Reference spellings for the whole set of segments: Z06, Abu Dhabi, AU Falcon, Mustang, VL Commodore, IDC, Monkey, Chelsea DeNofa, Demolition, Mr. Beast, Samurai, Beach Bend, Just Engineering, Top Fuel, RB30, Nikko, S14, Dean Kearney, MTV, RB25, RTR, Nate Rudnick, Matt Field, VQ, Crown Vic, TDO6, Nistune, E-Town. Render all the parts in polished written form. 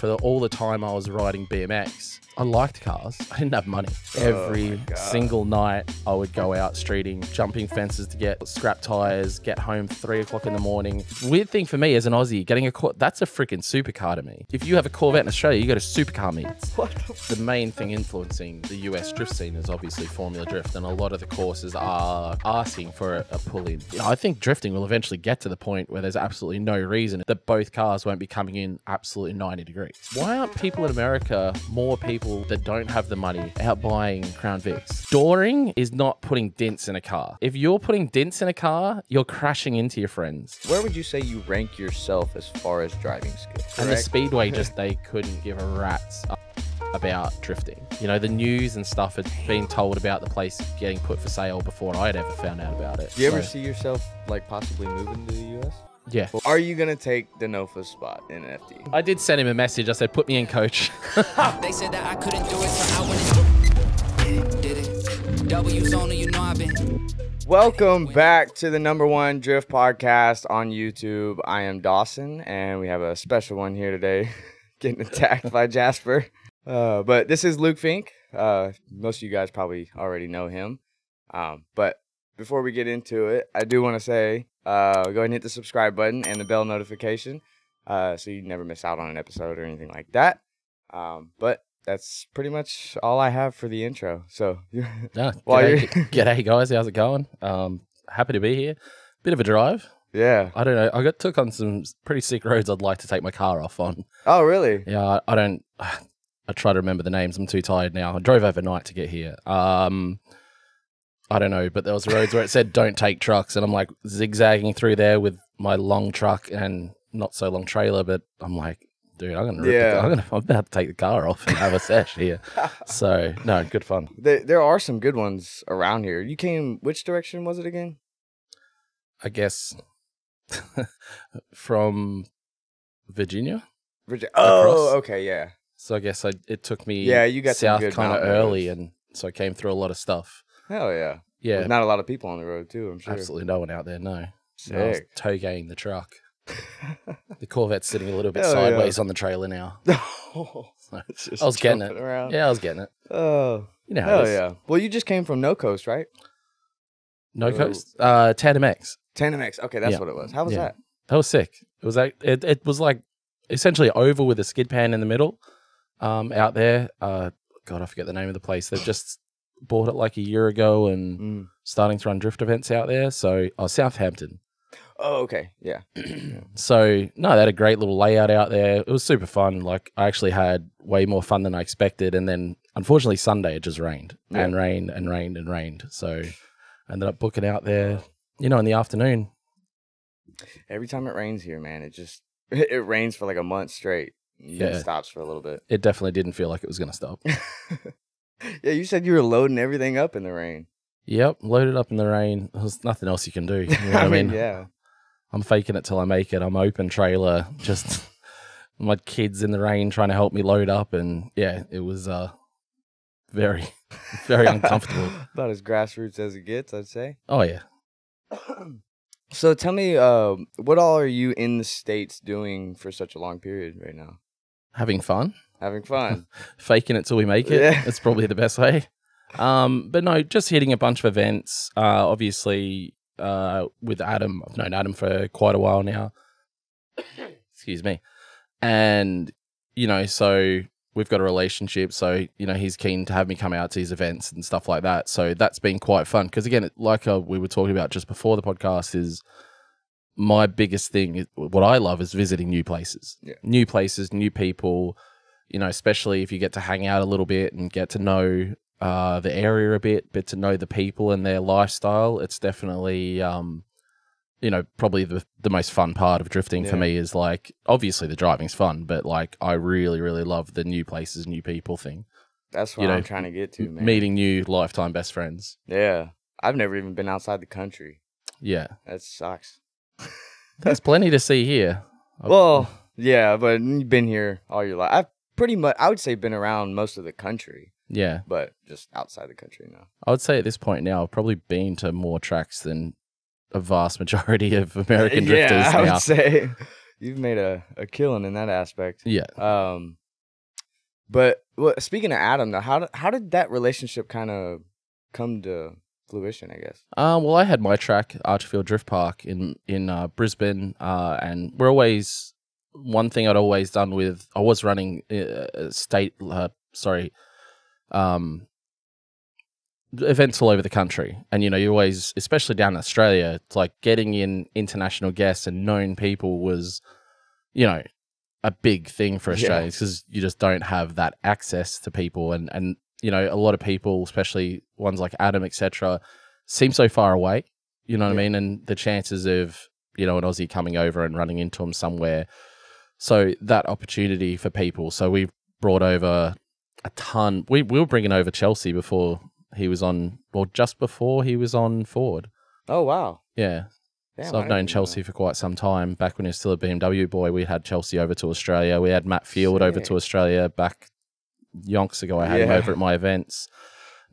for all the time I was riding BMX. I liked cars. I didn't have money. Every single night I would go out streeting, jumping fences to get scrap tires, get home 3 o'clock in the morning. Weird thing for me as an Aussie, getting a Corvette, that's a freaking supercar to me. If you have a Corvette in Australia, you go to supercar meets. The main thing influencing the US drift scene is obviously Formula Drift, and a lot of the courses are asking for a pull-in. You know, I think drifting will eventually get to the point where there's absolutely no reason that both cars won't be coming in absolutely 90 degrees. Why aren't people in America, more people that don't have the money, out buying Crown Vics? Dooring is not putting dints in a car. If you're putting dints in a car, you're crashing into your friends. Where would you say you rank yourself as far as driving skills? Correct? And the Speedway, just they couldn't give a rat's up about drifting. You know, the news and stuff had been told about the place getting put for sale before I'd ever found out about it. Do you ever see yourself like possibly moving to the US? Yeah. Are you going to take DeNofa's spot in FD? I did send him a message. I said, put me in, coach. They said that I couldn't do it, so I went and did it. W's only, you know I've been. Welcome back to the #1 Drift Podcast on YouTube. I am Dawson, and we have a special one here today. Getting attacked by Jasper. But this is Luke Fink. Most of you guys probably already know him. But before we get into it, I do want to say, go ahead and hit the subscribe button and the bell notification, so you never miss out on an episode or anything like that. But that's pretty much all I have for the intro. So g'day guys, how's it going? Happy to be here. Bit of a drive. Yeah. I don't know. I took on some pretty sick roads I'd like to take my car off on. Oh, really? Yeah, I try to remember the names. I'm too tired now. I drove overnight to get here. I don't know, but there was roads where it said don't take trucks, and I'm like zigzagging through there with my long truck and not so long trailer, but I'm like, dude, I'm about to take the car off and have a sesh here. So no, good fun. There are some good ones around here. You came, which direction was it again? I guess from Virginia. Across. Okay, yeah. So I guess it took me you got south kind of early, and so I came through a lot of stuff. Hell yeah. Yeah. There's not a lot of people on the road, too, I'm sure. Absolutely no one out there, no. Sick. I was tow-gaining the truck. The Corvette's sitting a little bit sideways on the trailer now. I was getting it. Around. Yeah, I was getting it. Oh. You know how it is. Yeah. Well, you just came from No Coast, right? No Coast? Tandem X. Tandem X. Okay, that's what it was. How was that? That was sick. It was like, it was like essentially oval with a skid pan in the middle out there. God, I forget the name of the place. They've just bought it like a year ago and starting to run drift events out there. So, Southampton. Oh, okay. Yeah. So, no, they had a great little layout out there. It was super fun. Like, I actually had way more fun than I expected. And then, unfortunately, Sunday, it just rained and rained and rained and rained. So, I ended up booking out there, you know, in the afternoon. Every time it rains here, man, it rains for like a month straight. Yeah. It stops for a little bit. It definitely didn't feel like it was going to stop. Yeah, you said you were loading everything up in the rain. Yep, loaded up in the rain. There's nothing else you can do. You know what I mean, yeah. I'm faking it till I make it. I'm open trailer, just my kids in the rain trying to help me load up, and yeah, it was very, very uncomfortable. About as grassroots as it gets, I'd say. Oh yeah. So tell me, what all are you in the States doing for such a long period right now? Having fun. Having fun. Faking it till we make it. Yeah. That's probably the best way. But no, just hitting a bunch of events. Obviously, with Adam, I've known Adam for quite a while now. Excuse me. And, you know, so we've got a relationship. So, you know, he's keen to have me come out to his events and stuff like that. So that's been quite fun. Because, again, like we were talking about just before the podcast is, my biggest thing, what I love is visiting new places. Yeah. New places, new people. You know, especially if you get to hang out a little bit and get to know the area a bit, to know the people and their lifestyle, it's definitely, you know, probably the most fun part of drifting for me is like, obviously the driving's fun, but like I really, really love the new places, new people thing. That's what I'm trying to get to, man. Meeting new lifetime best friends. Yeah. I've never even been outside the country. Yeah. That sucks. There's plenty to see here. Well, yeah, but you've been here all your life. Pretty much, I would say, been around most of the country. Yeah. But just outside the country now. I would say at this point now, I've probably been to more tracks than a vast majority of American drifters now. I would say. You've made a killing in that aspect. Yeah. But well, speaking of Adam, though, how did that relationship kind of come to fruition, I guess? Well, I had my track, Archerfield Drift Park, in Brisbane, and we're always... One thing I'd always done with... I was running events all over the country. And, you know, you always, especially down in Australia, it's like getting in international guests and known people was, you know, a big thing for Australians because you just don't have that access to people. And, you know, a lot of people, especially ones like Adam, etc., seem so far away, you know what I mean? And the chances of, you know, an Aussie coming over and running into them somewhere... So that opportunity for people. So we brought over a ton. We were bringing over Chelsea before he was on, well, just before he was on Ford. Oh, wow. Yeah. Damn, so I've known Chelsea for quite some time. Back when he was still a BMW boy, we had Chelsea over to Australia. We had Matt Field over to Australia back yonks ago. I had him over at my events.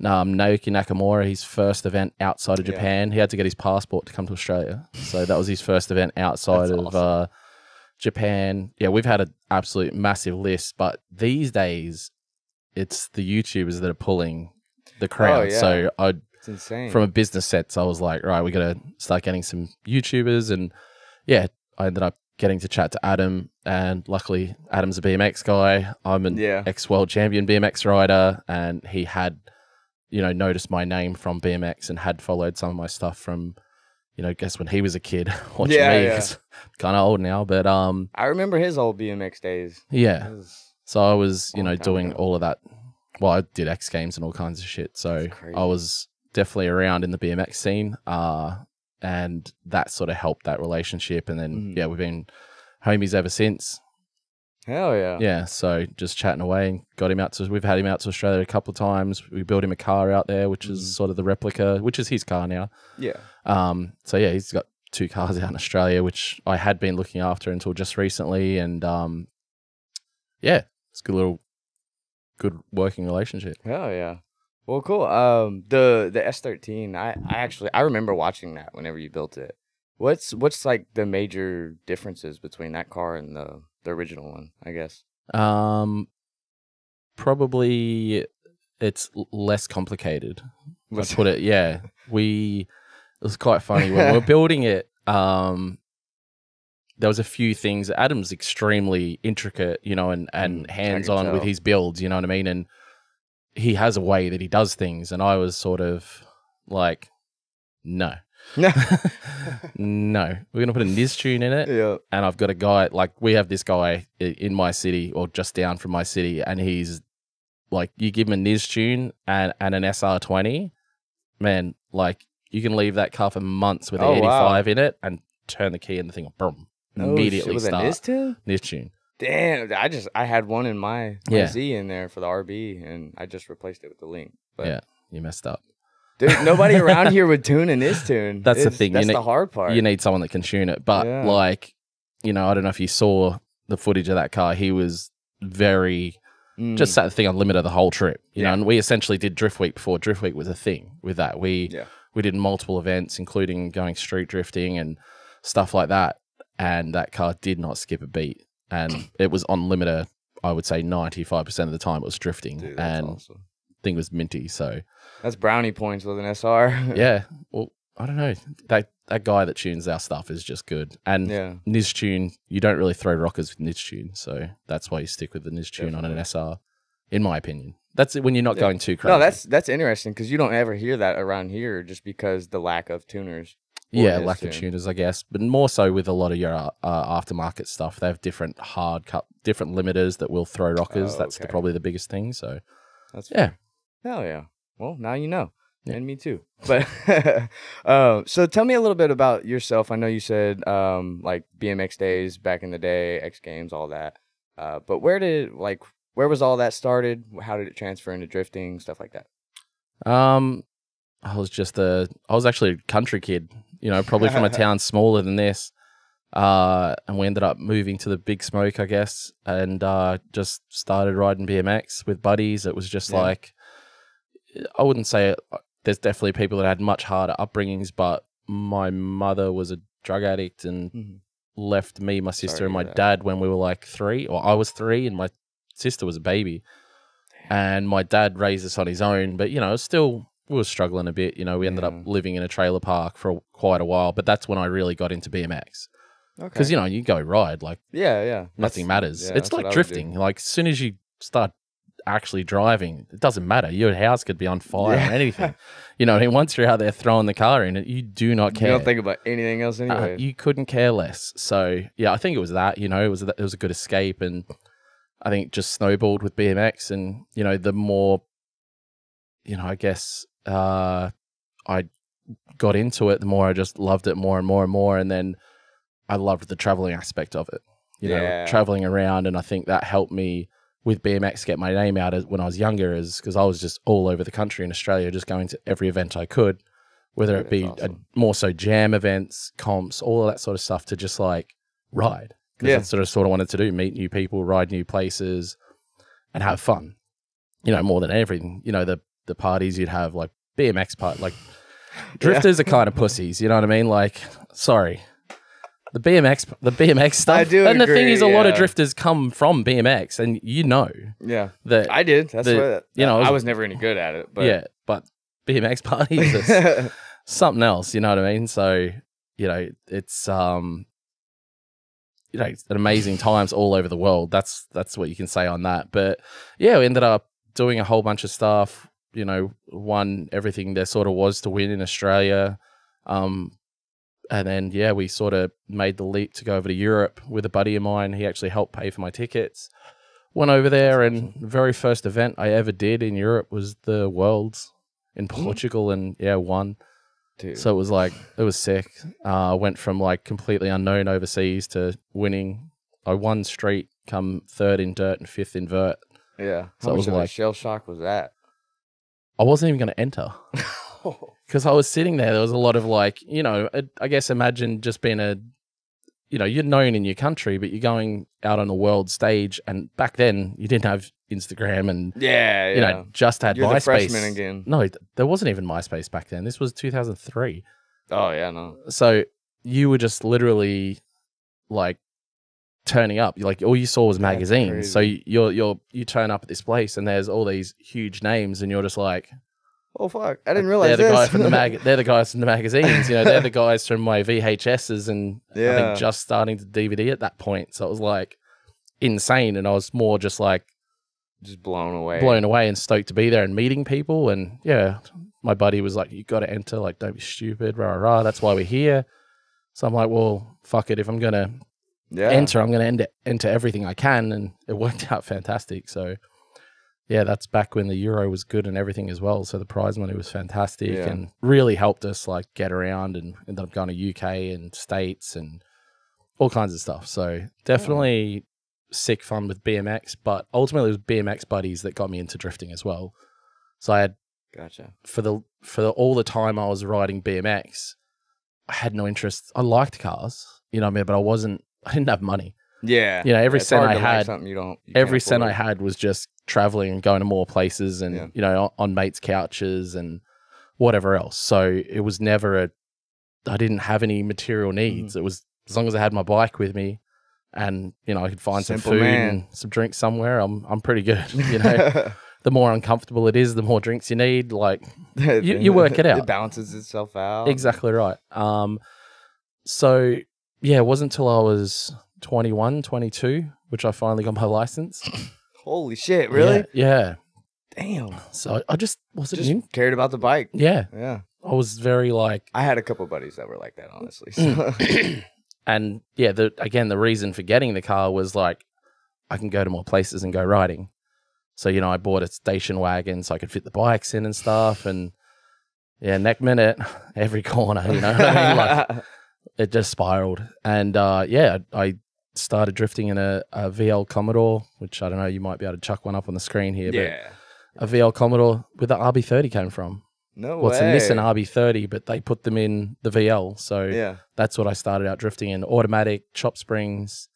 Naoki Nakamura, his first event outside of Japan. He had to get his passport to come to Australia. So that was his first event outside of... Awesome. Japan. Yeah, we've had an absolute massive list, but these days it's the YouTubers that are pulling the crowd. So it's insane. From a business sense, I was like, right, we got to start getting some YouTubers. And yeah, I ended up getting to chat to Adam, and luckily Adam's a BMX guy. I'm an ex-world champion BMX rider, and he had, you know, noticed my name from BMX and had followed some of my stuff from, you know, I guess when he was a kid watching me. Kind of old now, but I remember his old BMX days. Yeah. So I was, you know, doing all of that. Well, I did X Games and all kinds of shit. So I was definitely around in the BMX scene. And that sort of helped that relationship. And then, yeah, we've been homies ever since. Hell yeah. Yeah. So just chatting away, got him out to, we've had him out to Australia a couple of times. We built him a car out there, which is sort of the replica, which is his car now. Yeah. So yeah, he's got two cars out in Australia, which I had been looking after until just recently. And yeah, it's a good little, good working relationship. Hell yeah. Well, cool. The S13, I remember watching that whenever you built it. What's like the major differences between that car and the original one, I guess? Probably it's less complicated. Let's put it, it was quite funny when we were building it. There was a few things. Adam's extremely intricate, you know, and hands on with his builds, you know what I mean? And he has a way that he does things, and I was sort of like, no. No, we're gonna put a Nistune in it, and I've got a guy, like, we have this guy in my city, or just down from my city, and he's like, you give him a Nistune and an SR20, man, like, you can leave that car for months with an 85 in it and turn the key and the thing boom, immediately start Nistune. Damn, I had one in my Z in there for the RB, and I just replaced it with the Link. But yeah, you messed up. Dude, nobody around here would tune in Nistune. That's the thing. That's the hard part. You need someone that can tune it. But like, you know, I don't know if you saw the footage of that car. He was very, just sat the thing on limiter the whole trip. You know, and we essentially did Drift Week before Drift Week was a thing with that. We did multiple events, including going street drifting and stuff like that. And that car did not skip a beat. And it was on limiter, I would say 95% of the time it was drifting. Dude, that's awesome. Thing was minty, so that's brownie points with an SR. Yeah, well, I don't know, that guy that tunes our stuff is just good. And Nistune, you don't really throw rockers with Nistune, so that's why you stick with the Nistune on an SR, in my opinion. That's it, when you're not going too crazy. No, that's interesting, because you don't ever hear that around here, just because the lack of tuners. Yeah, lack of tuners, I guess, but more so with a lot of your aftermarket stuff. They have different hard cut, different limiters that will throw rockers. That's probably the biggest thing. So that's fair. Hell yeah. Well, now you know. Yeah. And me too. But so tell me a little bit about yourself. I know you said like BMX days back in the day, X Games, all that. But where was all that started? How did it transfer into drifting, stuff like that? I was actually a country kid, you know, probably from a town smaller than this. And we ended up moving to the Big Smoke, I guess, and just started riding BMX with buddies. It was just like, I wouldn't say it, there's definitely people that had much harder upbringings, but my mother was a drug addict and left me, my sister, and my dad when we were like 3, or I was 3 and my sister was a baby. Damn. And my dad raised us on his own, but, you know, still we were struggling a bit. You know, we ended up living in a trailer park for quite a while, but that's when I really got into BMX. Okay. Because, you know, you go ride, like, nothing matters. Yeah, it's like drifting. Like, as soon as you start actually driving, it doesn't matter. Your house could be on fire or anything. You know, I mean, once you're out there throwing the car in it, you do not care. You don't think about anything else anyway. You couldn't care less. So, yeah, I think it was that, you know, it was a good escape. And I think just snowballed with BMX. And, you know, the more, you know, I guess I got into it, the more I just loved it more and more and more. And then I loved the traveling aspect of it, you know, traveling around. And I think that helped me with BMX get my name out when I was younger, is because I was just all over the country in Australia, just going to every event I could, whether it be more so jam events, comps, all of that sort of stuff, to just like ride. Because that's sort of wanted to do, meet new people, ride new places and have fun, you know, more than everything. You know, the parties you'd have, like BMX part, like drifters are kind of pussies, you know what I mean? Like, sorry. The BMX stuff. I do agree, and the thing is, a lot of drifters come from BMX, and you know, that I did. That's what, you know, I was never any good at it, but but BMX parties is something else. You know what I mean? So, you know, it's you know, it's amazing times all over the world. That's what you can say on that. But yeah, we ended up doing a whole bunch of stuff. You know, won everything there sort of was to win in Australia. And then, yeah, we sort of made the leap to go over to Europe with a buddy of mine. He actually helped pay for my tickets. Went over there, and the very first event I ever did in Europe was the Worlds in Portugal, and, yeah, won. Dude. So it was like, it was sick. Went from, like, completely unknown overseas to winning. I won street, come third in dirt and fifth in vert. Yeah. So how much of a shell shock was that? I wasn't even going to enter. Because I was sitting there, there was a lot of, like, you know, I guess imagine just being a, you know, you're known in your country, but you're going out on the world stage, and back then you didn't have Instagram and, you know, just had MySpace. Freshman again. No, there wasn't even MySpace back then. This was 2003. Oh, yeah, no. So you were just literally, like, turning up. Like, all you saw was magazines. So you turn up at this place, and there's all these huge names, and you're just like... Oh fuck! I didn't realize they're the guy from the they're the guys from the magazines. You know, they're the guys from my VHSs, and I think just starting to DVD at that point. So it was like insane, and I was more just like blown away, and stoked to be there and meeting people. And yeah, my buddy was like, "You got to enter. Like, don't be stupid. Rah rah. That's why we're here." So I'm like, "Well, fuck it. If I'm gonna enter, I'm gonna enter everything I can," and it worked out fantastic. So. Yeah, that's back when the Euro was good and everything as well. So the prize money was fantastic and really helped us like get around, and ended up going to UK and States and all kinds of stuff. So definitely sick fun with BMX, but ultimately it was BMX buddies that got me into drifting as well. So I had for all the time I was riding BMX, I had no interest. I liked cars, you know what I mean, but I didn't have money. Yeah. You know, every cent I had, every cent I had was just traveling and going to more places and, you know, on mates' couches and whatever else. So it was never I didn't have any material needs. It was as long as I had my bike with me and, you know, I could find some food and some drinks somewhere. I'm pretty good, you know. The more uncomfortable it is, the more drinks you need. Like you work it out. It balances itself out. Exactly right. So yeah, it wasn't until I was 21, 22, which I finally got my license. Holy shit, really? Yeah. Damn. So I just wasn't cared about the bike. Yeah. Yeah. I was very like... I had a couple of buddies that were like that, honestly. So. And yeah, again, the reason for getting the car was like, I can go to more places and go riding. So, you know, I bought a station wagon so I could fit the bikes in and stuff. And yeah, next minute, every corner, you know what I mean? Like, it just spiraled. And yeah, I started drifting in a VL Commodore, which I don't know, you might be able to chuck one up on the screen here, but a VL Commodore with the RB30 came from. No way. Well, it's a Nissan RB30, but they put them in the VL. So that's what I started out drifting in, automatic, chop springs,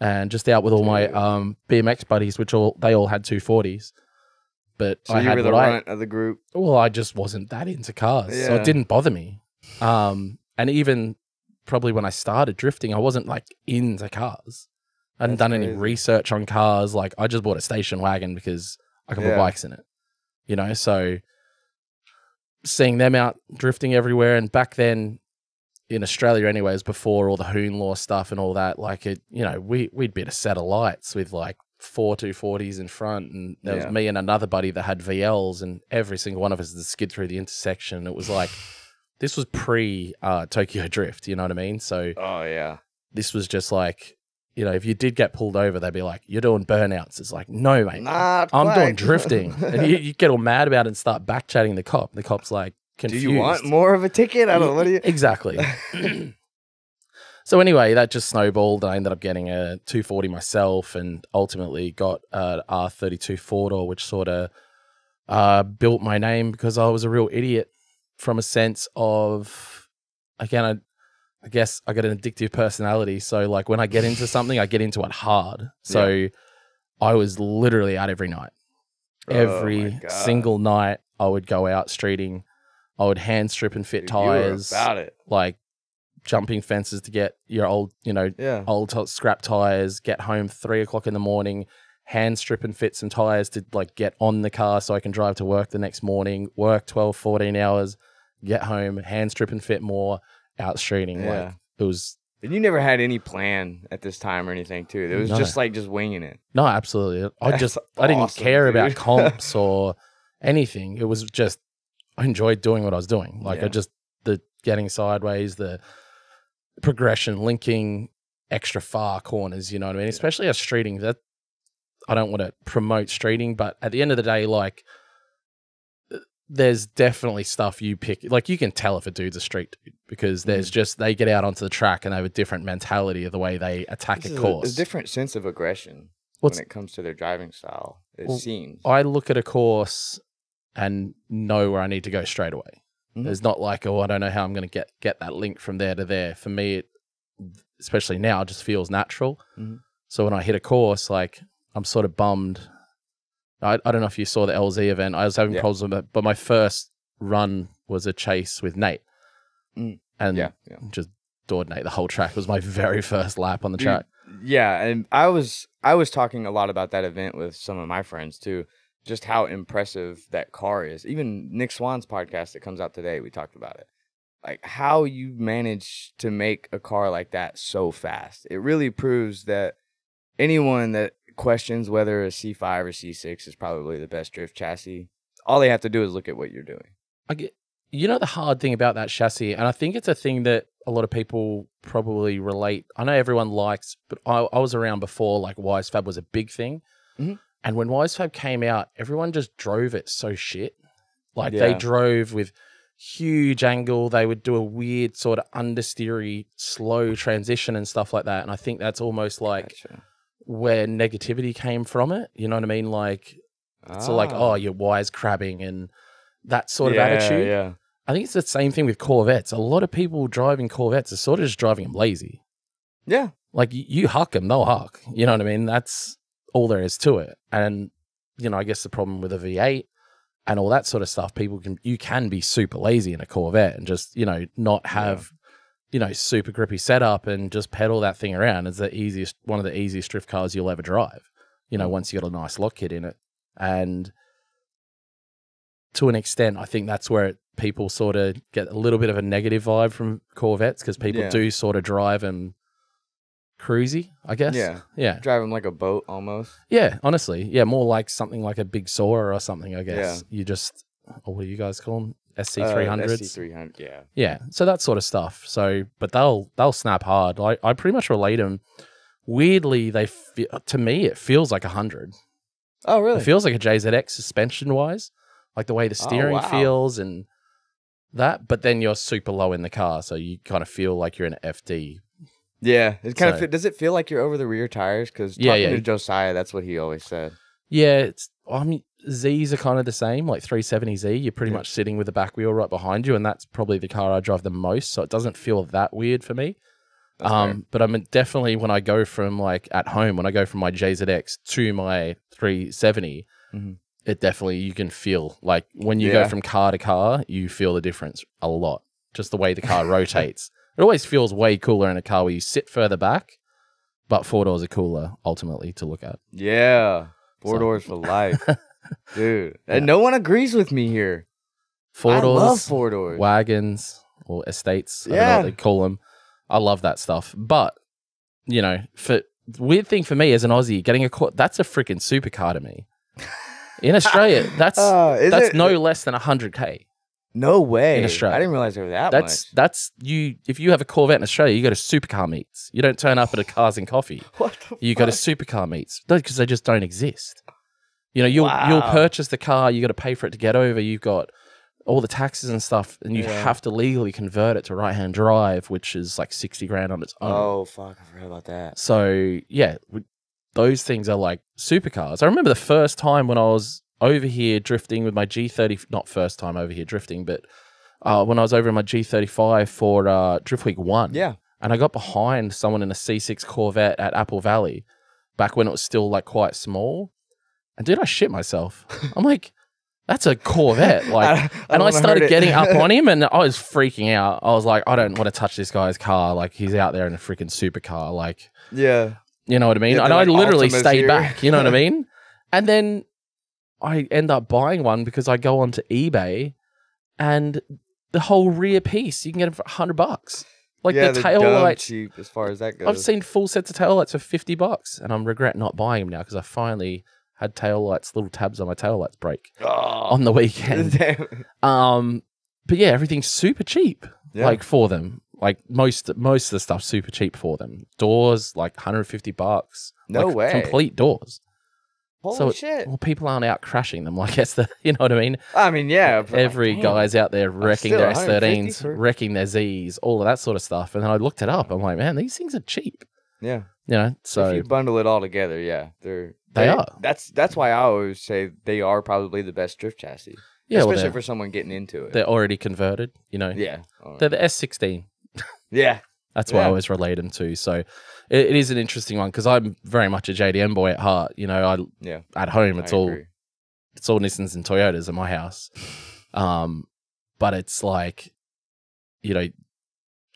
and just out with all my BMX buddies, which they all had 240s. But so you were the runt of the group? Well, I just wasn't that into cars, so it didn't bother me. And even... probably when I started drifting, I wasn't like into cars. I hadn't done any research on cars. Like I just bought a station wagon because I could put bikes in it, you know? So seeing them out drifting everywhere. And back then in Australia anyways, before all the Hoon Law stuff and all that, like it, you know, we'd be at a set of lights with like 4 240s in front, and there was me and another buddy that had VLs, and every single one of us skid through the intersection. It was like, this was pre Tokyo Drift, you know what I mean? So this was just like, you know, if you did get pulled over, they'd be like, you're doing burnouts. It's like, no, mate, I'm doing drifting. And you get all mad about it and start back-chatting the cop. The cop's like, confused. Do you want more of a ticket? I don't know. What do you... Exactly. So anyway, that just snowballed. I ended up getting a 240 myself, and ultimately got an R32 4-door, which sort of built my name, because I was a real idiot from a sense of, again, I guess I got an addictive personality. So like when I get into something, I get into it hard. So I was literally out every night. Every single night I would go out streeting. I would hand strip and fit tires. You were about it. Like jumping fences to get your old, you know, old scrap tires, get home 3 o'clock in the morning, hand strip and fit some tires to like get on the car so I can drive to work the next morning, work 12, 14 hours, get home, hand strip and fit more, out streeting. Like it was. And you never had any plan at this time or anything too. It was just like just winging it. No, absolutely. I didn't care about comps or anything. It was just, I enjoyed doing what I was doing. Like I just, the getting sideways, the progression, linking extra far corners, you know what I mean? Especially as streeting, that I don't want to promote streeting, but at the end of the day, like there's definitely stuff you pick. Like you can tell if a dude's a street dude, because there's just, they get out onto the track and they have a different mentality of the way they attack a course. There's a different sense of aggression when it comes to their driving style. It seems. I look at a course and know where I need to go straight away. It's not like, oh, I don't know how I'm going to get that link from there to there. For me, it, especially now, it just feels natural. So when I hit a course, like I'm sort of bummed. I don't know if you saw the LZ event. I was having problems with it, but my first run was a chase with Nate. And just doored Nate the whole track. It was my very first lap on the track. Yeah, and I was talking a lot about that event with some of my friends too. Just how impressive that car is. Even Nick Swan's podcast that comes out today, we talked about it. Like how you manage to make a car like that so fast. It really proves that anyone that questions whether a C5 or C6 is probably the best drift chassis, all they have to do is look at what you're doing. I get, you know, the hard thing about that chassis, and I think it's a thing that a lot of people probably relate. I know everyone likes, but I was around before like WiseFab was a big thing. And when WiseFab came out, everyone just drove it so shit. Like they drove with huge angle. They would do a weird sort of understeery, slow transition and stuff like that. And I think that's almost like where negativity came from it. You know what I mean? Like, so like, oh, you're wisecrabbing and that sort of attitude. Yeah. I think it's the same thing with Corvettes. A lot of people driving Corvettes are sort of just driving them lazy. Yeah. Like you huck them, they'll huck. You know what I mean? That's all there is to it. And, you know, I guess the problem with a V8 and all that sort of stuff, you can be super lazy in a Corvette and just, you know, not have, you know, super grippy setup and just pedal that thing around. It's the easiest, one of the easiest drift cars you'll ever drive, you know, once you got a nice lock kit in it. And to an extent, I think that's where people sort of get a little bit of a negative vibe from Corvettes, because people do sort of drive them cruisy, I guess. Yeah. Drive them like a boat almost. Yeah, honestly. Yeah, more like something like a big Sora or something, I guess. You just, what do you guys call them? SC300s. SC300, yeah. Yeah, so that sort of stuff. So, but they'll snap hard. I pretty much relate them. Weirdly, they to me, it feels like 100. Oh, really? It feels like a JZX suspension-wise, like the way the steering feels and that. But then you're super low in the car, so you kind of feel like you're in an FD. Yeah, it kind of does. It feel like you're over the rear tires, because talking to Josiah, that's what he always said. Yeah, I mean, Z's are kind of the same, like 370Z. You're pretty much sitting with the back wheel right behind you, and that's probably the car I drive the most, so it doesn't feel that weird for me. But I mean, definitely when I go from like at home, when I go from my JZX to my 370, it definitely, you can feel like when you go from car to car, you feel the difference a lot. Just the way the car rotates. It always feels way cooler in a car where you sit further back, but four doors are cooler ultimately to look at. Yeah. Four doors for life. Dude. Yeah. And no one agrees with me here. Four doors. I love four doors. Wagons or estates. I don't know what they call them. I love that stuff. But, you know, weird thing for me as an Aussie, getting a Corvette, that's a freaking supercar to me. In Australia, that's no less than 100K. No way. In Australia. I didn't realize there was that much. That's you. If you have a Corvette in Australia, you go to supercar meets. You don't turn up at a Cars and Coffee. What the fuck? You go to supercar meets because they just don't exist. You know, you'll purchase the car. You got to pay for it to get over. You've got all the taxes and stuff, and you have to legally convert it to right-hand drive, which is like 60 grand on its own. Oh fuck! I forgot about that. So yeah, those things are like supercars. I remember the first time when I was over here drifting with my G30, not first time over here drifting, but when I was over in my G35 for Drift Week 1. Yeah. And I got behind someone in a C6 Corvette at Apple Valley back when it was still like quite small. And dude, I shit myself. I'm like, that's a Corvette. Like, I started getting up on him and I was freaking out. I was like, I don't want to touch this guy's car. Like, he's out there in a freaking supercar. Like, yeah. You know what I mean? Yeah, and like I literally stayed back. You know what I mean? And then I end up buying one because I go onto eBay and the whole rear piece, you can get them for $100. Like the tail lights, cheap as far as that goes. I've seen full sets of tail lights for $50 and I'm regret not buying them now because I finally had tail lights, little tabs on my tail lights break on the weekend. Damn. But yeah, everything's super cheap like for them. Like most of the stuff's super cheap for them. Doors like $150. No like, way. Complete doors. Holy shit. Well, people aren't out crashing them. Like, that's the, you know what I mean? I mean, yeah. Every guy's out there wrecking their S13s, wrecking their Zs, all of that sort of stuff. And then I looked it up. I'm like, man, these things are cheap. Yeah. You know, so. If you bundle it all together, yeah. They are. That's why I always say they are probably the best drift chassis. Yeah. Especially for someone getting into it. They're already converted, you know? Yeah. Right. They're the S16. Yeah. That's what I always relate them to. So it is an interesting one because I'm very much a JDM boy at heart. You know, at home it's all Nissans and Toyotas in my house. But it's like, you know,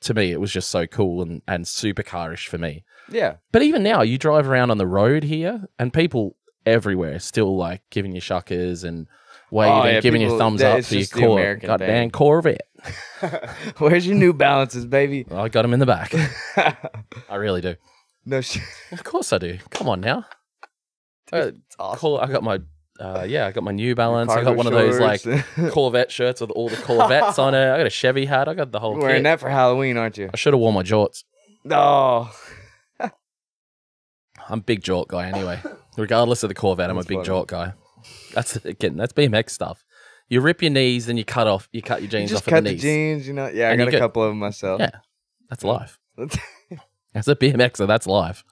to me it was just so cool and supercarish for me. Yeah. But even now you drive around on the road here and people everywhere still like giving you shuckers and waving, giving you thumbs up for your goddamn Corvette. Where's your New Balances, baby? Well, I got them in the back. I really do. No shit. Of course I do. Come on now. Dude, awesome. I got my I got my New Balance. I got one of those like Corvette shirts with all the Corvettes on it. I got a Chevy hat. I got the whole kit. You're wearing that for Halloween, aren't you? I should have worn my jorts. No. Oh. I'm a big jort guy anyway. Regardless of the Corvette, I'm a big jort guy. That's BMX stuff. You rip your knees, then you cut your jeans off at the knees. Just cut the jeans, you know. Yeah, and I got a couple of them myself. Yeah, that's life. That's a BMX, so that's life.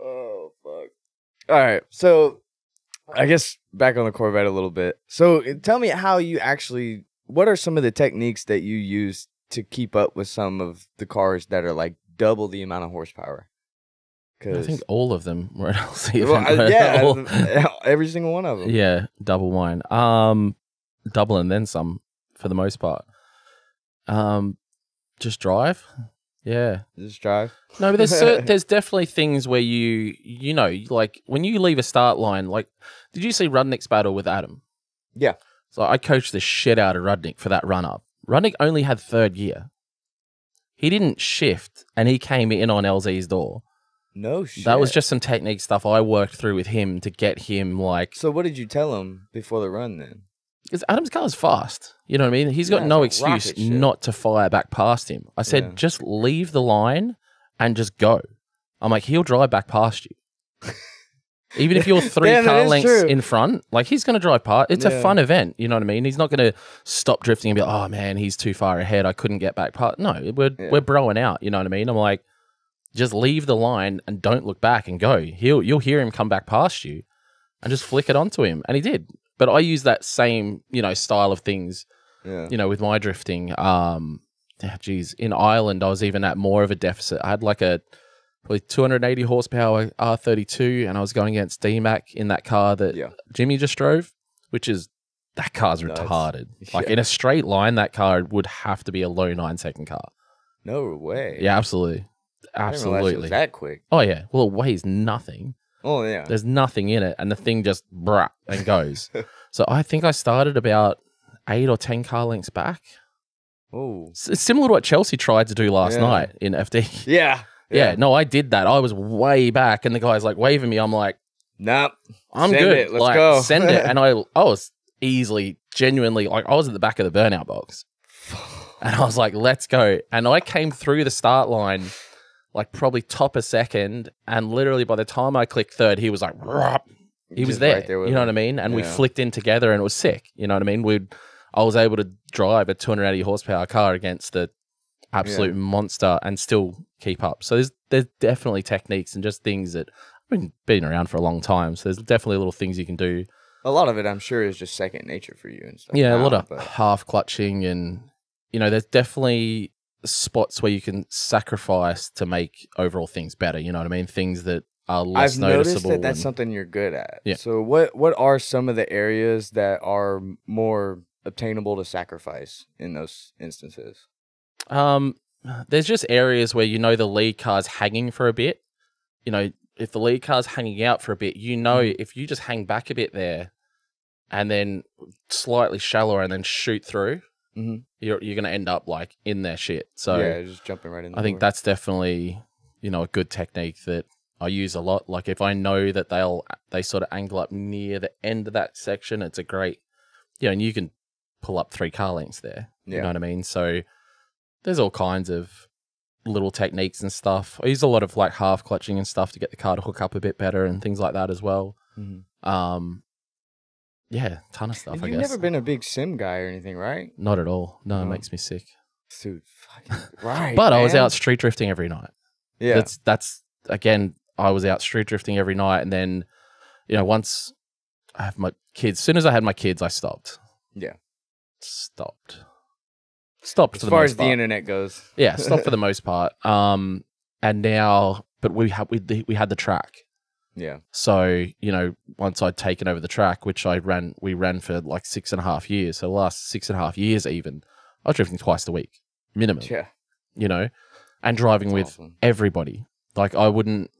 Oh, fuck. All right, so I guess back on the Corvette a little bit. So tell me how you actually, what are some of the techniques that you use to keep up with some of the cars that are like double the amount of horsepower? I think all of them were an LZ. Well, yeah, every single one of them. Yeah, double mine. Double and then some for the most part. Just drive. Yeah. Just drive. No, but there's definitely things where you know, like when you leave a start line, like, did you see Rudnick's battle with Adam? Yeah. So I coached the shit out of Rudnick for that run-up. Rudnick only had third gear. He didn't shift, and he came in on LZ's door. No shit. That was just some technique stuff I worked through with him to get him like. So what did you tell him before the run then? Because Adam's car's fast. You know what I mean? He's got no excuse not to fire back past him. I said, just leave the line and just go. I'm like, he'll drive back past you. Even if you're three car lengths in front, like he's going to drive past. It's a fun event. You know what I mean? He's not going to stop drifting and be like, oh man, he's too far ahead. I couldn't get back past. No, we're broing out. You know what I mean? I'm like, just leave the line and don't look back and go. You'll hear him come back past you and just flick it onto him. And he did. But I use that same, you know, style of things, you know, with my drifting. Geez, in Ireland, I was even at more of a deficit. I had like a probably 280 horsepower R32 and I was going against D Mac in that car that Jimmy just drove, which is That car's retarded. Like in a straight line, that car would have to be a low 9 second car. No way. Yeah, absolutely. Absolutely. I didn't realize it was that quick. Oh yeah. Well, it weighs nothing. Oh yeah. There's nothing in it, and the thing just brah and goes. So I think I started about 8 or 10 car lengths back. Oh, it's similar to what Chelsea tried to do last night in FD. Yeah. Yeah. No, I did that. I was way back, and the guy's like waving me. I'm like, nope, I'm good. It. Let's go. Send it. And I was easily, genuinely, like, I was at the back of the burnout box, and I was like, let's go. And I came through the start line, like probably top a second, and literally by the time I clicked third, he was like, Rop. He was there. Right there, you know what I mean? And we flicked in together, and it was sick. You know what I mean? I was able to drive a 280 horsepower car against the absolute monster and still keep up. So there's definitely techniques and just things that I've been around for a long time. So there's definitely little things you can do. A lot of it, I'm sure, is just second nature for you and stuff. Yeah, a lot of half clutching, and you know, there's definitely spots where you can sacrifice to make overall things better. You know what I mean? Things that are less noticeable. I've noticed that that's something you're good at. Yeah. So what are some of the areas that are more obtainable to sacrifice in those instances? There's just areas where, you know, the lead car's hanging for a bit. You know, if the lead car's hanging out for a bit, you know, if you just hang back a bit there and then slightly shallower and then shoot through, you're going to end up like in their shit. So yeah, just jumping right in. I think that's definitely, you know, a good technique that I use a lot. Like if I know that they sort of angle up near the end of that section, it's a great, you know, and you can pull up 3 car lengths there. Yeah. You know what I mean? So there's all kinds of little techniques and stuff. I use a lot of like half clutching and stuff to get the car to hook up a bit better and things like that as well. Yeah, ton of stuff. And you've never been a big sim guy or anything, right? Not at all. No, it makes me sick. Dude, fucking right. But man, I was out street drifting every night. Yeah. That's again, I was out street drifting every night, and then, you know, once I have my kids, as soon as I had my kids, I stopped. Yeah. Stopped as far as the internet goes. Yeah, stopped for the most part. And now, but we had the track. Yeah. So you know, once I'd taken over the track, which we ran for like 6.5 years. So the last 6.5 years, even I was drifting twice a week minimum. Yeah. You know, and driving with everybody. Like I wouldn't.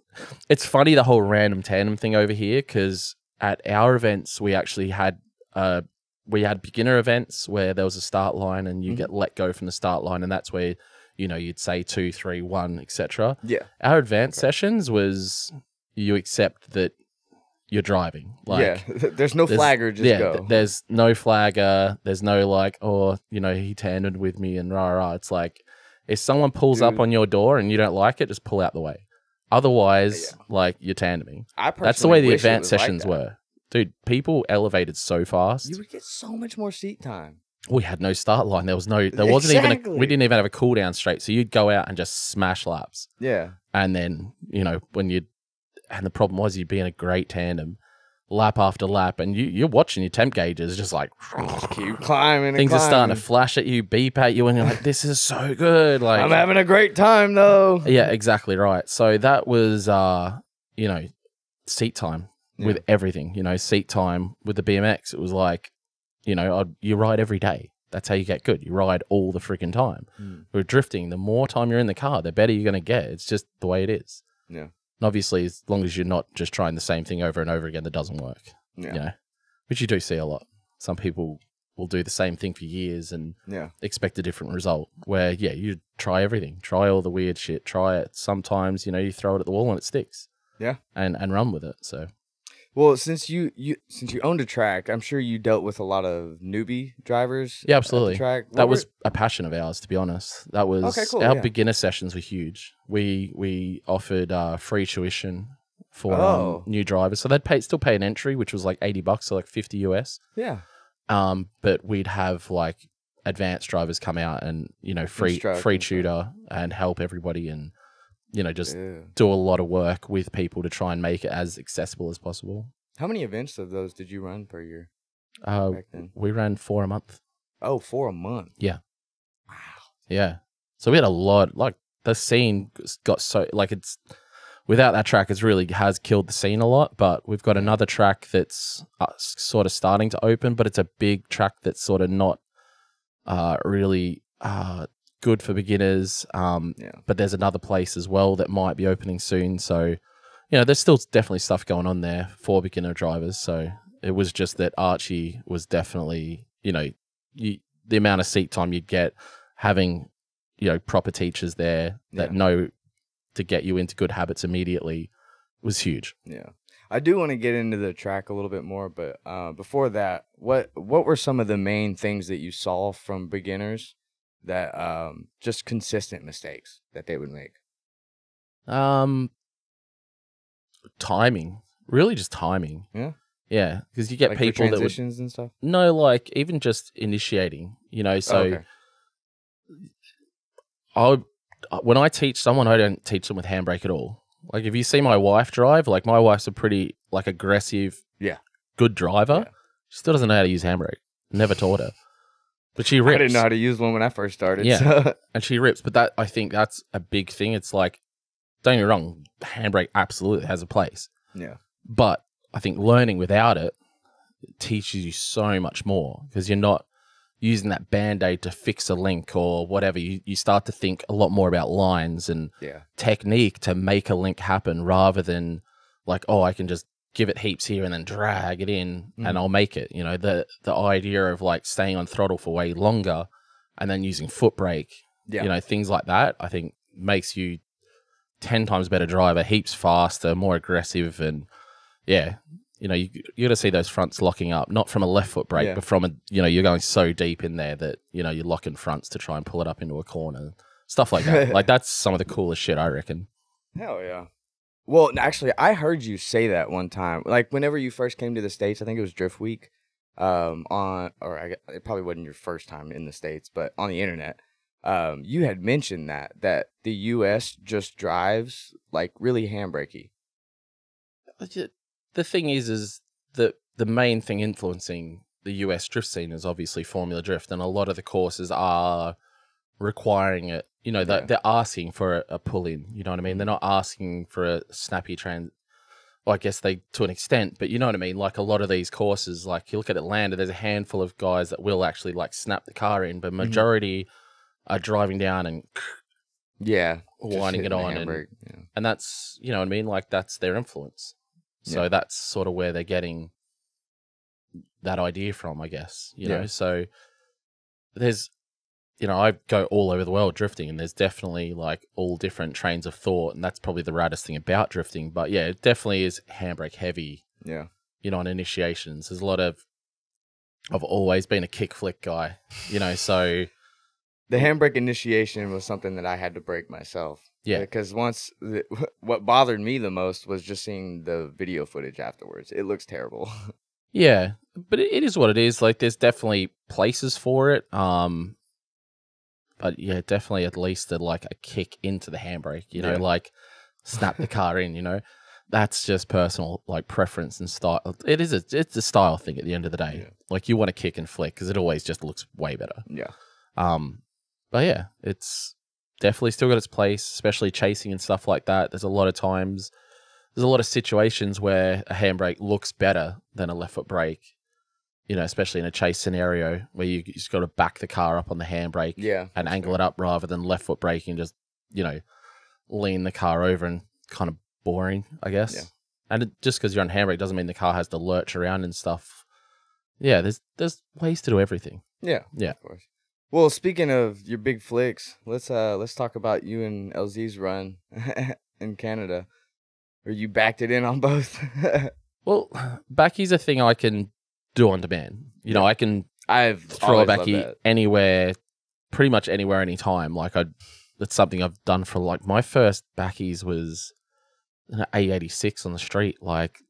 It's funny, the whole random tandem thing over here, because at our events we actually had we had beginner events where there was a start line and you get let go from the start line, and that's where, you know, you'd say 2, 3, 1, etc. Yeah. Our advanced sessions was you accept that you're driving. Like, yeah. There's no flagger, just go. There's no flagger. There's no like, oh, you know, he tandemed with me and rah rah. It's like if someone pulls up on your door and you don't like it, just pull out the way. Otherwise, like, you're tandeming. That's the way the advanced sessions were. Dude, people elevated so fast. You would get so much more seat time. We had no start line. There wasn't even a, we didn't even have a cool down straight. So you'd go out and just smash laps. Yeah. And then, you know, and the problem was you'd be in a great tandem lap after lap, and you're watching your temp gauges just like keep climbing. Things are starting to flash at you, beep at you, and you're like, this is so good. Like, I'm having a great time though. Yeah, exactly right. So that was you know, seat time. Yeah. With everything, you know, seat time with the BMX, it was like, you know, you ride every day. That's how you get good. You ride all the freaking time. We're drifting. The more time you're in the car, the better you're going to get. It's just the way it is. Yeah. And obviously, as long as you're not just trying the same thing over and over again, that doesn't work. Yeah. You know? Which you do see a lot. Some people will do the same thing for years and expect a different result. Where, yeah, you try everything. Try all the weird shit. Try it. Sometimes, you know, you throw it at the wall and it sticks. Yeah. And run with it. So. Well, since you owned a track, I'm sure you dealt with a lot of newbie drivers. Yeah, absolutely. That was a passion of ours, to be honest. That was our beginner sessions were huge. We offered free tuition for new drivers, so they'd still pay an entry, which was like $80, so like $50 US. Yeah. But we'd have like advanced drivers come out and, you know, free tutor and help everybody, and you know, just do a lot of work with people to try and make it as accessible as possible. How many events of those did you run per year? Back then? We ran 4 a month. Oh, 4 a month? Yeah. Wow. Yeah. So we had a lot. Like, the scene got so, like, it's without that track, it really has killed the scene a lot. But we've got another track that's sort of starting to open, but it's a big track that's sort of not really good for beginners. But there's another place as well that might be opening soon. So, you know, there's still definitely stuff going on there for beginner drivers. So it was just that Archie was definitely, you know, the amount of seat time you'd get having, you know, proper teachers there that know to get you into good habits immediately was huge. Yeah. I do want to get into the track a little bit more, but before that, what were some of the main things that you saw from beginners that just consistent mistakes that they would make? Timing. Really just timing. Yeah. Yeah, because you get like people transitions that would, and stuff? No, like even just initiating, you know, so when I teach someone, I don't teach them with handbrake at all. Like if you see my wife drive, like my wife's a pretty like aggressive, good driver. Yeah. She still doesn't know how to use handbrake. Never taught her. But she rips. I didn't know how to use one when I first started. Yeah, so. And she rips. But that, I think that's a big thing. It's like, don't get me wrong, handbrake absolutely has a place. Yeah. But I think learning without it, it teaches you so much more because you're not using that Band-Aid to fix a link or whatever. You start to think a lot more about lines and technique to make a link happen rather than like, oh, I can just give it heaps here and then drag it in and I'll make it. You know, the idea of like staying on throttle for way longer and then using foot brake, you know, things like that, I think makes you 10 times better driver, heaps faster, more aggressive. And yeah, you know, you got to see those fronts locking up, not from a left foot brake, but from a, you know, you're going so deep in there that, you know, you're locking fronts to try and pull it up into a corner, stuff like that. Like that's some of the coolest shit, I reckon. Hell yeah. Well, actually, I heard you say that one time, like whenever you first came to the States, I think it was Drift Week, it probably wasn't your first time in the States, but on the internet, you had mentioned that the U.S. just drives like really handbrakey. The thing is that the main thing influencing the US drift scene is obviously Formula Drift, and a lot of the courses are requiring it. You know, they're asking for a pull-in, you know what I mean? They're not asking for a snappy well, I guess they, to an extent, but you know what I mean? Like a lot of these courses, like you look at Atlanta, there's a handful of guys that will actually like snap the car in, but majority are driving down and winding it on. And that's, you know what I mean? Like that's their influence. So that's sort of where they're getting that idea from, I guess, you know? So there's, you know, I go all over the world drifting and there's definitely like all different trains of thought, and that's probably the raddest thing about drifting. But yeah, it definitely is handbrake heavy, you know, on initiations. There's a lot of, I've always been a kick flick guy, you know, so. The handbrake initiation was something that I had to break myself. Yeah, because once what bothered me the most was just seeing the video footage afterwards. It looks terrible. Yeah, but it is what it is. Like, there's definitely places for it. But yeah, definitely at least like a kick into the handbrake. You know, like snap the car in. You know, that's just personal like preference and style. It's a style thing at the end of the day. Yeah. Like you want to kick and flick because it always just looks way better. Yeah. But yeah, it's definitely still got its place, especially chasing and stuff like that. There's a lot of times, there's a lot of situations where a handbrake looks better than a left foot brake, you know, especially in a chase scenario where you just got to back the car up on the handbrake and angle it up rather than left foot braking, just, you know, lean the car over and kind of boring, I guess. Yeah. And just because you're on handbrake doesn't mean the car has to lurch around and stuff. Yeah, there's ways to do everything. Yeah. Yeah. Of course. Well, speaking of your big flicks, let's talk about you and LZ's run in Canada, where you backed it in on both. Well, backies a thing I can do on demand. You know, I've throw a backie anywhere, pretty much anywhere, anytime. Like that's something I've done for like my first backies was an A86 on the street, like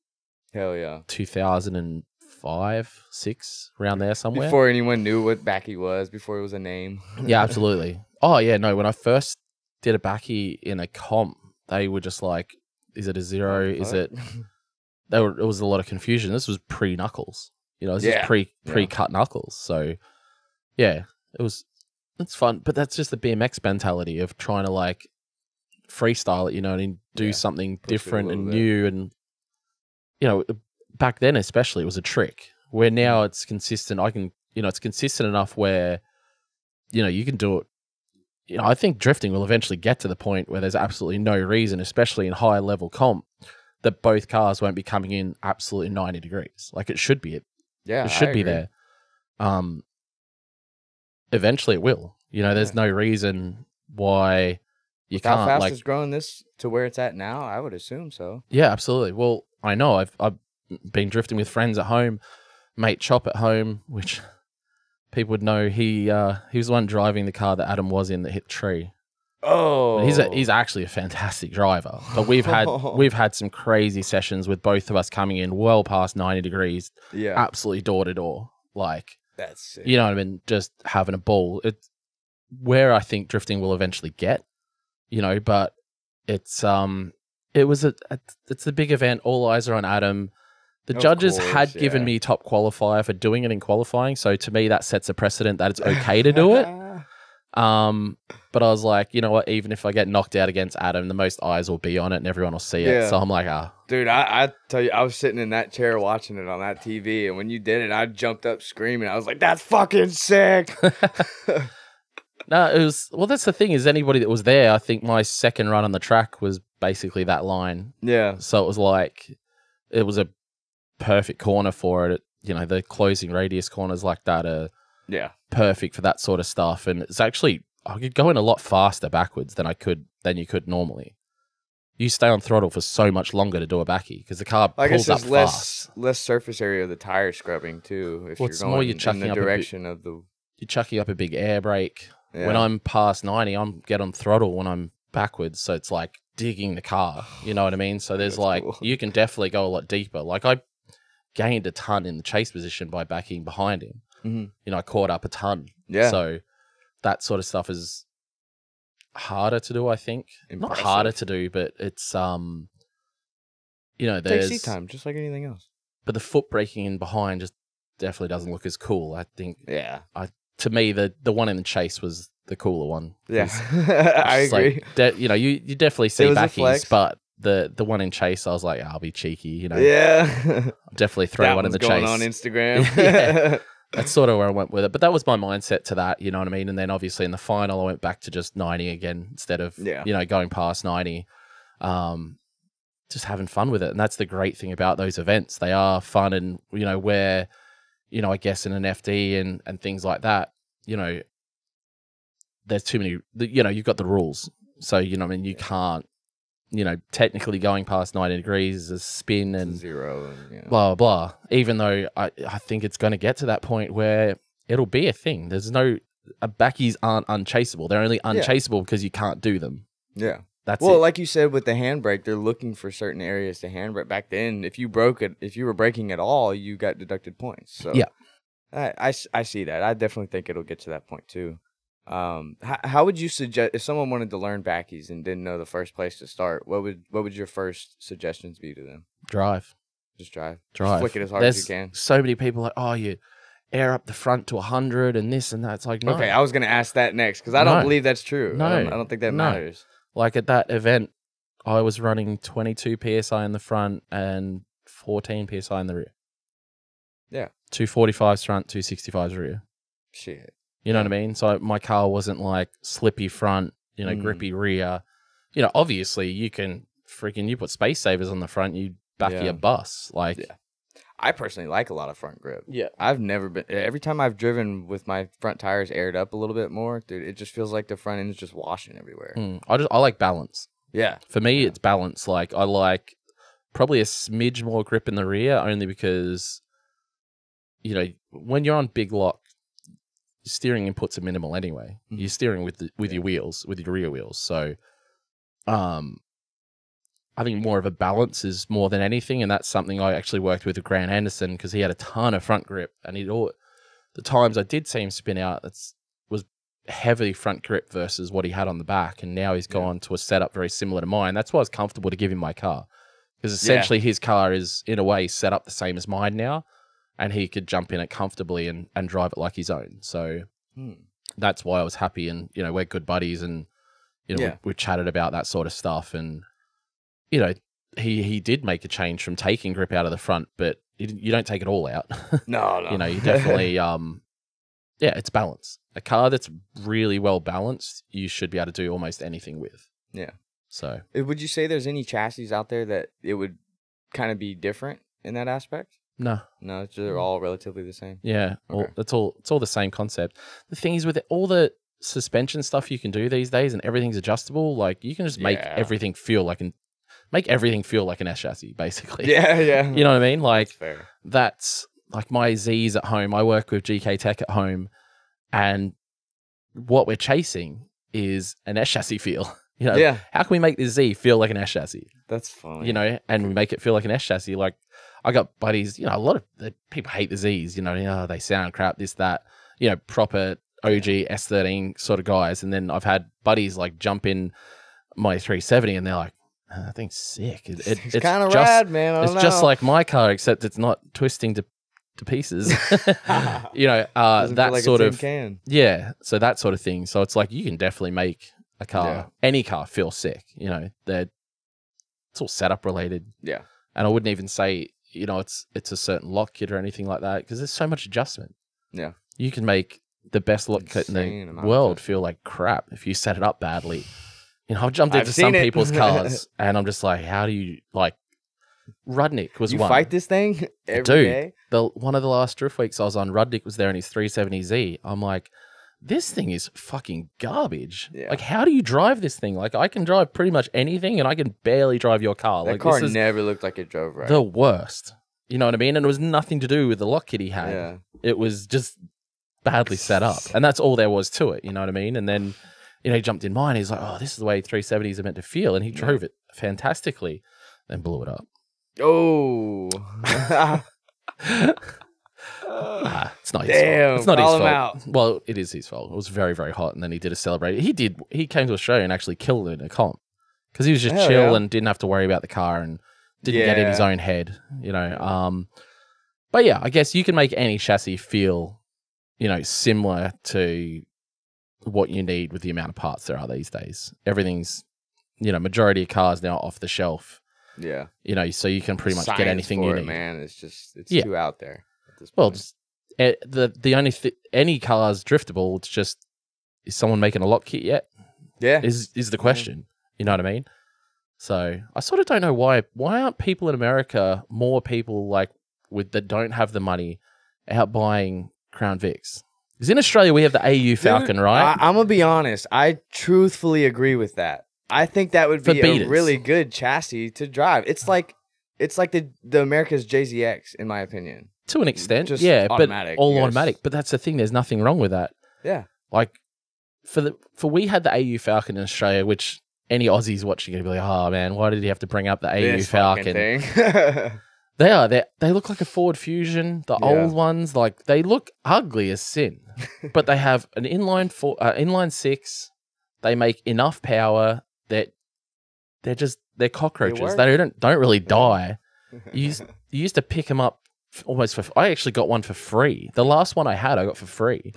2000 and 5, 6 around there somewhere, before anyone knew what backie was, before it was a name. Yeah, absolutely. Oh yeah, no, when I first did a backie in a comp, they were just like, is it a zero? Is it it was a lot of confusion. This was pre-knuckles, you know, this is pre-cut knuckles. So yeah, it's fun, but that's just the BMX mentality of trying to like freestyle it, you know, and do something different and new. And, you know, back then especially it was a trick, where now it's consistent. I can, you know, it's consistent enough where, you know, you can do it. You know, I think drifting will eventually get to the point where there's absolutely no reason, especially in high level comp, that both cars won't be coming in absolutely 90 degrees. Like it should be it. Yeah. It should be there. Eventually it will. You know, there's no reason why you can't. How fast is growing this to where it's at now? I would assume so. Yeah, absolutely. Well, I know I've been drifting with friends at home, mate Chop at home, which people would know he was the one driving the car that Adam was in that hit the tree. Oh, he's actually a fantastic driver. But we've had some crazy sessions with both of us coming in well past 90 degrees. Yeah, absolutely door to door. Like that's sick. You know what I mean? Just having a ball. It's where I think drifting will eventually get. You know, but it's it's a big event. All eyes are on Adam. The judges had given me top qualifier for doing it in qualifying, so to me that sets a precedent that it's okay to do it. But I was like, you know what? Even if I get knocked out against Adam, the most eyes will be on it, and everyone will see it. So I'm like, dude, I tell you, I was sitting in that chair watching it on that TV, and when you did it, I jumped up screaming. I was like, that's fucking sick. No, it was. Well, that's the thing is, anybody that was there, I think my second run on the track was basically that line. Yeah. So it was like, it was a perfect corner for it. You know, the closing radius corners like that are perfect for that sort of stuff. And it's actually, I could go in a lot faster backwards than you could normally. You stay on throttle for so much longer to do a backy because the car pulls up fast. Less surface area of the tire scrubbing too. If you're chucking up a big air brake. Yeah. When I'm past 90, I'm get on throttle when I'm backwards. So it's like digging the car. You know what I mean? So there's you can definitely go a lot deeper. Like I gained a ton in the chase position by backing behind him. Mm-hmm. You know, I caught up a ton. Yeah. So that sort of stuff is harder to do, I think. Impressive. Not harder to do, but it's, you know, there's... Takes seat time, just like anything else. But the foot braking in behind just definitely doesn't look as cool, I think. Yeah. To me, the one in the chase was the cooler one. Yeah, I agree. Like, you know, you definitely see backings, but the one in chase, I was like, I'll be cheeky, you know. Yeah. Definitely throw one in the chase. That one's going on Instagram. Yeah. That's sort of where I went with it. But that was my mindset to that, you know what I mean? And then obviously in the final, I went back to just 90 again instead of, you know, going past 90. Just having fun with it. And that's the great thing about those events. They are fun and, you know, where... You know, I guess in an FD and things like that, you know, there's too many, you know, you've got the rules. So, you know what I mean? You can't, you know, technically going past 90 degrees is a spin and zero, and, you know, blah, blah, even though I think it's going to get to that point where it'll be a thing. There's no, backies aren't unchaseable. They're only unchaseable because you can't do them. Yeah. That's well, like you said, with the handbrake, they're looking for certain areas to handbrake. Back then, if you broke it, if you were braking at all, you got deducted points. So yeah, I see that. I definitely think it'll get to that point too. How would you suggest if someone wanted to learn backies and didn't know the first place to start? What would your first suggestions be to them? Drive, just drive, drive. Just flick it as hard as you can. So many people like, oh, you air up the front to 100 and this and that. It's like, no. Okay, I was going to ask that next because I don't believe that's true. No, I don't think that matters. Like at that event, I was running 22 PSI in the front and 14 PSI in the rear. Yeah. 245s front, 265s rear. Shit. You know what I mean? So my car wasn't like slippy front, you know, grippy rear. You know, obviously you can freaking, you put space savers on the front, you back your bus. Like, I personally like a lot of front grip. Yeah. I've never been, every time I've driven with my front tires aired up a little bit more, dude, it just feels like the front end is just washing everywhere. I like balance. Yeah. For me, it's balance. Like, I like probably a smidge more grip in the rear only because, you know, when you're on big lock, steering inputs are minimal anyway. You're steering with your wheels, with your rear wheels. So, I think more of a balance is more than anything, and that's something I actually worked with Grant Anderson because he had a ton of front grip, and he'd all the times I did see him spin out, that's was heavily front grip versus what he had on the back, and now he's gone to a setup very similar to mine. That's why I was comfortable to give him my car because essentially his car is in a way set up the same as mine now, and he could jump in it comfortably and drive it like his own. So that's why I was happy, and you know we're good buddies and. you know, we chatted about that sort of stuff, and you know, he did make a change from taking grip out of the front, but you don't take it all out. No. You know, you definitely, yeah, it's balance. A car that's really well balanced, you should be able to do almost anything with. Yeah. So would you say there's any chassis out there that it would kind of be different in that aspect? No. No, they're all relatively the same. Yeah. Okay. It's all the same concept. The thing is, with all the suspension stuff you can do these days and everything's adjustable, like you can just make everything feel like an S chassis, basically. Yeah, yeah. You know what I mean? Like that's like my Z's at home. I work with GK Tech at home, and what we're chasing is an S chassis feel. You know, how can we make this Z feel like an S chassis? That's fine. You know, and we make it feel like an S chassis. Like I got buddies, you know, a lot of people hate the Z's, you know, they sound crap, this, that, you know, proper OG S13 sort of guys. And then I've had buddies like jump in my 370 and they're like, oh, that thing's sick. It's kind of rad, man. It's just like my car, except it's not twisting to pieces. You know, that like sort of can. Yeah. So that sort of thing. So it's like you can definitely make a car, any car, feel sick. You know, it's all setup related. Yeah. And I wouldn't even say, you know, it's a certain lock kit or anything like that, because there's so much adjustment. Yeah. You can make the best lock kit in the world feel like crap if you set it up badly. You know, I've jumped into some people's cars and I'm just like, how do you, like, Rudnick was one. You fight this thing every day? Dude, one of the last Drift Weeks I was on, Rudnick was there in his 370Z. I'm like, this thing is fucking garbage. Yeah. Like, how do you drive this thing? Like, I can drive pretty much anything and I can barely drive your car. That car never looked like it drove right. The worst. You know what I mean? And it was nothing to do with the lock kit he had. Yeah. It was just badly set up. And that's all there was to it. You know what I mean? And then... you know, he jumped in mine. He's like, oh, this is the way 370s are meant to feel. And he drove it fantastically, then blew it up. Oh. It's not his fault. It's not his fault. Well, it is his fault. It was very, very hot. And then he did a celebration. He came to Australia and actually killed it in a comp because he was just chill and didn't have to worry about the car and didn't get in his own head, you know. But yeah, I guess you can make any chassis feel, you know, similar to what you need with the amount of parts there are these days. Everything's, you know, majority of cars now off the shelf. Yeah. You know, so you can pretty much get anything you need. Man, it's just, it's too out there at this point. Well, just, the only any car's driftable. It's just, is someone making a lock kit yet? Yeah. Is the question. You know what I mean? So I sort of don't know why aren't people in America, more people like that don't have the money out buying Crown Vics? Because in Australia, we have the AU Falcon, right? I'm going to be honest. I truthfully agree with that. I think that would be a really good chassis to drive. It's like the America's JZX, in my opinion. To an extent. Just automatic, but all automatic. But that's the thing. There's nothing wrong with that. Yeah. Like, for we had the AU Falcon in Australia, which any Aussies watching are going to be like, oh, man, why did he have to bring up the AU Falcon? Thing. They are. They look like a Ford Fusion. The old ones, like they look ugly as sin, but they have an inline six. They make enough power that they're cockroaches. They don't really die. You used to pick them up almost for. I actually got one for free. The last one I had, I got for free.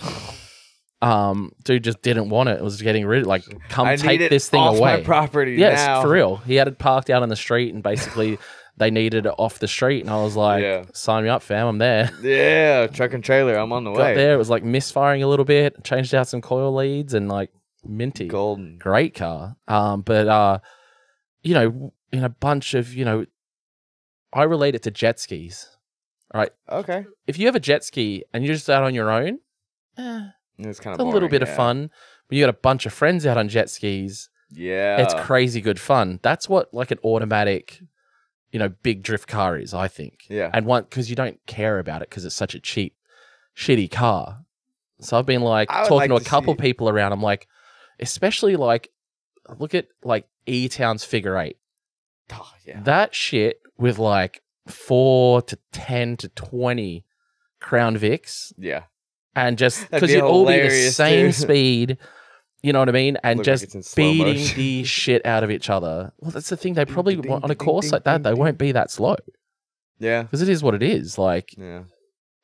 Dude just didn't want it. It was getting rid of like, come take this thing away. I need it off my property now. Yes, for real. He had it parked out on the street and basically. They needed it off the street, and I was like, sign me up, fam. I'm there. Yeah, truck and trailer. I'm on the way. Got there. It was like misfiring a little bit. Changed out some coil leads and like minty. Golden. Great car. You know, in a bunch of, you know, I relate it to jet skis, right? Okay. If you have a jet ski and you're just out on your own, it's kind of a little bit of fun. But you got a bunch of friends out on jet skis. Yeah. It's crazy good fun. That's what like an automatic... you know, big drift car is, I think. Yeah. And one, because you don't care about it because it's such a cheap, shitty car. So I've been like talking to a couple people around. I'm like, especially like, look at like E-Town's figure eight. Oh, yeah. That shit with like 4 to 10 to 20 Crown Vics. Yeah. And just, because it'd all be the same speed. You know what I mean? And look, just beating the shit out of each other. Well, that's the thing. They probably, on a course like that, they won't be that slow. Yeah. Because it is what it is. Like,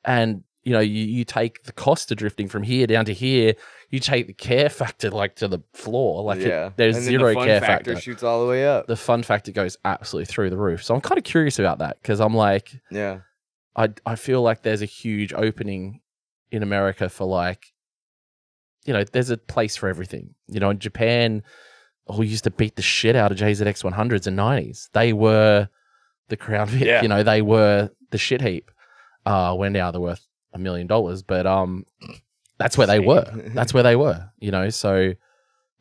and you know, you take the cost of drifting from here down to here, you take the care factor like to the floor. Like yeah. There's zero care factor. The fun factor shoots all the way up. The fun factor goes absolutely through the roof. So I'm kind of curious about that because I'm like, yeah, I feel like there's a huge opening in America for like, you know, there's a place for everything. You know, in Japan, we used to beat the shit out of JZX 100s and 90s. They were the crown Vic, yeah. You know, they were the shit heap. Where now they're worth $1 million, but that's where they were. That's where they were, you know. So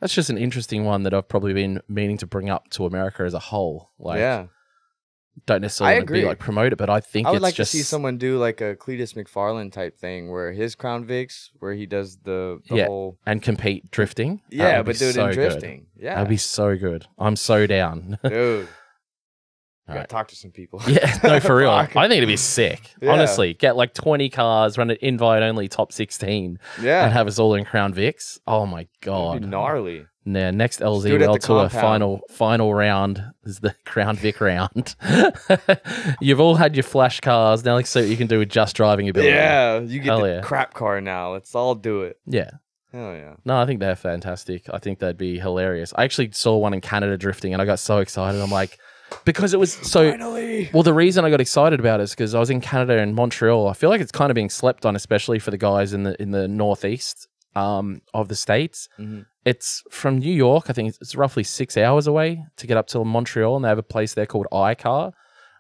that's just an interesting one that I've probably been meaning to bring up to America as a whole. Like, yeah, don't necessarily be like promote it, but I think I would like to see someone do like a Cletus McFarlane type thing where his Crown Vics, where he does the yeah, whole and compete drifting. Yeah, but do it in drifting. Good. Yeah, that'd be so good. I'm so down, dude. Gotta talk to some people. Yeah, no, for real. I think it'd be sick. Yeah. Honestly, get like 20 cars, run an invite only top 16. Yeah. And have us all in Crown Vics. Oh my God. That'd be gnarly. Nah, next LZ World Tour final round is the Crown Vic round. You've all had your flash cars. Now let's see what you can do with just driving ability. Yeah, you get the crap car now. Let's all do it. Yeah. Hell yeah. No, I think they're fantastic. I think that'd be hilarious. I actually saw one in Canada drifting and I got so excited. I'm like, because it was so... Finally. Well, the reason I got excited about it is because I was in Canada and Montreal. I feel like it's kind of being slept on, especially for the guys in the northeast of the States. Mm-hmm. It's from New York. I think it's roughly 6 hours away to get up to Montreal, and they have a place there called iCar,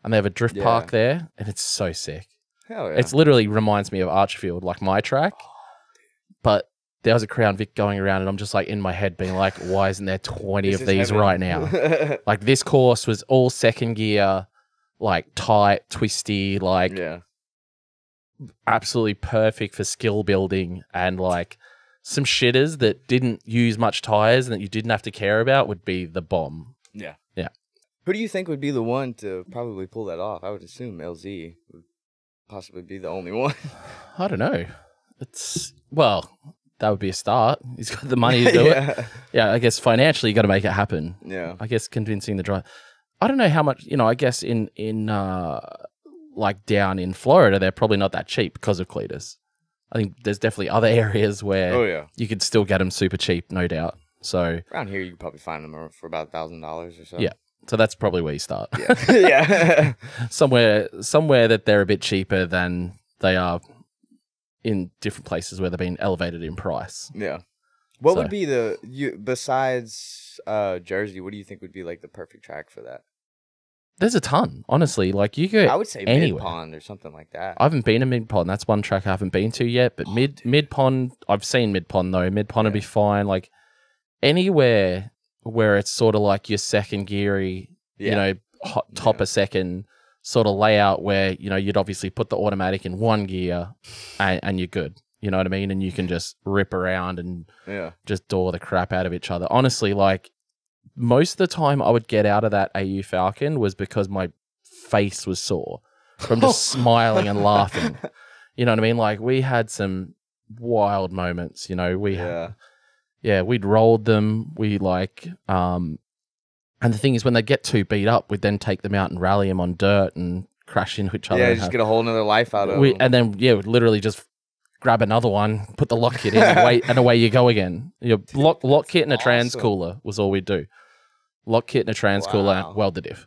and they have a drift park there, and it's so sick. Hell yeah. It literally reminds me of Archerfield, like my track, but... There was a Crown Vic going around, and I'm just like in my head being like, why isn't there 20 of these right now? Like this course was all second gear, like tight, twisty, like absolutely perfect for skill building, and like some shitters that didn't use much tires and that you didn't have to care about would be the bomb. Yeah. Yeah. Who do you think would be the one to probably pull that off? I would assume LZ would possibly be the only one. I don't know. It's, well... That would be a start. He's got the money to do it. Yeah, I guess financially you got to make it happen. Yeah, I guess convincing the driver. I don't know how much, you know. I guess in like down in Florida, they're probably not that cheap because of Cletus. I think there's definitely other areas where you could still get them super cheap, no doubt. So around here, you could probably find them for about $1,000 or so. Yeah, so that's probably where you start. Yeah, yeah. somewhere that they're a bit cheaper than they are in different places where they've been elevated in price. Yeah. What would be besides Jersey, what do you think would be like the perfect track for that? There's a ton, honestly. Like you could, I would say anywhere. Mid Pond or something like that. I haven't been to Mid Pond. That's one track I haven't been to yet, but Mid Pond, I've seen Mid Pond though. Mid Pond would be fine. Like anywhere where it's sort of like your second geary, you know, hot top a second sort of layout where, you know, you'd obviously put the automatic in one gear and you're good. You know what I mean? And you can just rip around and just door the crap out of each other. Honestly, like most of the time I would get out of that AU Falcon was because my face was sore from just smiling and laughing. You know what I mean? Like we had some wild moments, you know, we had, we'd rolled them. We like, and the thing is, when they get too beat up, we'd then take them out and rally them on dirt and crash into each other. Yeah, just get a whole nother life out of them. And then, we'd literally just grab another one, put the lock kit in, and, and away you go again. Your lock kit and a trans cooler was all we'd do. Lock kit and a trans cooler, weld the diff.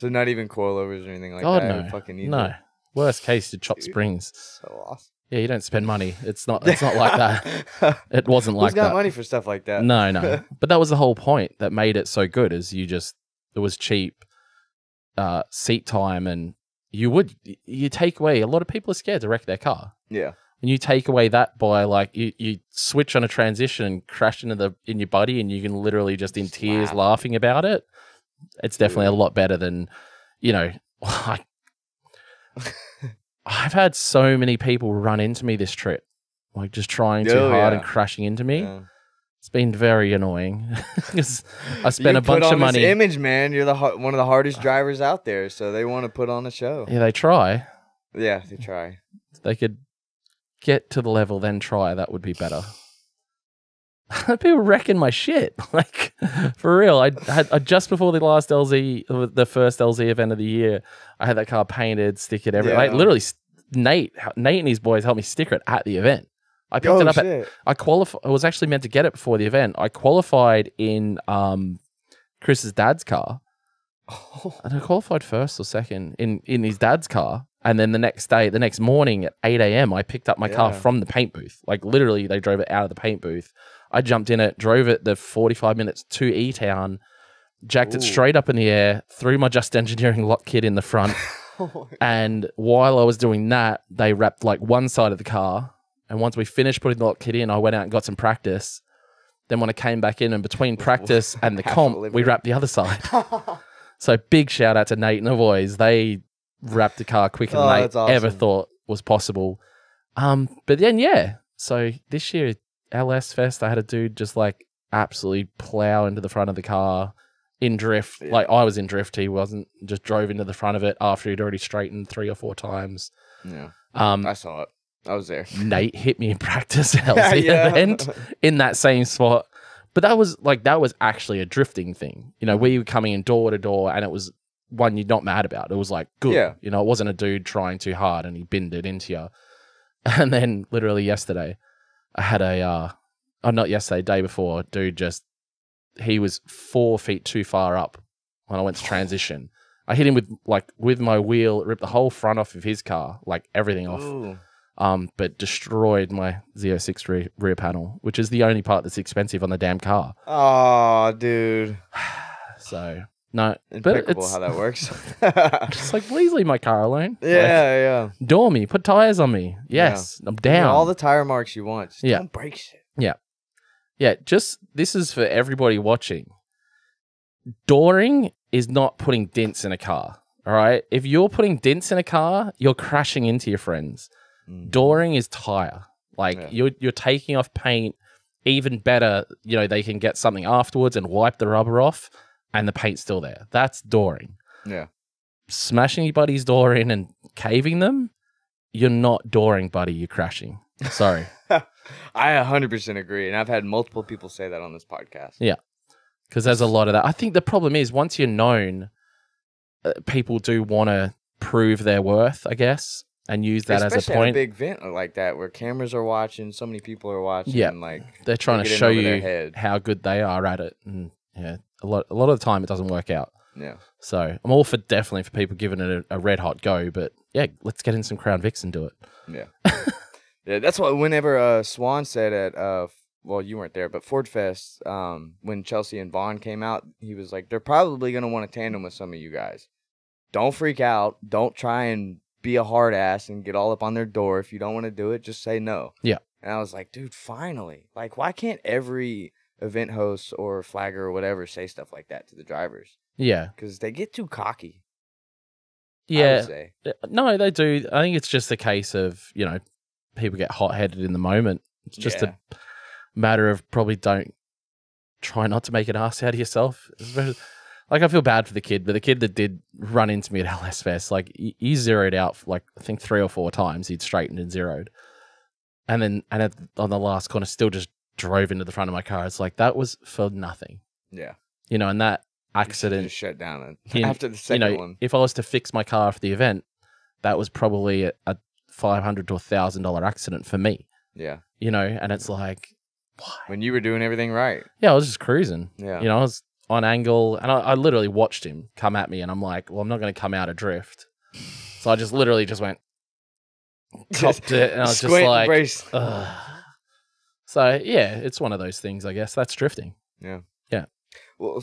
So not even coilovers or anything like that? No. Fucking either. No. Worst case, you chop springs. So awesome. Yeah, you don't spend money. It's not like that. It wasn't like that. Who's got money for stuff like that? No, no. But that was the whole point that made it so good is it was cheap seat time, and you take away, a lot of people are scared to wreck their car. Yeah. And you take away that by like, you switch on a transition and crash into in your buddy, and you can literally just in tears laughing about it. It's definitely a lot better than, you know, I've had so many people run into me this trip, like just trying too hard and crashing into me. Yeah. It's been very annoying because I spent a bunch of money. This image, man, you're one of the hardest drivers out there, so they want to put on a show. Yeah, they try. Yeah, they try. If they could get to the level, then try. That would be better. People wrecking my shit, like for real. I just before the last LZ, the first LZ event of the year, I had that car painted, stickered everywhere. Like literally Nate and his boys helped me sticker it at the event. I picked it up. I was actually meant to get it before the event. I qualified in Chris's dad's car. Oh. And I qualified first or second in his dad's car. And then the next day, the next morning at 8 a.m., I picked up my car from the paint booth. Like, literally, they drove it out of the paint booth. I jumped in it, drove it the 45 minutes to E-Town, jacked it straight up in the air, threw my Just Engineering lock kit in the front. And while I was doing that, they wrapped, like, one side of the car. And once we finished putting the lock kit in, I went out and got some practice. Then when I came back in, and between practice and the comp, we wrapped the other side. So big shout out to Nate and the boys. They wrapped the car quicker than I ever thought was possible. But then, yeah. So this year, LS Fest, I had a dude just like absolutely plow into the front of the car in drift. Yeah. Like, I was in drift. He wasn't. Just drove into the front of it after he'd already straightened 3 or 4 times. Yeah. I saw it. I was there. Nate hit me in practice at LZ event in that same spot. But that was like, that was actually a drifting thing. You know, we were coming in door to door, and it was one you're not mad about. It was like, good. Yeah. You know, it wasn't a dude trying too hard and he binned it into you. And then literally yesterday, I had a, oh, not yesterday, day before, dude just, he was 4 feet too far up when I went to transition. I hit him with my wheel, it ripped the whole front off of his car, like everything off. Ooh. But destroyed my Z06 rear panel, which is the only part that's expensive on the damn car. Oh, dude. So, no. Impeccable how that works. Just like, please leave my car alone. Yeah, like, yeah. Door me. Put tires on me. Yes. Yeah. I'm down. You know, all the tire marks you want. Just don't break shit. Yeah. Yeah, just, this is for everybody watching. Dooring is not putting dents in a car, all right? If you're putting dents in a car, you're crashing into your friends. Dooring is tire. Like, you're taking off paint. Even better, you know, they can get something afterwards and wipe the rubber off, and the paint's still there. That's dooring. Yeah. Smashing your buddy's door in and caving them, you're not dooring, buddy. You're crashing. Sorry. I 100% agree, and I've had multiple people say that on this podcast. Yeah, because there's a lot of that. I think the problem is, once you're known, people do want to prove their worth, I guess. And use that especially as a point. At a big event like that where cameras are watching, so many people are watching. Yeah, and like they're trying to show you how good they are at it. And yeah, a lot of the time it doesn't work out. Yeah. So I'm all for definitely for people giving it a red hot go, but yeah, let's get in some Crown Vicks and do it. Yeah. Yeah, that's why whenever Swan said at well, you weren't there, but Ford Fest, when Chelsea and Vaughn came out, he was like, they're probably gonna want to tandem with some of you guys. Don't freak out. Don't try and be a hard ass and get all up on their door. If you don't want to do it, just say no. Yeah. And I was like, dude, finally. Like, why can't every event host or flagger or whatever say stuff like that to the drivers? Yeah. Because they get too cocky. Yeah. I would say. No, they do. I think it's just a case of, you know, people get hot-headed in the moment. It's just a matter of probably try not to make an ass out of yourself. Like, I feel bad for the kid, but the kid that did run into me at LS Fest, like, he zeroed out, like, I think 3 or 4 times. He'd straightened and zeroed. And then on the last corner, still just drove into the front of my car. It's like, that was for nothing. Yeah. You know, and that accident. You just shut down after the second one. If I was to fix my car for the event, that was probably a $500 to $1,000 accident for me. Yeah. You know, and it's like, what? When you were doing everything right. Yeah, I was just cruising. Yeah. You know, I was on angle, and I literally watched him come at me, and I'm like, well, I'm not going to come out adrift. So I just literally just went, copped it, and I was just like, ugh. So yeah, it's one of those things, I guess. That's drifting. Yeah. Yeah. Well,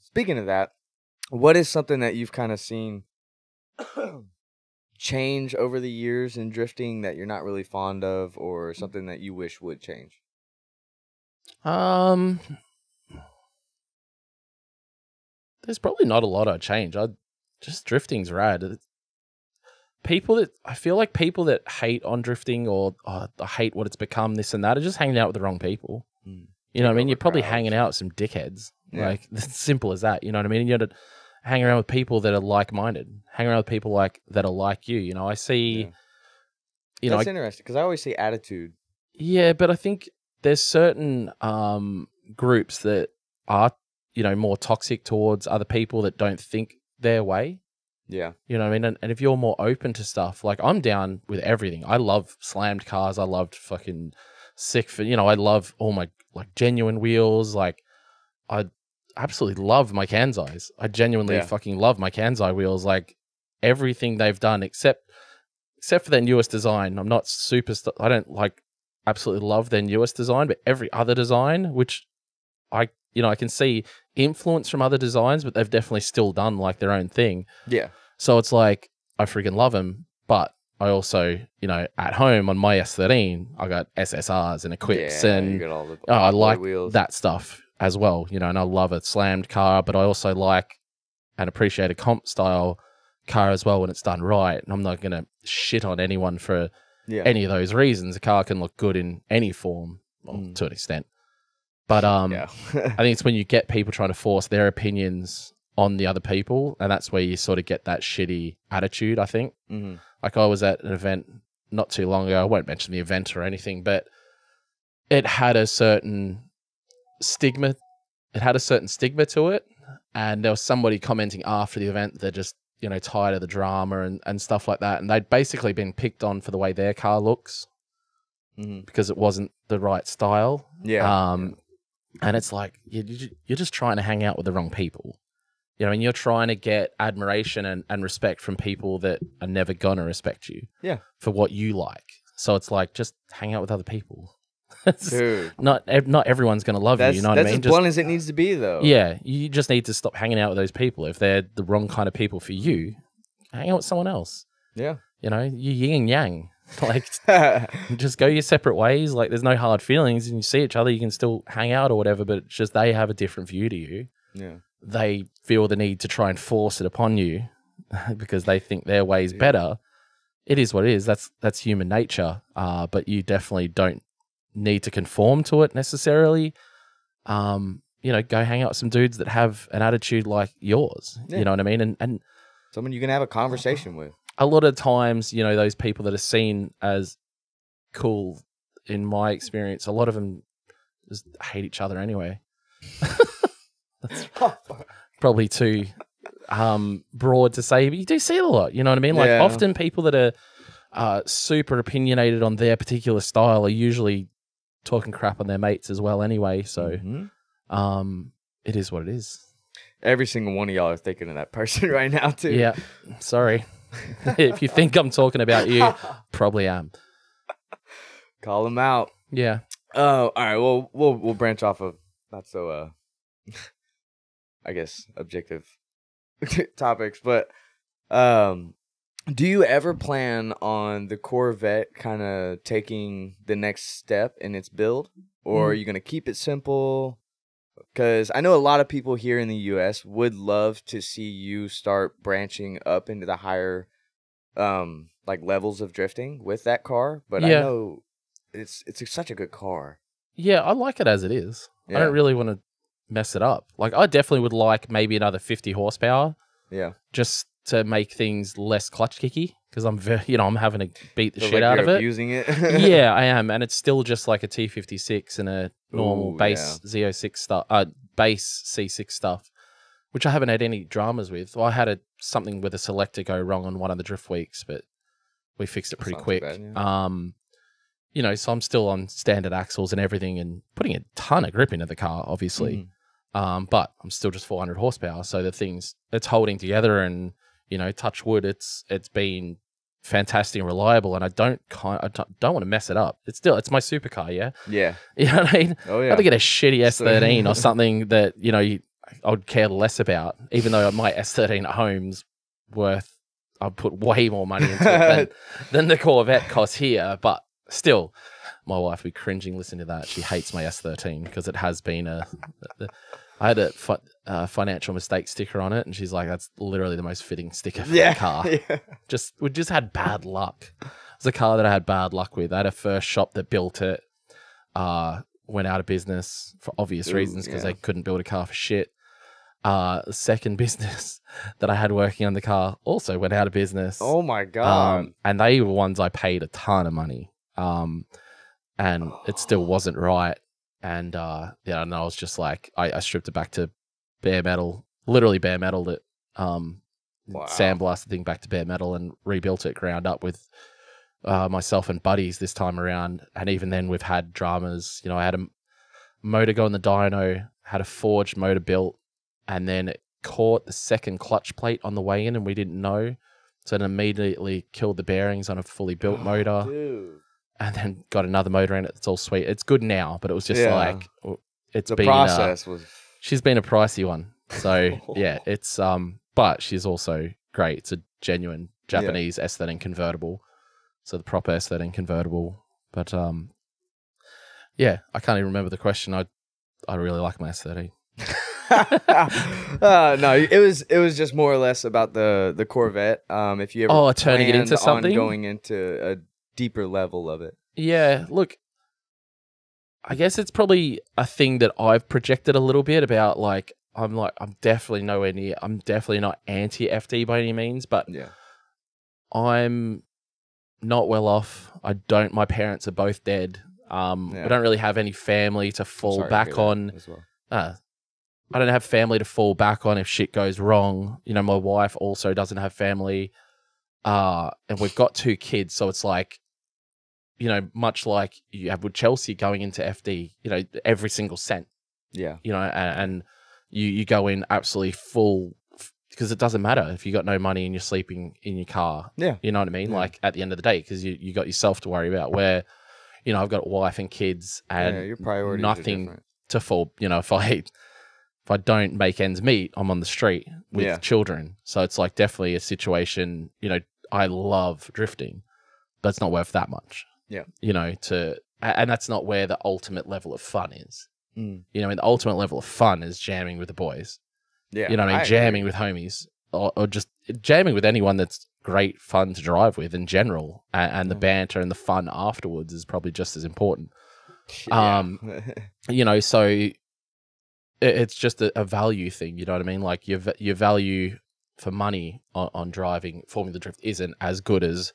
speaking of that, what is something that you've kind of seen change over the years in drifting that you're not really fond of, or something that you wish would change? There's probably not a lot I'd change. Just drifting's rad. I feel like people that hate on drifting or I hate what it's become, this and that, are just hanging out with the wrong people. Mm. You know what I mean? You're probably hanging out with some dickheads. Yeah. Like, it's simple as that. You know what I mean? You got to hang around with people that are like-minded. Hang around with people that are like you. You know, I see. Yeah. You know, that's interesting because I always see attitude. Yeah, but I think there's certain groups that are, you know, more toxic towards other people that don't think their way. Yeah. You know what I mean? And if you're more open to stuff, like I'm down with everything. I love slammed cars. I loved fucking sick, you know, I love all my like genuine wheels. Like I absolutely love my Kanzais. I genuinely fucking love my Kanzai wheels. Like everything they've done except for their newest design. I'm not super, I don't like absolutely love their newest design, but every other design, which I, you know, I can see influence from other designs, but they've definitely still done like their own thing. Yeah. So it's like, I freaking love them, but I also, you know, at home on my S13, I got SSRs and Equips and all the, all I like wheels. That stuff as well, you know, and I love a slammed car, but I also like and appreciate a comp style car as well when it's done right. And I'm not going to shit on anyone for any of those reasons. A car can look good in any form to an extent. But I think it's when you get people trying to force their opinions on the other people, and that's where you sort of get that shitty attitude, I think. Mm-hmm. Like I was at an event not too long ago. I won't mention the event or anything, but it had a certain stigma. It had a certain stigma to it, and there was somebody commenting after the event they're just, you know, tired of the drama and stuff like that, and they'd basically been picked on for the way their car looks because it wasn't the right style. Yeah. And it's like, you're just trying to hang out with the wrong people. You know, and you're trying to get admiration and respect from people that are never going to respect you for what you like. So it's like, just hang out with other people. Dude. Not everyone's going to love you, you know what I mean? That's as blunt as it needs to be, though. Yeah, you just need to stop hanging out with those people. If they're the wrong kind of people for you, hang out with someone else. Yeah. You know, you yin and yang. Like, just go your separate ways. Like, there's no hard feelings, and you see each other, you can still hang out or whatever, but it's just they have a different view to you. Yeah. They feel the need to try and force it upon you because they think their way is better. It is what it is. That's human nature. But you definitely don't need to conform to it necessarily. You know, go hang out with some dudes that have an attitude like yours. Yeah. You know what I mean? And someone you can have a conversation with. A lot of times, you know, those people that are seen as cool, in my experience, a lot of them just hate each other anyway. That's probably too broad to say, but you do see it a lot, you know what I mean? Like often people that are super opinionated on their particular style are usually talking crap on their mates as well anyway, so it is what it is. Every single one of y'all are thinking of that person right now too. Yeah, sorry. If you think I'm talking about you, probably am. Call them out. Yeah. All right. Well, we'll branch off of not so I guess objective topics, but do you ever plan on the Corvette kind of taking the next step in its build, or are you going to keep it simple? Because I know a lot of people here in the U.S. would love to see you start branching up into the higher like levels of drifting with that car. But I know it's such a good car. Yeah, I like it as it is. Yeah. I don't really want to mess it up. Like, I definitely would like maybe another 50 horsepower. Yeah. Just to make things less clutch kicky, because I'm very, you know, I'm having to beat the shit out of it. Abusing it. Yeah, I am, and it's still just like a T56 and a normal base Z06 stuff, base C6 stuff, which I haven't had any dramas with. Well, I had something with a selector go wrong on one of the drift weeks, but we fixed it pretty quick. Bad, yeah. You know, so I'm still on standard axles and everything, and putting a ton of grip into the car, obviously. But I'm still just 400 horsepower, so the thing's it's holding together and. You know, touch wood, it's been fantastic and reliable, and I don't want to mess it up. It's my supercar, yeah? Yeah. You know what I mean? Oh, yeah. I'd get a shitty S13 or something that, you know, I would care less about, even though my S13 at home's worth, I've put way more money into it than the Corvette costs here, but still, my wife would be cringing listening to that. She hates my S13 because it has been I had a financial mistake sticker on it, and she's like, "That's literally the most fitting sticker for the car." Yeah. We just had bad luck. It was a car that I had bad luck with. I had a first shop that built it, went out of business for obvious reasons because they couldn't build a car for shit. The second business that I had working on the car also went out of business. Oh my god! And they were ones I paid a ton of money, and it still wasn't right. And yeah, and I was just like, I stripped it back to bare metal, literally bare metaled it. wow. Sandblasted the thing back to bare metal and rebuilt it ground up with myself and buddies this time around. And even then we've had dramas. You know, I had a motor go in the dyno, had a forged motor built, and then it caught the second clutch plate on the way in and we didn't know. So it immediately killed the bearings on a fully built motor. Dude. And then got another motor in it. It's all sweet. It's good now, but it was just like, it's been process was... She's been a pricey one. So yeah, it's, but she's also great. It's a genuine Japanese S13 convertible. So the proper S13 convertible. But yeah, I can't even remember the question. I really like my S13. No, it was just more or less about the Corvette. If you ever turning it into something, going into a deeper level of it. Yeah, look, I guess it's probably a thing that I've projected a little bit about. Like, I'm definitely nowhere near. I'm definitely not anti-FD by any means, but yeah, I'm not well off. I don't. My parents are both dead. I don't really have any family to fall back on. As well. I don't have family to fall back on if shit goes wrong. You know, my wife also doesn't have family. And we've got two kids. So it's like, you know, much like you have with Chelsea going into FD, you know, every single cent. Yeah. You know, and you go in absolutely full because it doesn't matter if you got no money and you're sleeping in your car. Yeah. You know what I mean? Yeah. Like at the end of the day, because you got yourself to worry about where, you know, I've got a wife and kids and your priorities are different. To fall, you know, if I don't make ends meet, I'm on the street with children. So it's like definitely a situation, you know, I love drifting, but it's not worth that much. Yeah. You know, and that's not where the ultimate level of fun is. Mm. You know, and the ultimate level of fun is jamming with the boys. Yeah. You know what I mean? Jamming with homies or just jamming with anyone that's great fun to drive with in general. And the banter and the fun afterwards is probably just as important. Yeah. You know, so... It's just a value thing, you know what I mean? Like your value for money on driving Formula Drift isn't as good as,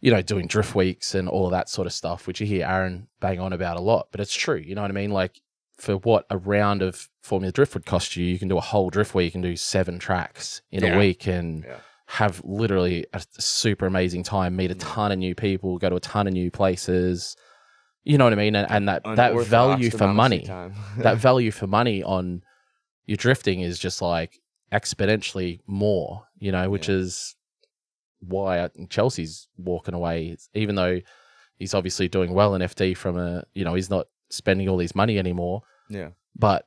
you know, doing drift weeks and all of that sort of stuff, which you hear Aaron bang on about a lot, but it's true, you know what I mean? Like for what a round of Formula Drift would cost you, you can do a whole drift week and do 7 tracks in a week and have literally a super amazing time, meet a ton of new people, go to a ton of new places. You know what I mean? And that value for money, that value for money on your drifting is just like exponentially more, you know, which is why I think Chelsea's walking away, even though he's obviously doing well in FD from a, you know, he's not spending all his money anymore. Yeah. But,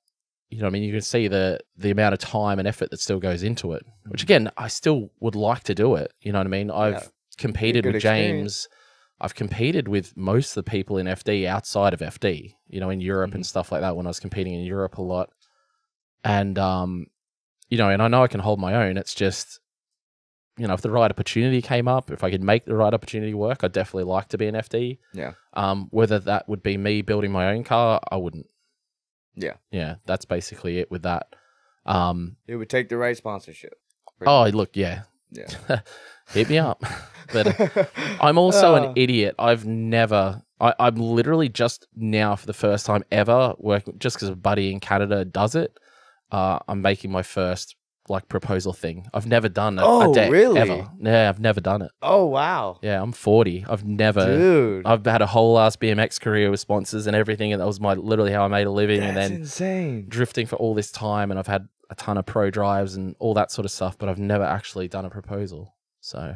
you know, I mean, you can see the amount of time and effort that still goes into it, which again, I still would like to do it. You know what I mean? I've competed with James. I've competed with most of the people in FD outside of FD, you know, in Europe and stuff like that when I was competing in Europe a lot. And, you know, and I know I can hold my own. It's just, you know, if the right opportunity came up, if I could make the right opportunity work, I'd definitely like to be in FD. Yeah. Whether that would be me building my own car, I wouldn't. Yeah. Yeah. That's basically it with that. It would take the right sponsorship. Oh, look. Yeah. Yeah. Hit me up. But I'm also an idiot. I'm literally just now for the first time ever working, just because a buddy in Canada does it. I'm making my first like proposal thing. I've never done a deck really? Ever. Yeah, I've never done it. Oh, wow. Yeah, I'm 40. I've never. Dude. I've had a whole ass BMX career with sponsors and everything. And that was literally how I made a living. That's and then insane. Drifting for all this time. And I've had a ton of pro drives and all that sort of stuff, but I've never actually done a proposal. So,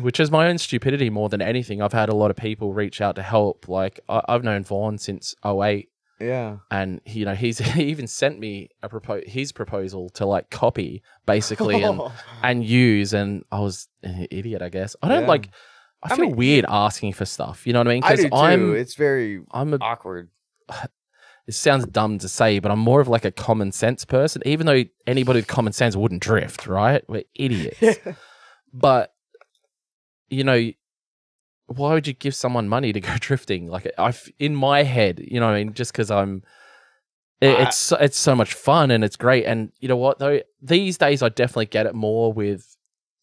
which is my own stupidity more than anything. I've had a lot of people reach out to help. Like I've known Vaughn since 08. Yeah. And you know, he even sent me his proposal to like copy basically and use. And I was an idiot, I guess. I don't like, I feel weird asking for stuff. You know what I mean? Cause I do too. It's very awkward. It sounds dumb to say, but I'm more of like a common sense person, even though anybody with common sense wouldn't drift, right? We're idiots. But, you know, why would you give someone money to go drifting? Like, in my head, you know what I mean? Just because it's so much fun and it's great. And you know what, though? These days, I definitely get it more with,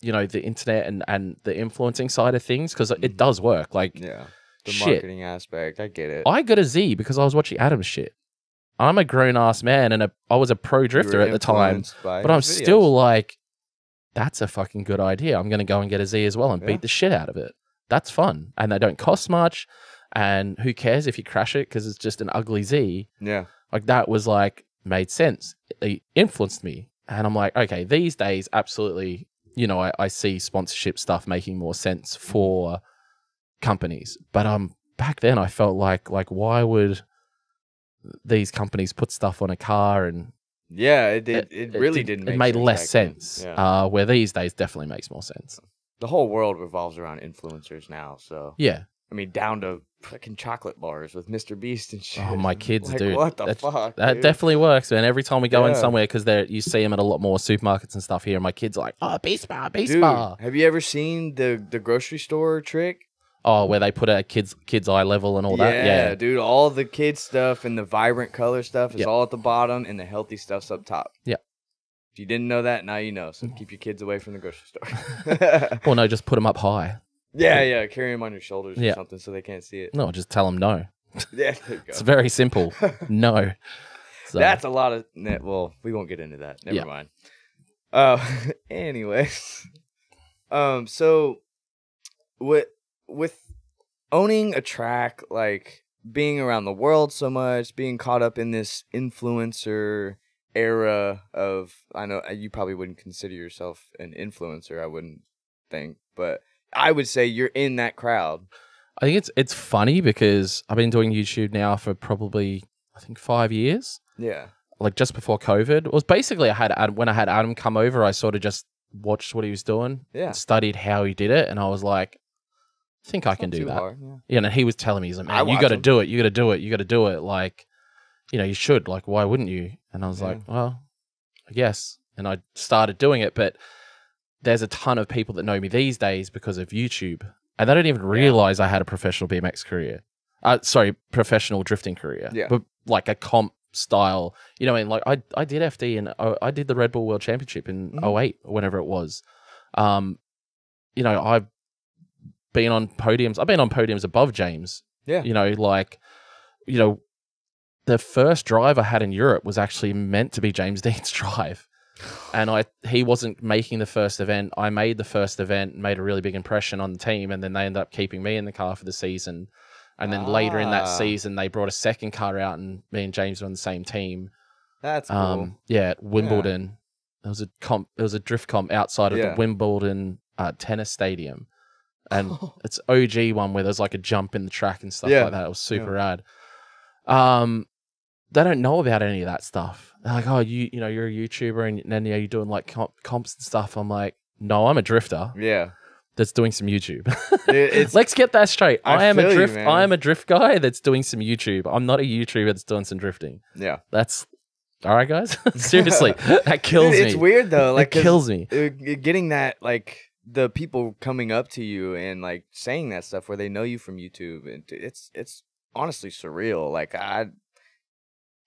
you know, the internet and the influencing side of things because it does work. Like, yeah. The marketing aspect, I get it. I got a Z because I was watching Adam's shit. I'm a grown ass man, and I was a pro drifter at the time, but I'm still like, that's a fucking good idea. I'm going to go and get a Z as well and beat the shit out of it. That's fun. And they don't cost much. And who cares if you crash it because it's just an ugly Z. Yeah. Like that was like, made sense. It influenced me. And I'm like, okay, these days, absolutely, you know, I see sponsorship stuff making more sense for companies. But back then I felt like why would these companies put stuff on a car? And yeah, it really made less sense. Yeah. Where these days definitely makes more sense. The whole world revolves around influencers now, so yeah. I mean, down to fucking chocolate bars with Mr. Beast and shit. Oh, my kids, like, dude. What the fuck? That definitely works, man. Every time we go in somewhere, because you see them at a lot more supermarkets and stuff here, and my kids are like, oh, Beast Bar, Beast Bar. Have you ever seen the grocery store trick? Oh, where they put a kids eye level and all that? Yeah, dude. All the kids stuff and the vibrant color stuff is all at the bottom, and the healthy stuff's up top. Yeah. If you didn't know that, now you know. So keep your kids away from the grocery store. Well, no, just put them up high. Yeah, carry them on your shoulders or something so they can't see it. No, just tell them no. Yeah, there you go. It's very simple. No. So. That's a lot of... Well, we won't get into that. Never mind. Anyways. So, with owning a track, like, being around the world so much, being caught up in this influencer era of... I know you probably wouldn't consider yourself an influencer, I wouldn't think, but... I would say you're in that crowd. I think it's funny because I've been doing YouTube now for probably, I think, 5 years. Yeah. Like just before COVID. It was basically when I had Adam come over, I sort of just watched what he was doing. Yeah. Studied how he did it. And I was like, I think I can do that. Hard, yeah. And he was telling me, he's like, man, you got to do it. You got to do it. You got to do it. Like, you know, you should. Like, why wouldn't you? And I was like, well, I guess. And I started doing it. But there's a ton of people that know me these days because of YouTube, and they don't even realize I had a professional BMX career. Sorry, professional drifting career. Yeah. But like a comp style, you know what I mean? Like I did FD and I did the Red Bull World Championship in 08 or whenever it was. You know, I've been on podiums. I've been on podiums above James. Yeah. You know, like, you know, the first drive I had in Europe was actually meant to be James Dean's drive. And he wasn't making the first event. I made the first event, made a really big impression on the team, and then they ended up keeping me in the car for the season. And then later in that season, they brought a second car out, and me and James were on the same team. That's cool. Yeah, at Wimbledon. Yeah. It was a comp. It was a drift comp outside of the Wimbledon tennis stadium, and it's OG one where there's like a jump in the track and stuff like that. It was super rad. They don't know about any of that stuff. They're like, oh, you know, you're a YouTuber and yeah, you're doing like comps and stuff. I'm like, no, I'm a drifter. Yeah, that's doing some YouTube. Let's get that straight. I am a drift guy that's doing some YouTube. I'm not a YouTuber that's doing some drifting. Yeah, that's all right, guys. Seriously, that kills me. It's weird though. Like, it kills me. Getting that, like, the people coming up to you and like saying that stuff where they know you from YouTube, and it's honestly surreal. Like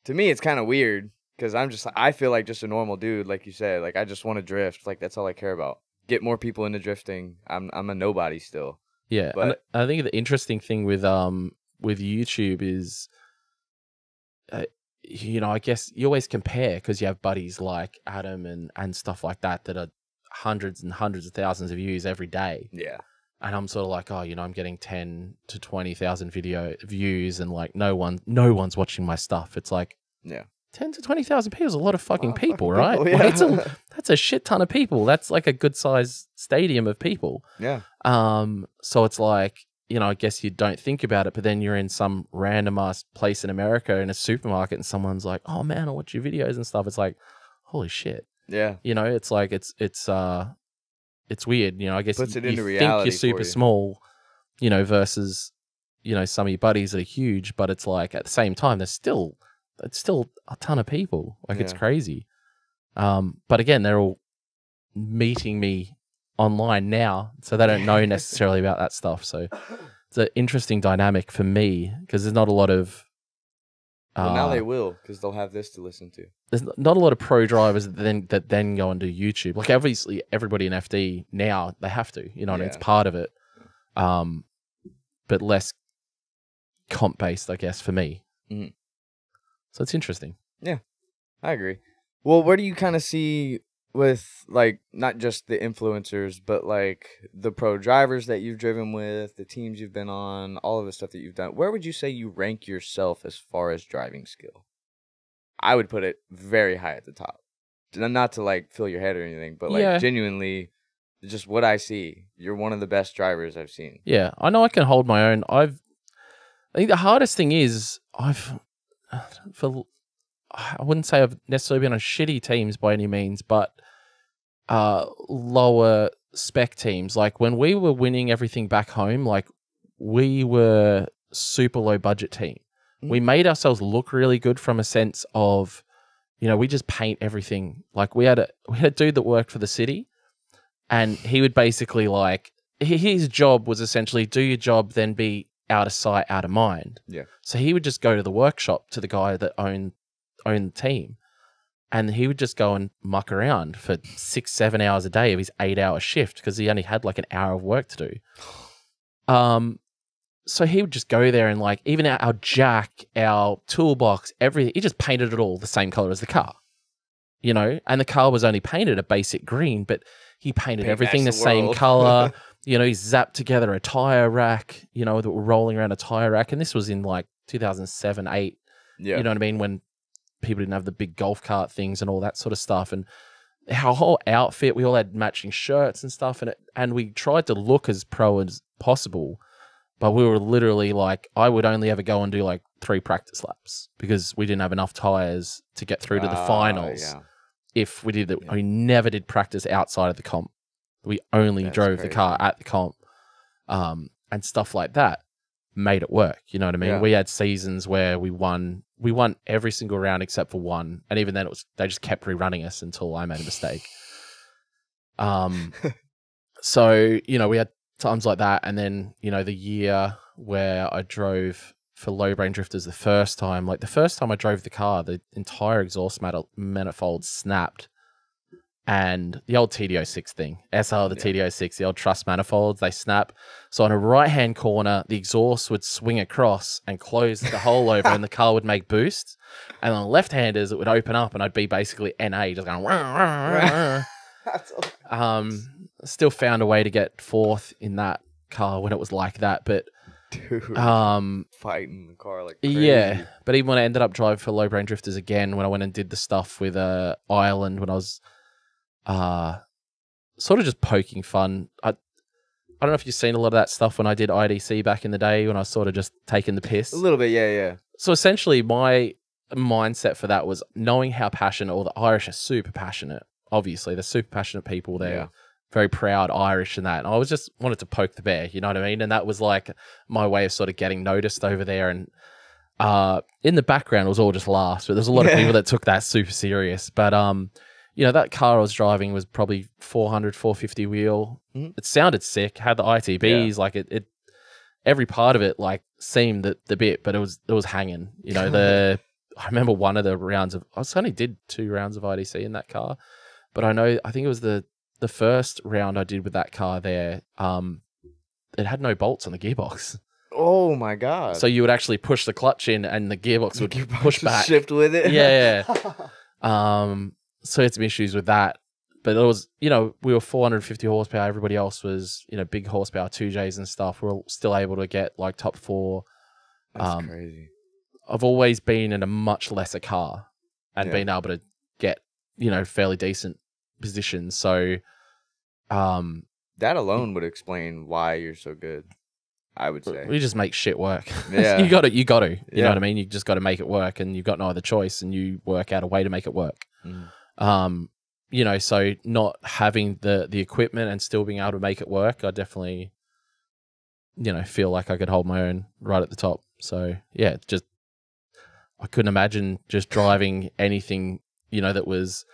to me, it's kind of weird because I feel like just a normal dude, like you said. Like, I just want to drift. Like, that's all I care about. Get more people into drifting. I'm a nobody still. Yeah, but I think the interesting thing with YouTube is, you know, I guess you always compare because you have buddies like Adam and stuff like that that are hundreds and hundreds of thousands of views every day. Yeah. And I'm sort of like, oh, you know, I'm getting 10 to 20,000 video views, and like no one's watching my stuff. It's like, yeah, 10 to 20,000 people is a lot of fucking people, right? People, yeah. Like, that's a shit ton of people. That's like a good size stadium of people. Yeah. So it's like, you know, I guess you don't think about it, but then you're in some random ass place in America in a supermarket, and someone's like, oh man, I watch your videos and stuff. It's like, holy shit. Yeah. You know, it's like it's weird, you know. I guess you think you're super small, you know, versus, you know, some of your buddies that are huge, but it's like at the same time, it's still a ton of people. Like, it's crazy. But again, they're all meeting me online now, so they don't know necessarily about that stuff. So it's an interesting dynamic for me because there's not a lot of. Well, now they will, because they'll have this to listen to. There's not a lot of pro drivers that then go and do YouTube. Like, obviously, everybody in FD now, they have to. You know, and it's part of it. But less comp-based, I guess, for me. Mm-hmm. So it's interesting. Yeah, I agree. Well, where do you kind of see with like not just the influencers, but like the pro drivers that you've driven with, the teams you've been on, all of the stuff that you've done, where would you say you rank yourself as far as driving skill? I would put it very high at the top. Not to like fill your head or anything, but like genuinely, just what I see, you're one of the best drivers I've seen. Yeah, I know I can hold my own. I think the hardest thing is I wouldn't say I've necessarily been on shitty teams by any means, but lower spec teams. Like when we were winning everything back home, like we were super low budget team. We made ourselves look really good from a sense of, you know, we just paint everything. Like we had a dude that worked for the city, and he would basically like his job was essentially do your job, then be out of sight, out of mind. Yeah. So he would just go to the workshop to the guy that owned the team, and he would just go and muck around for 6-7 hours a day of his 8-hour shift because he only had like an hour of work to do. So he would just go there and like even our jack, our toolbox, everything, he just painted it all the same color as the car, you know? And the car was only painted a basic green, but he painted everything the same color. You know, he zapped together a tire rack, you know, that were rolling around a tire rack. And this was in like 2007, 8, yeah. You know what I mean? When people didn't have the big golf cart things and all that sort of stuff. And our whole outfit, we all had matching shirts and stuff. And we tried to look as pro as possible. But we were literally like, I would only ever go and do like 3 practice laps because we didn't have enough tires to get through to the finals. Yeah. If we did, we never did practice outside of the comp. We only drove the car at the comp, and stuff like that made it work. You know what I mean? Yeah. We had seasons where we won every single round except for one, and even then it was they just kept rerunning us until I made a mistake. So you know we had times like that, and then you know the year where I drove for Low Brain Drifters the first time, like the first time I drove the car, the entire exhaust manifold snapped, and the old TDO6 thing, TDO6, the old truss manifolds, they snap. So on a right-hand corner, the exhaust would swing across and close the hole over, and the car would make boosts. And on left-handers, it would open up, and I'd be basically NA, just going. Wah, wah, wah. Still found a way to get fourth in that car when it was like that, but dude, fighting the car like crazy. Yeah, but even when I ended up driving for Low Brain Drifters again, when I went and did the stuff with Ireland, when I was sort of just poking fun, I don't know if you've seen a lot of that stuff when I did IDC back in the day, when I was sort of just taking the piss a little bit. Yeah. So essentially my mindset for that was knowing how passionate, or the Irish are super passionate. Obviously, they're super passionate people. They're very proud Irish and that. And I was just wanted to poke the bear, you know what I mean? And that was like my way of sort of getting noticed over there. And in the background, it was all just laughs. But there's a lot of people that took that super serious. But, you know, that car I was driving was probably 400, 450 wheel. Mm-hmm. It sounded sick. Had the ITBs. Yeah. Like it every part of it, like, seemed the bit, but it was hanging. You know, I remember one of the rounds of, I only did 2 rounds of IDC in that car. But I think it was the first round I did with that car there. It had no bolts on the gearbox. Oh my god! So you would actually push the clutch in, and the gearbox would push back, shift with it. Yeah. So it's some issues with that. But it was, you know, we were 450 horsepower. Everybody else was, you know, big horsepower 2Js and stuff. We're still able to get like top 4. That's crazy. I've always been in a much lesser car and been able to get, you know, fairly decent positions. So that alone would explain why you're so good, I would say. We just make shit work. Yeah. you got to. You know what I mean? You just got to make it work, and you've got no other choice, and you work out a way to make it work. Mm. You know, so not having the equipment and still being able to make it work, I definitely, you know, feel like I could hold my own right at the top. So yeah, just I couldn't imagine just driving anything, you know, that was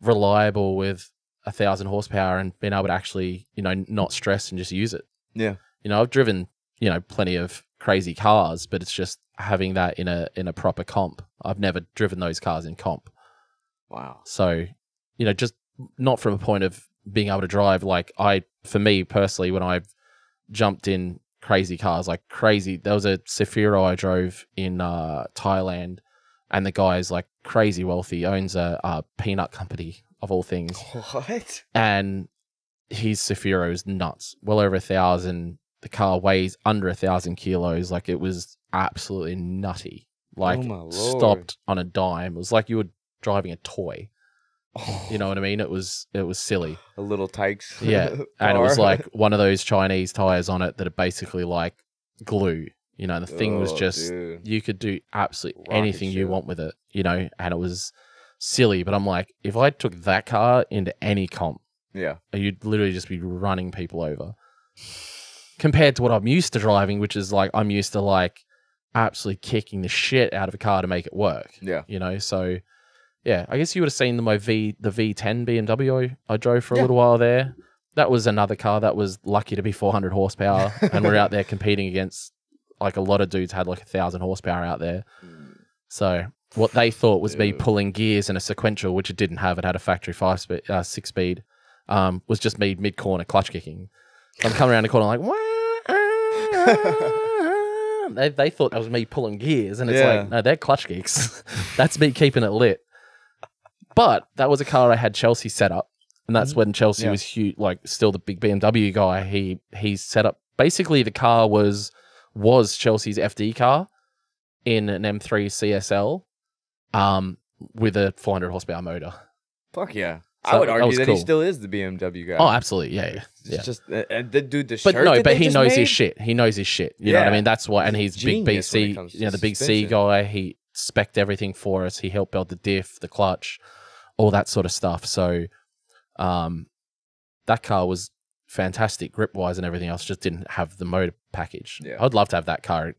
reliable with 1,000 horsepower and being able to actually, you know, not stress and just use it. Yeah. You know, I've driven, you know, plenty of crazy cars, but it's just having that in a proper comp. I've never driven those cars in comp. Wow. So, you know, just not from a point of being able to drive. Like for me personally, when I jumped in crazy cars, like crazy, there was a Sefiro I drove in Thailand. and the guy is like crazy wealthy, owns a peanut company of all things. What? And his Safiro is nuts, well over 1,000. The car weighs under 1,000 kilos. Like, it was absolutely nutty. Like, oh, stopped on a dime. It was like you were driving a toy. Oh. You know what I mean? It was silly. A little takes. Yeah. And it was like one of those Chinese tires on it that are basically like glue. You know, the thing was just, dude, you could do absolutely anything you want with it, you know, and it was silly. But I'm like, if I took that car into any comp, yeah, you'd literally just be running people over. Compared to what I'm used to driving, which is like, I'm used to like absolutely kicking the shit out of a car to make it work. Yeah. You know, so yeah, I guess you would have seen the V10 BMW I drove for a little while there. That was another car that was lucky to be 400 horsepower. And we're out there competing against like a lot of dudes had like 1,000 horsepower out there. So what they thought was me pulling gears in a sequential, which it didn't have. It had a factory 6-speed, was just me mid-corner clutch kicking. So I'm coming around the corner like, they thought that was me pulling gears, and it's like, no, they're clutch kicks. That's me keeping it lit. But that was a car I had Chelsea set up, and that's when Chelsea was huge, like still the big BMW guy. He set up, basically the car was Chelsea's FD car in an M3 CSL with a 400 horsepower motor. Fuck yeah. So I would argue that he still is the BMW guy. Oh, absolutely. Yeah, yeah. It's just the dude, the shirt. But no, but he knows his shit. He knows his shit. You know what I mean? That's why. And he's big BC, you know, the big C guy. He spec'd everything for us. He helped build the diff, the clutch, all that sort of stuff. So that car was fantastic grip-wise and everything else, just didn't have the motor package. Yeah. I'd love to have that car.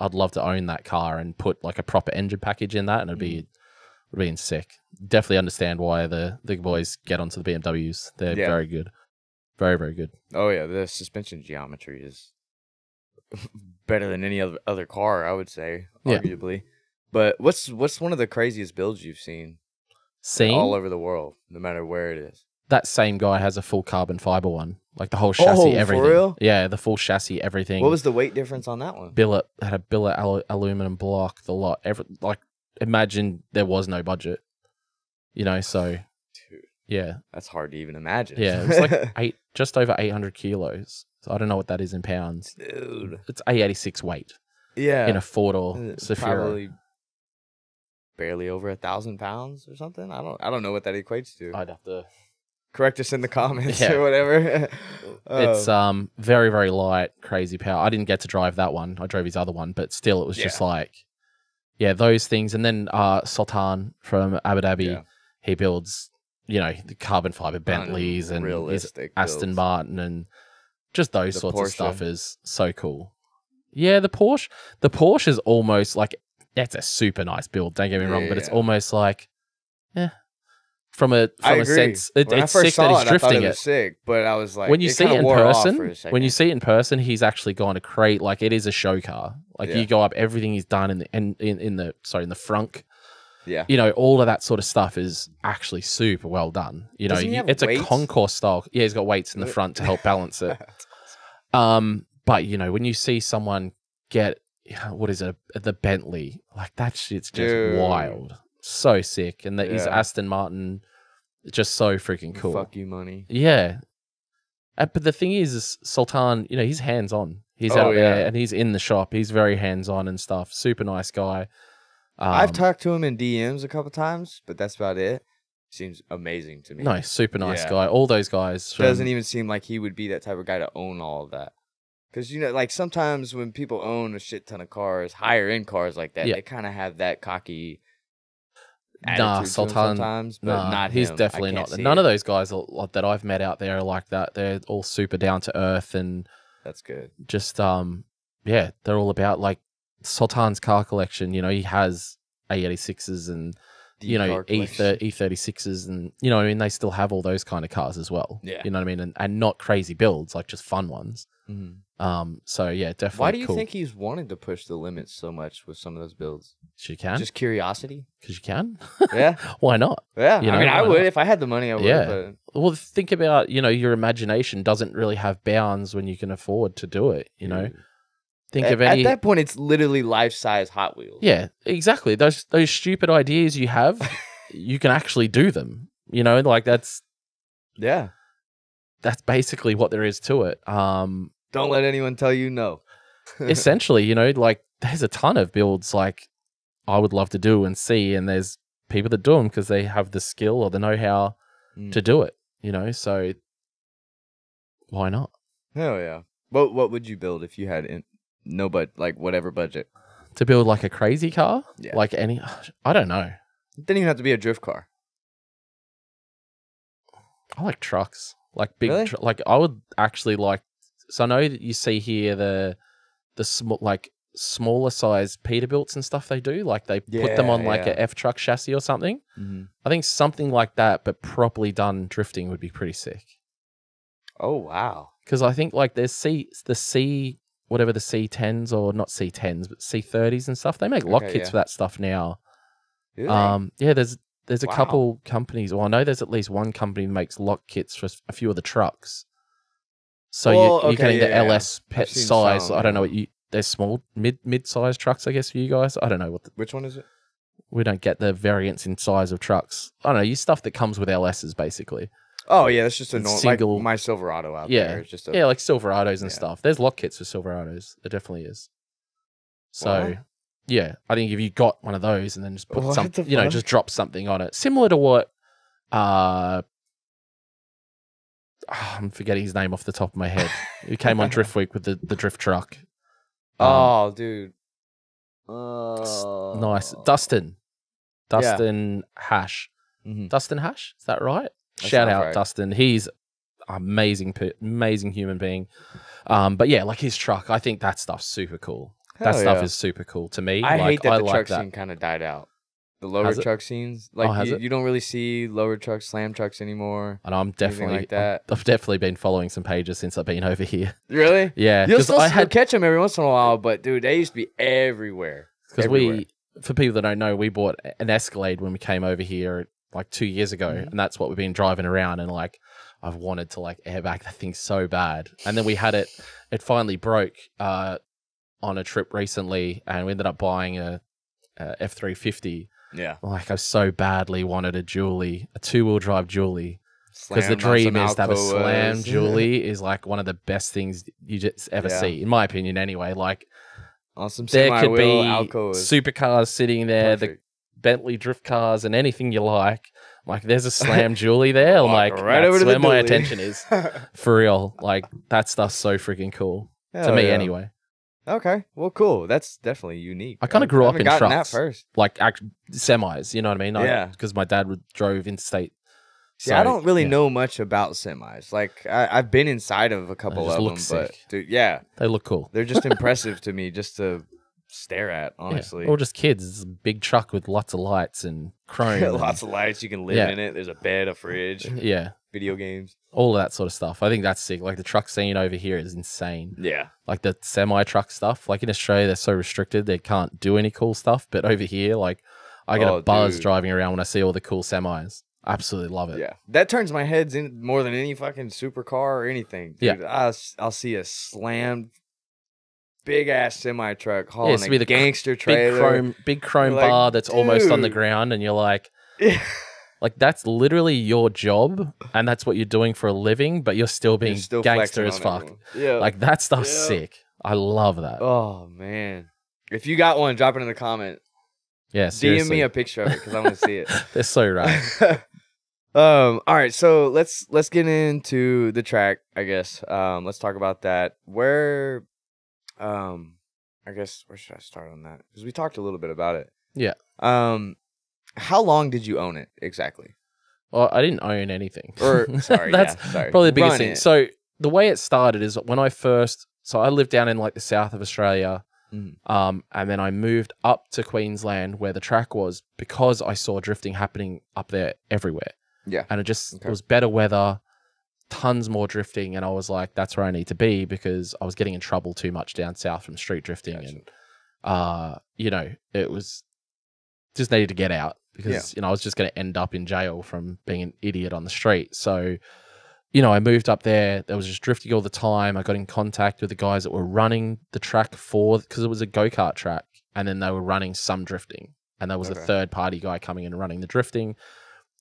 I'd love to own that car and put like a proper engine package in that, and it'd be being sick. Definitely understand why the boys get onto the BMWs. They're very good. Very, very good. Oh, yeah. The suspension geometry is better than any other car, I would say, arguably. But what's one of the craziest builds you've seen? All over the world, no matter where it is. That same guy has a full carbon fiber one. Like the whole chassis, everything. For real? Yeah, the full chassis, everything. What was the weight difference on that one? Billet. Had a billet aluminum block, the lot. Like, imagine there was no budget. You know, so dude, yeah, that's hard to even imagine. Yeah, it's like just over 800 kilos. So I don't know what that is in pounds. Dude, it's 886 weight. Yeah, in a 4-door Safira, probably barely over 1,000 pounds or something. I don't know what that equates to. I'd have to correct us in the comments or whatever. It's very, very light, crazy power. I didn't get to drive that one. I drove his other one, but still, it was just like, yeah, those things. And then Sultan from Abu Dhabi, he builds, you know, the carbon fiber Bentleys and Aston Martin, and just those sorts of stuff is so cool. Yeah, the Porsche. The Porsche is almost like, that's a super nice build, don't get me wrong, but it's almost like, yeah. From a sense, it's sick that he's drifting it. Sick, but I was like, when you see it in person, he's actually going to create, like, it is a show car. Like you go up, everything he's done in the frunk. Yeah, you know, all of that sort of stuff is actually super well done. You know, it's a concourse style. Yeah, he's got weights in the front to help balance it. But you know, when you see someone get the Bentley, like that shit's just wild. So sick. And that is Aston Martin, just so freaking cool. Fuck you money. Yeah. But the thing is Sultan, you know, he's hands-on. He's out there and he's in the shop. He's very hands-on and stuff. Super nice guy. I've talked to him in DMs a couple times, but that's about it. Seems amazing to me. No, super nice guy. All those guys. Doesn't even seem like he would be that type of guy to own all of that. Because, you know, like sometimes when people own a shit ton of cars, higher-end cars like that, they kind of have that cocky... Nah, Sultan, but not he's him. Definitely not. None of those guys that I've met out there are like that. They're all super down to earth, and that's good. Just yeah, they're all about like Sultan's car collection. You know, he has A86s and you know E36s, and you know, I mean, they still have all those kind of cars as well. Yeah, you know what I mean, and not crazy builds, like just fun ones. Mm-hmm. So yeah, definitely. Why do you think he's wanted to push the limits so much with some of those builds? She can. Just curiosity. Because you can. Yeah. Why not? Yeah. You know, I mean, I would. Not? If I had the money, I would. Yeah. But... Well, think about, you know, your imagination doesn't really have bounds when you can afford to do it, you know? Think of any... At that point, it's literally life-size Hot Wheels. Yeah, exactly. Those stupid ideas you have, you can actually do them. You know, like that's... Yeah. That's basically what there is to it. Don't let anyone tell you no. Essentially, you know, like there's a ton of builds like I would love to do and see, and there's people that do them because they have the skill or the know-how to do it, you know, so why not? Hell yeah. What would you build if you had whatever budget? To build like a crazy car? Yeah. Like any, I don't know. It didn't even have to be a drift car. I like trucks. Like big, really? Like I would actually like, so I know that you see here the small, like smaller size Peterbilts and stuff they do, like they put them on like a F truck chassis or something. Mm-hmm. I think something like that, but properly done drifting would be pretty sick. Oh, wow. Because I think like there's the C10s or not C10s, but C30s and stuff. They make lock kits for that stuff now. Really? There's a couple companies. Well, I know there's at least one company that makes lock kits for a few of the trucks. So you're getting the LS pet size. Some, I don't know what you. They're small, mid-sized trucks, I guess, for you guys. I don't know what. Which one is it? We don't get the variance in size of trucks. I don't know. You stuff that comes with LSs basically. Oh yeah, that's just a normal single. Like my Silverado out there. It's just like Silverados and stuff. There's lock kits for Silverados. There definitely is. So. Wow. Yeah, I think if you got one of those and then just put something, you know, just drop something on it, similar to what, I'm forgetting his name off the top of my head. Who came on Drift Week with the drift truck? Oh, dude, nice, Dustin Hash, Dustin Hash, is that right? That Shout out right. Dustin, he's amazing human being. But yeah, like his truck, I think that stuff's super cool. Hell that stuff is super cool to me. I hate that the truck scene kind of died out. The lower truck scenes, like you don't really see lower trucks, slam trucks anymore. And I'm definitely like that. I've definitely been following some pages since I've been over here. Really? Yeah. You'll still catch them every once in a while, but dude, they used to be everywhere. Because for people that don't know, we bought an Escalade when we came over here like 2 years ago, and that's what we've been driving around. And like, I've wanted to like airbag that thing so bad, and then we had it. It finally broke. On a trip recently, and we ended up buying a F350. Yeah, like I so badly wanted a two-wheel drive Dually, because the dream is to have a slam Dually is like one of the best things you just ever see, in my opinion. Anyway, like there could be supercars sitting there, the Bentley drift cars, and anything you like. Like there's a slam Dually there. Like right that's over to where my attention is for real. Like that stuff's so freaking cool to me, anyway. Okay, well, cool. That's definitely unique. I kind of grew up in trucks, like semis. You know what I mean? Yeah. Because my dad drove interstate. See, so, I don't really know much about semis. Like I've been inside of a couple of them, but dude, they look cool. They're just impressive to me, just to stare at. Honestly, or just kids. It's a big truck with lots of lights and chrome. Lots of lights. You can live in it. There's a bed, a fridge. Video games, all that sort of stuff. I think that's sick. Like the truck scene over here is insane. Yeah, like the semi truck stuff. Like in Australia, they're so restricted they can't do any cool stuff. But over here, like I get a buzz driving around when I see all the cool semis. Absolutely love it. Yeah, that turns my heads in more than any fucking supercar or anything. Dude, I'll see a slammed big ass semi truck hauling a gangster trailer, big chrome like, bar that's almost on the ground, and you're like. Like that's literally your job, and that's what you're doing for a living, but you're still being gangster as fuck. Yeah. Like that stuff's sick. I love that. Oh man. If you got one, drop it in the comment. Yeah, seriously. DM me a picture of it because I want to see it. They're so right. All right, so let's get into the track, I guess. Let's talk about that. Where I guess where should I start on that? Because we talked a little bit about it. Yeah. How long did you own it exactly? Well, I didn't own anything. Sorry. Probably the biggest thing. So the way it started is when I first, so I lived down in like the south of Australia, and then I moved up to Queensland where the track was because I saw drifting happening up there everywhere. Yeah, and it just it was better weather, tons more drifting, and I was like, that's where I need to be because I was getting in trouble too much down south from street drifting, and you know, it was. Just needed to get out because you know I was just going to end up in jail from being an idiot on the street. So you know, I moved up there. I was just drifting all the time. I got in contact with the guys that were running the track for, because it was a go-kart track, and then they were running some drifting, and there was a third-party guy coming in and running the drifting.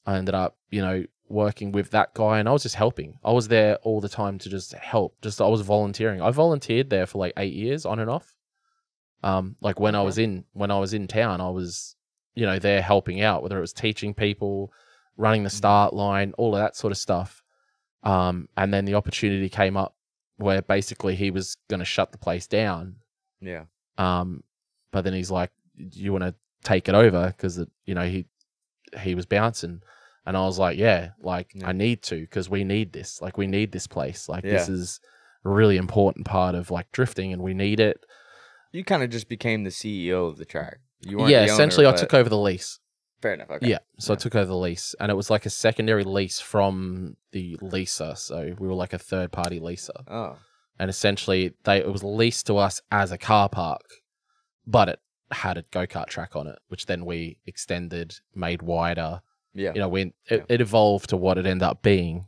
I ended up, you know, working with that guy, and I was just helping. I was there all the time to just help. Just I was volunteering. I volunteered there for like 8 years on and off. Like when I was in town, I was, you know, there helping out, whether it was teaching people, running the start line, all of that sort of stuff. And then the opportunity came up where basically he was going to shut the place down. Yeah. But then he's like, do you want to take it over? Because, you know, he was bouncing. And I was like, yeah, like I need to, because we need this. Like we need this place. Like this is a really important part of like drifting, and we need it. You kind of just became the CEO of the track. You weren't the owner, essentially, but I took over the lease. Fair enough. Okay. Yeah. So I took over the lease, and it was like a secondary lease from the leaser. So we were like a third party leaser. Oh. And essentially it was leased to us as a car park, but it had a go-kart track on it, which then we extended, made wider. Yeah. You know, it evolved to what it ended up being.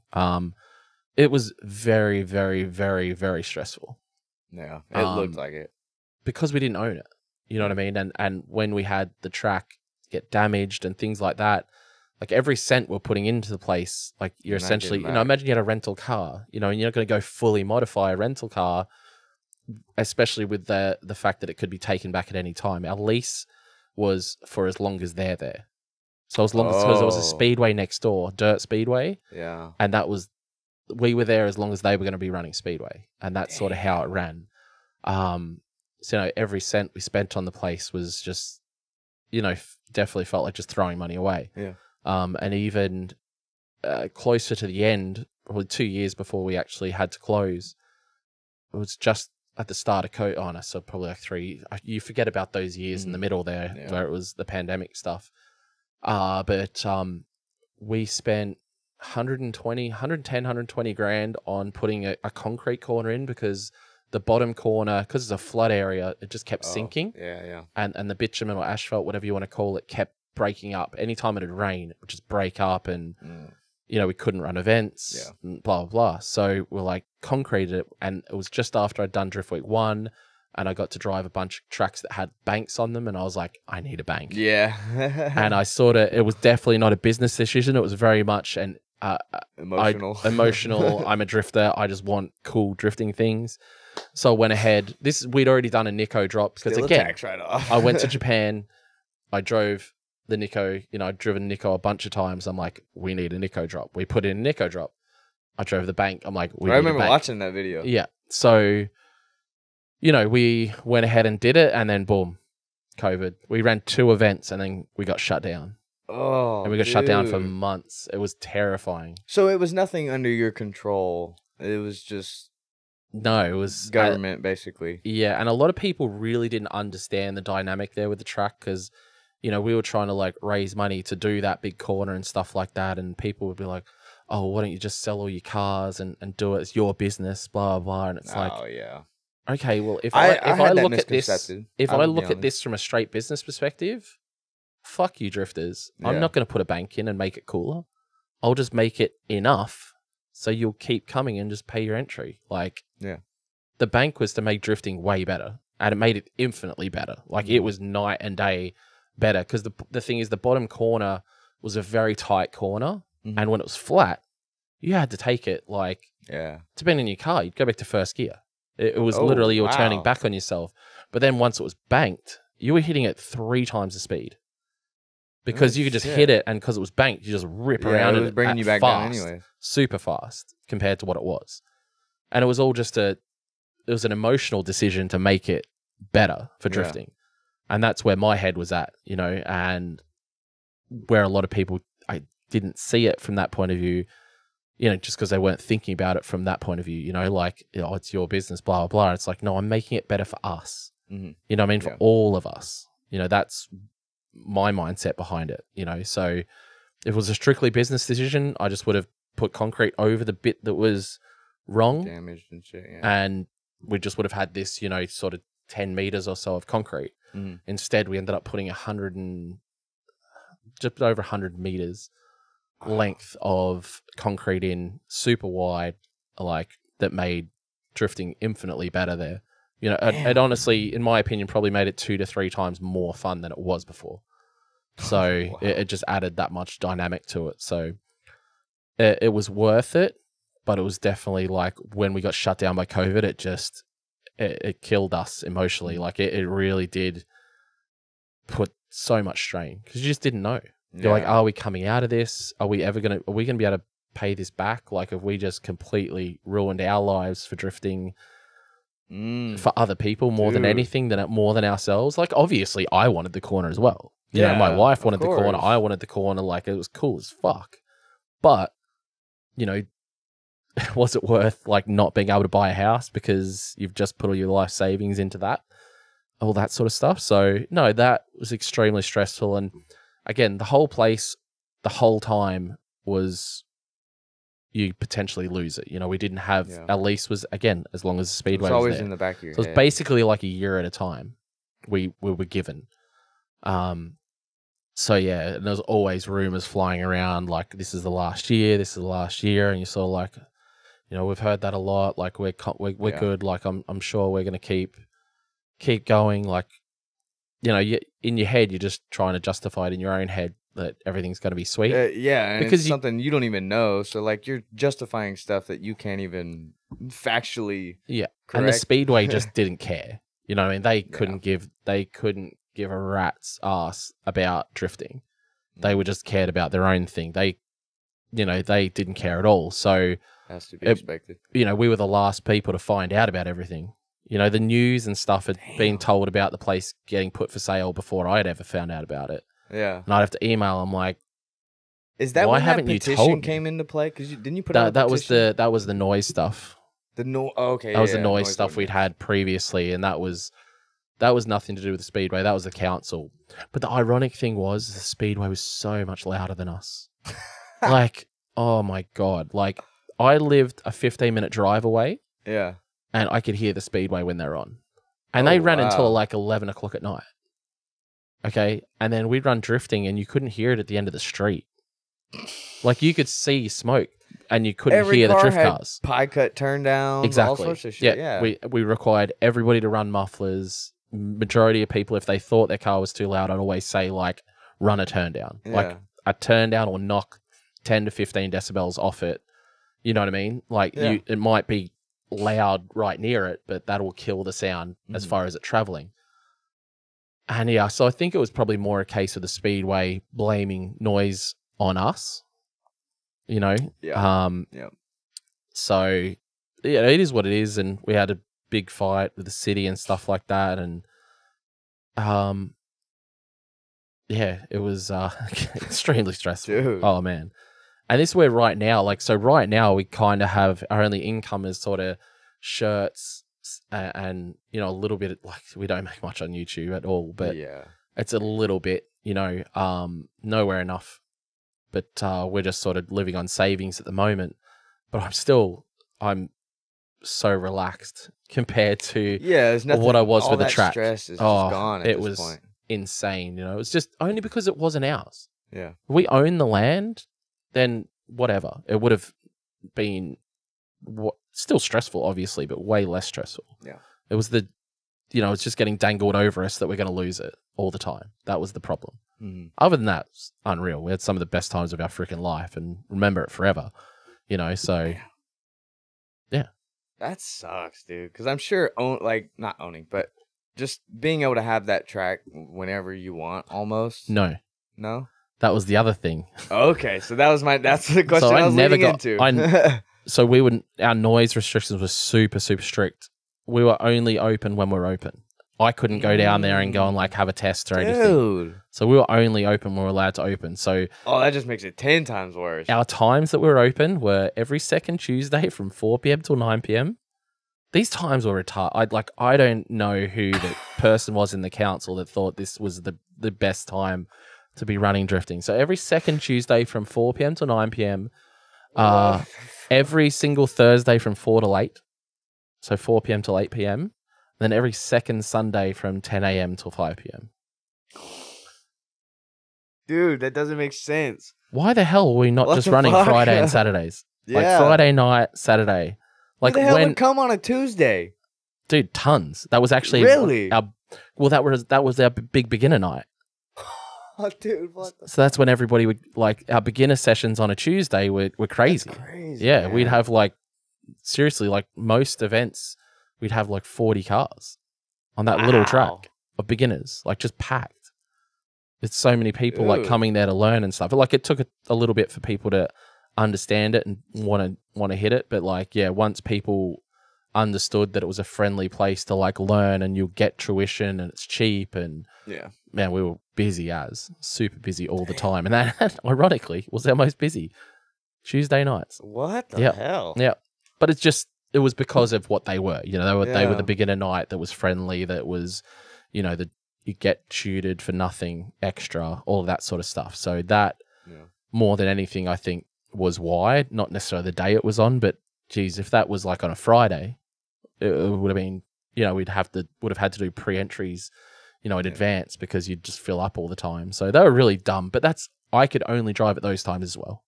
It was very, very, very, very stressful. Yeah. It looked like it. Because we didn't own it. You know what I mean? And when we had the track get damaged and things like that, like every cent we're putting into the place, like you're essentially, you know, imagine you had a rental car, you know, and you're not going to go fully modify a rental car, especially with the fact that it could be taken back at any time. Our lease was for as long as they're there. So as long as, because there was a speedway next door, dirt speedway. Yeah. And that was, we were there as long as they were going to be running speedway. And that's sort of how it ran. So, you know, every cent we spent on the place was just, you know, definitely felt like just throwing money away. Yeah. And even closer to the end, probably 2 years before we actually had to close, it was just at the start of COVID. So probably like three. You forget about those years in the middle there where it was the pandemic stuff. We spent 110 grand on putting a concrete corner in, because the bottom corner, because it's a flood area, it just kept sinking. Yeah, yeah. And the bitumen or asphalt, whatever you want to call it, kept breaking up. Anytime it would rain, it would just break up, and you know, we couldn't run events, and blah, blah, blah. So we're like concreted it, and it was just after I'd done Drift Week 1, and I got to drive a bunch of tracks that had banks on them, and I was like, I need a bank. Yeah. And I sort of, it was definitely not a business decision. It was very much an emotional. I'm a drifter. I just want cool drifting things. So I went ahead. We'd already done a Nikko drop, because again, right off. I went to Japan. I drove the Nikko. You know, I'd driven Nikko a bunch of times. I'm like, we need a Nikko drop. We put in a Nikko drop. I drove the bank. I'm like, we need a bank. I remember watching that video. Yeah. So, you know, we went ahead and did it, and then boom, COVID. We ran 2 events, and then we got shut down. Oh, and we got shut down for months. It was terrifying. So it was nothing under your control. It was just. No, it was government, basically. Yeah, and a lot of people really didn't understand the dynamic there with the track, because, you know, we were trying to like raise money to do that big corner and stuff like that, and people would be like, oh, why don't you just sell all your cars and do it? It's your business, blah, blah, blah. And it's like, oh, yeah. Okay, well, if I look at this, if I look at this from a straight business perspective, fuck you drifters. Yeah. I'm not going to put a bank in and make it cooler. I'll just make it enough so you'll keep coming and just pay your entry. Like, yeah, the bank was to make drifting way better, and it made it infinitely better. Like it was night and day better, because the thing is, the bottom corner was a very tight corner, and when it was flat, you had to take it like, yeah, to bend in your car, you'd go back to first gear. It was literally you were turning back on yourself. But then once it was banked, you were hitting it 3 times the speed. Because you could just hit it, and because it was banked, you just rip around it. It was bringing you back down anyway. Super fast compared to what it was. And it was all just it was an emotional decision to make it better for drifting. Yeah. And that's where my head was at, you know, and where a lot of people, I didn't see it from that point of view, you know, just because they weren't thinking about it from that point of view, you know, like, oh, it's your business, blah, blah, blah. It's like, no, I'm making it better for us. Mm-hmm. You know what I mean? Yeah. For all of us. You know, that's my mindset behind it, you know. So if it was a strictly business decision, I just would have put concrete over the bit that was wrong, damaged and shit, yeah, and we just would have had this, you know, sort of 10 meters or so of concrete. Instead we ended up putting just over 100 meters length of concrete in super wide, like that made drifting infinitely better there. You know, it honestly, in my opinion, probably made it 2 to 3 times more fun than it was before. So it just added that much dynamic to it. So it was worth it, but it was definitely like when we got shut down by COVID, it just, it killed us emotionally. Like it really did put so much strain because you just didn't know. Yeah. You're like, are we coming out of this? Are we going to be able to pay this back? Like if we just completely ruined our lives for drifting for other people more than anything, more than ourselves. Like obviously I wanted the corner as well. You know, my wife wanted the corner. I wanted the corner. Like it was cool as fuck. But, you know, was it worth like not being able to buy a house because you've just put all your life savings into that? All that sort of stuff. So no, that was extremely stressful. And again, the whole place, the whole time was you potentially lose it. You know, we didn't have, our lease was, again, as long as the speedway was always there, in the back of your head. It was basically like a year at a time we were given. So yeah, and there's always rumors flying around like, this is the last year, this is the last year. And you're sort of like, you know, we've heard that a lot. Like we're good. Like I'm sure we're going to keep going. Like, you know, in your head, you're just trying to justify it in your own head that everything's going to be sweet. And because it's something you don't even know. So like you're justifying stuff that you can't even factually. Yeah. Correct. And the speedway just didn't care. You know what I mean? They couldn't give a rat's ass about drifting. They were just cared about their own thing. They didn't care at all. So has to be expected. You know, we were the last people to find out about everything. You know, the news and stuff had been told about the place getting put for sale before I'd ever found out about it. Yeah. And I'd have to email them like, is that why haven't you told me? Petition came into play? Because didn't you put out a petition? That was the noise stuff. The noise stuff we'd had previously, and that was nothing to do with the speedway. That was the council. But the ironic thing was the speedway was so much louder than us. Like, oh my God. Like I lived a 15-minute drive away. Yeah. And I could hear the speedway when they're on. And they ran until like 11 o'clock at night. Okay. And then we'd run drifting and you couldn't hear it at the end of the street. Like you could see smoke and you couldn't hear the drift cars. Pie cut turn down. Exactly. All sorts of shit. Yeah. We required everybody to run mufflers. Majority of people, if they thought their car was too loud, I'd always say like run a turn down. Yeah. Like a turn down or knock 10 to 15 decibels off it. You know what I mean? Like it might be loud right near it, but that will kill the sound as far as it traveling. And yeah, so I think it was probably more a case of the speedway blaming noise on us, you know? Yeah. So yeah, it is what it is. And we had a big fight with the city and stuff like that. And, yeah, it was, extremely stressful. Dude. Oh man. And this is where right now, like, so right now we kind of have our only income is sort of shirts and, you know, a little bit, like we don't make much on YouTube at all, but yeah, it's a little bit, you know, nowhere enough, but, we're just sort of living on savings at the moment, but I'm so relaxed compared to what I was with the track. Stress is just gone at this point. It was insane. You know, it was just only because it wasn't ours. Yeah. We own the land. Then whatever, it would have been still stressful, obviously, but way less stressful. Yeah, it was the, you know, it's just getting dangled over us that we're going to lose it all the time. That was the problem. Other than that, it's unreal. We had some of the best times of our freaking life and remember it forever, you know? So yeah. That sucks, dude. Cause I'm sure not owning, but just being able to have that track whenever you want almost. No. That was the other thing. Okay, so that's the question so I was never got into. So our noise restrictions were super, super strict. We were only open when we're open. I couldn't go down there and go and like have a test or anything. So we were only open when we were allowed to open. So that just makes it 10 times worse. Our times that we were open were every second Tuesday from 4 p.m. till 9 p.m. These times were retarded. I don't know who the person was in the council that thought this was the best time to be running drifting. So every second Tuesday from 4 p.m. to 9 p.m, every single Thursday from 4 to 8, so 4 p.m. till 8 p.m, then every second Sunday from 10 a.m. till 5 p.m. Dude, that doesn't make sense. why the hell were we not just running Friday and Saturdays? Yeah. Like Friday night, Saturday. Like what the hell would come on a Tuesday? Dude, tons. That was actually our, well, that was our big beginner night. Oh, dude, what the so that's when everybody would like our beginner sessions on a Tuesday were crazy. That's crazy. Yeah, man. We'd have like seriously like most events we'd have like 40 cars on that little track of beginners, like just packed. It's so many people like coming there to learn and stuff. But like it took a little bit for people to understand it and want to hit it, but like yeah, once people understood that it was a friendly place to like learn and you'll get tuition and it's cheap and yeah, man, we were busy as super busy all the time, and that ironically was our most busy Tuesday nights. What the hell? Yeah, but it's just it was because of what they were. You know, they were the beginner night that was friendly. That was, you know, the you get tutored for nothing extra, all of that sort of stuff. So that more than anything, I think was why, not necessarily the day it was on, but geez, if that was like on a Friday. It would have been, you know, would have had to do pre-entries, you know, in advance because you'd just fill up all the time. So they were really dumb. But that's I could only drive at those times as well.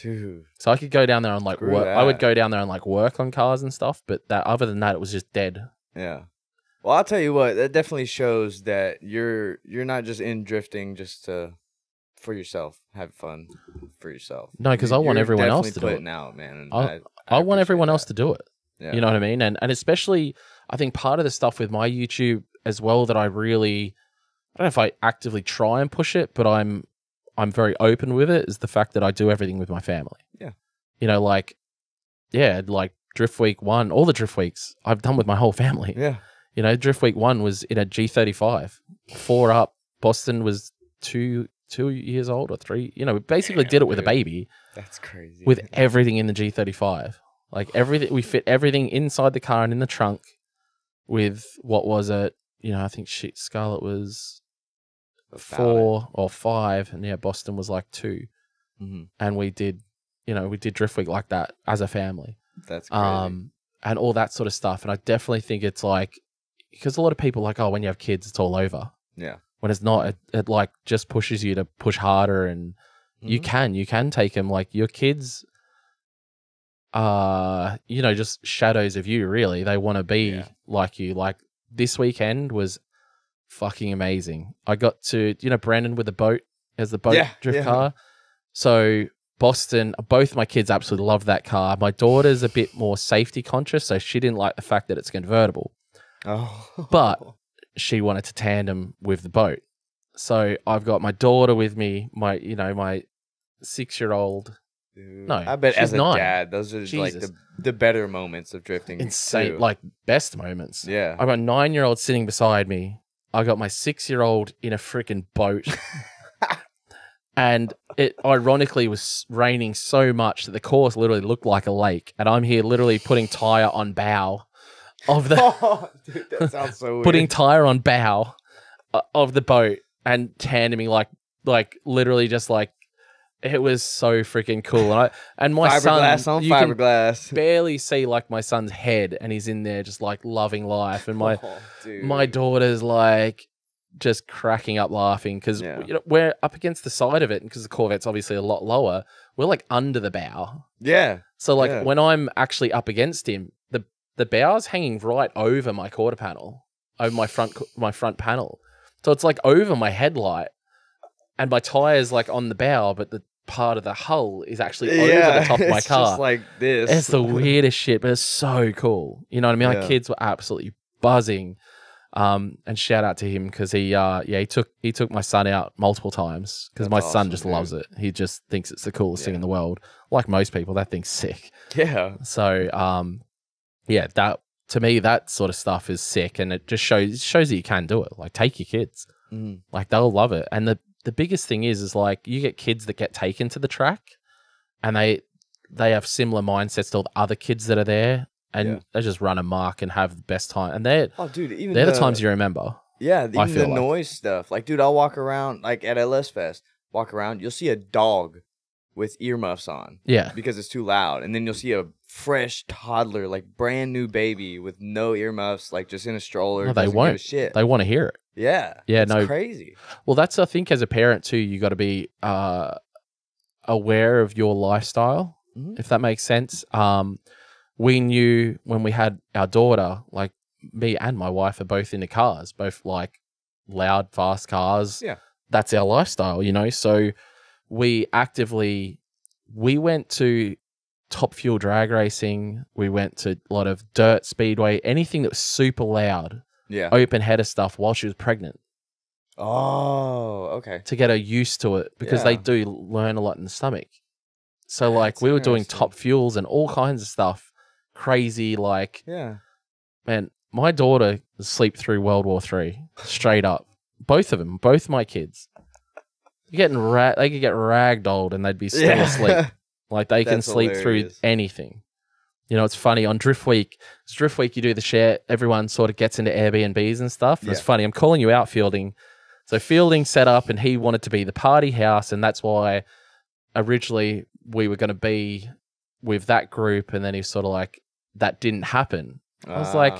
Dude. So I could go down there and like work. I would go down there and like work on cars and stuff. But that other than that, it was just dead. Yeah. Well, I'll tell you what, that definitely shows that you're not just in drifting just to for yourself, have fun for yourself. No, because I want everyone else to do it now, man. I want everyone else to do it. Yeah. You know what I mean? And especially, I think part of the stuff with my YouTube as well that I really, I don't know if I actively try and push it, but I'm very open with it, is the fact that I do everything with my family. Yeah. You know, like, yeah, like Drift Week 1, all the Drift Weeks I've done with my whole family. Yeah. You know, Drift Week 1 was in a G35, 4 up. Boston was two years old or 3. You know, we basically did it with a baby. That's crazy. With everything in the G35. Like everything, we fit everything inside the car and in the trunk with what was it? You know, I think Scarlett was 4 or 5, and yeah, Boston was like 2. Mm-hmm. And we did, you know, we did Drift Week like that as a family. That's crazy. And all that sort of stuff. And I definitely think it's like because a lot of people are like, oh, when you have kids, it's all over. Yeah. When it's not, it like just pushes you to push harder, and mm-hmm. you can take them like your kids. You know, just shadows of you, really. They want to be like you. Like, this weekend was fucking amazing. I got to, you know, Brandon with the boat as the boat drift car. So, Boston, both my kids absolutely love that car. My daughter's a bit more safety conscious, so she didn't like the fact that it's convertible. Oh. But she wanted to tandem with the boat. So, I've got my daughter with me, my, you know, my 6-year-old. Dude, no, I bet as a dad, those are like the better moments of drifting. Insane, like best moments. Yeah, I've got a 9-year-old sitting beside me. I got my 6-year-old in a freaking boat, and it ironically was raining so much that the course literally looked like a lake. And I'm here literally putting tire on bow of the. Oh, dude, that sounds so weird. Putting tire on bow of the boat and tandeming like literally just like. It was so freaking cool, and my son, you can barely see like my son's head, and he's in there just like loving life, and my daughter's like just cracking up laughing because you know, we're up against the side of it, because the Corvette's obviously a lot lower. We're like under the bow, So like when I'm actually up against him, the bow's hanging right over my quarter panel, over my front panel, so it's like over my headlight, and my tire's like on the bow, but the part of the hull is actually over the top of my car. It's just like this. It's the weirdest shit, but it's so cool. You know what I mean? Yeah. Like kids were absolutely buzzing. And shout out to him because he took my son out multiple times because my son just loves it. He just thinks it's the coolest thing in the world. Like most people, that thing's sick. Yeah. So yeah, that to me, that sort of stuff is sick, and it just shows that you can do it. Like take your kids. Mm. Like they'll love it. And the biggest thing is like you get kids that get taken to the track, and they have similar mindsets to all the other kids that are there, and they just run a mark and have the best time. And they're the times you remember. Yeah, even the noise stuff. Like, dude, I'll walk around like at LS Fest, walk around, you'll see a dog with earmuffs on. Yeah. Because it's too loud. And then you'll see a fresh toddler, like brand new baby with no earmuffs, like just in a stroller. No, they won't give a shit. They want to hear it. Yeah. Yeah. It's crazy. Well, that's, I think, as a parent too, you got to be aware of your lifestyle, if that makes sense. We knew when we had our daughter, like me and my wife are both into cars, both like loud, fast cars. Yeah. That's our lifestyle, you know? So we actively, we went to Top Fuel drag racing. We went to a lot of dirt speedway, anything that was super loud. Yeah. Open header stuff while she was pregnant. Oh, okay. To get her used to it, because they do learn a lot in the stomach. So like we were doing Top Fuels and all kinds of stuff. Crazy, like, man, my daughter slept through World War III straight up. Both of them, both my kids. They could get ragdolled and they'd be still asleep. Like they can sleep through anything. You know, it's funny. On Drift Week, you do the share. Everyone sort of gets into Airbnbs and stuff. Yeah. It's funny. I'm calling you out, Fielding. So Fielding set up and he wanted to be the party house. And that's why originally we were going to be with that group. And then he's sort of like, that didn't happen. I was like,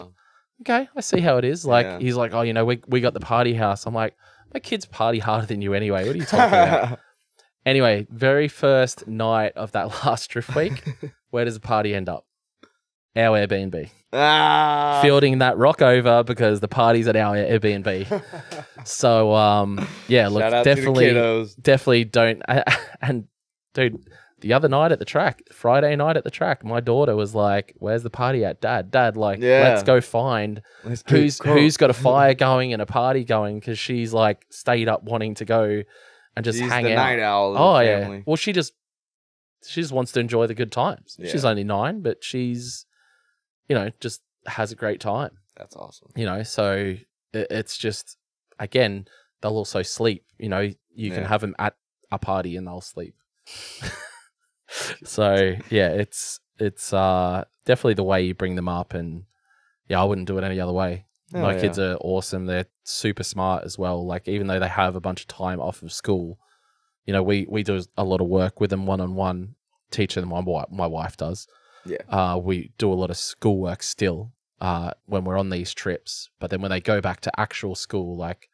okay, I see how it is. Like, he's like, oh, you know, we got the party house. I'm like, my kids party harder than you anyway. What are you talking about? Anyway, very first night of that last Drift Week, where does the party end up? Our Airbnb. Ah. Fielding that rock over because the party's at our Airbnb. So, yeah, look, definitely don't. And, dude, the other night at the track, Friday night at the track, my daughter was like, where's the party at, Dad? Dad, like, let's go find who's got a fire going and a party going, because she's, like, stayed up wanting to go and just hang out. She's the night owl of the family. Well, she just wants to enjoy the good times. Yeah. She's only 9, but she's... you know, just has a great time. That's awesome. You know, so it's just, again, they'll also sleep. You know, you can have them at a party and they'll sleep. So, yeah, it's definitely the way you bring them up. And, yeah, I wouldn't do it any other way. Oh, my kids are awesome. They're super smart as well. Like, even though they have a bunch of time off of school, you know, we do a lot of work with them one-on-one, teaching them my wife does. Yeah, we do a lot of schoolwork still when we're on these trips. But then when they go back to actual school, like,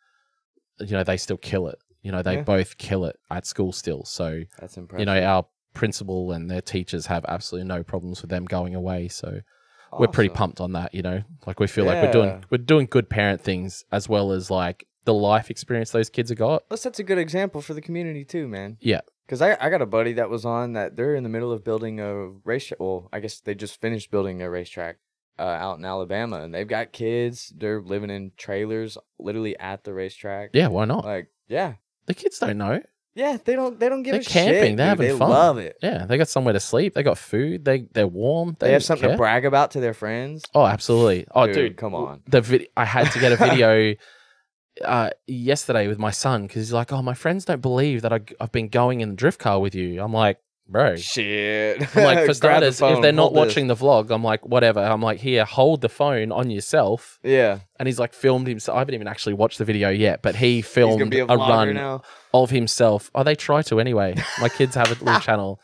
you know, they still kill it. You know, they both kill it at school still. So, that's impressive. You know, our principal and their teachers have absolutely no problems with them going away. So, awesome. We're pretty pumped on that, you know. Like, we feel like we're doing good parent things as well as, like, the life experience those kids have got. Plus, that's a good example for the community too, man. Yeah. Because I got a buddy that was on that. They're in the middle of building a racetrack. Well, I guess they just finished building a racetrack out in Alabama. And they've got kids. They're living in trailers literally at the racetrack. Yeah, why not? Like, yeah. The kids don't know. Yeah, they don't give a shit. They're camping. They're having fun. They love it. Yeah, they got somewhere to sleep. They got food. They're warm. They have something to brag about to their friends. Oh, absolutely. Oh, dude, come on. I had to get a video... yesterday with my son, because he's like, oh, my friends don't believe that I've been going in the drift car with you. I'm like, bro, shit. I'm like, for starters, if they're not watching the vlog, I'm like, whatever. I'm like, here, hold the phone on yourself. Yeah. And he's like, filmed himself. I haven't even actually watched the video yet, but he filmed a run of himself. Oh, they try to anyway. My kids have a little channel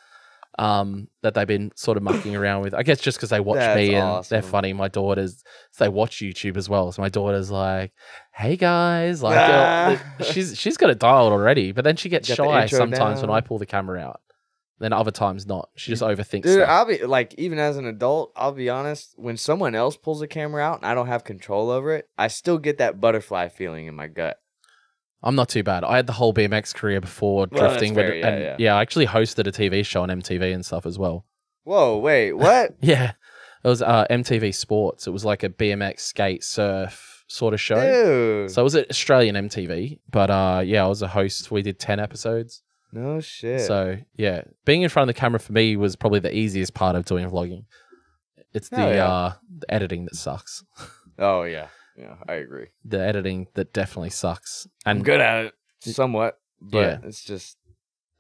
that they've been sort of mucking around with. I guess just because they watch me and they're funny. My daughters, they watch YouTube as well. So my daughter's like, hey guys, like she's got it dialed already, but then she gets shy sometimes when I pull the camera out. Then other times not. She just overthinks. Dude, I'll be like, even as an adult, I'll be honest, when someone else pulls the camera out and I don't have control over it, I still get that butterfly feeling in my gut. I'm not too bad. I had the whole BMX career before drifting. I actually hosted a TV show on MTV and stuff as well. Whoa, wait, what? Yeah. It was MTV Sports. It was like a BMX, skate, surf sort of show. Ew. So it was Australian MTV. But yeah, I was a host. We did 10 episodes. No shit. So yeah, being in front of the camera for me was probably the easiest part of doing vlogging. It's the editing that sucks. Oh, yeah. Yeah, I agree. The editing that definitely sucks. And I'm good at it somewhat, but it's just...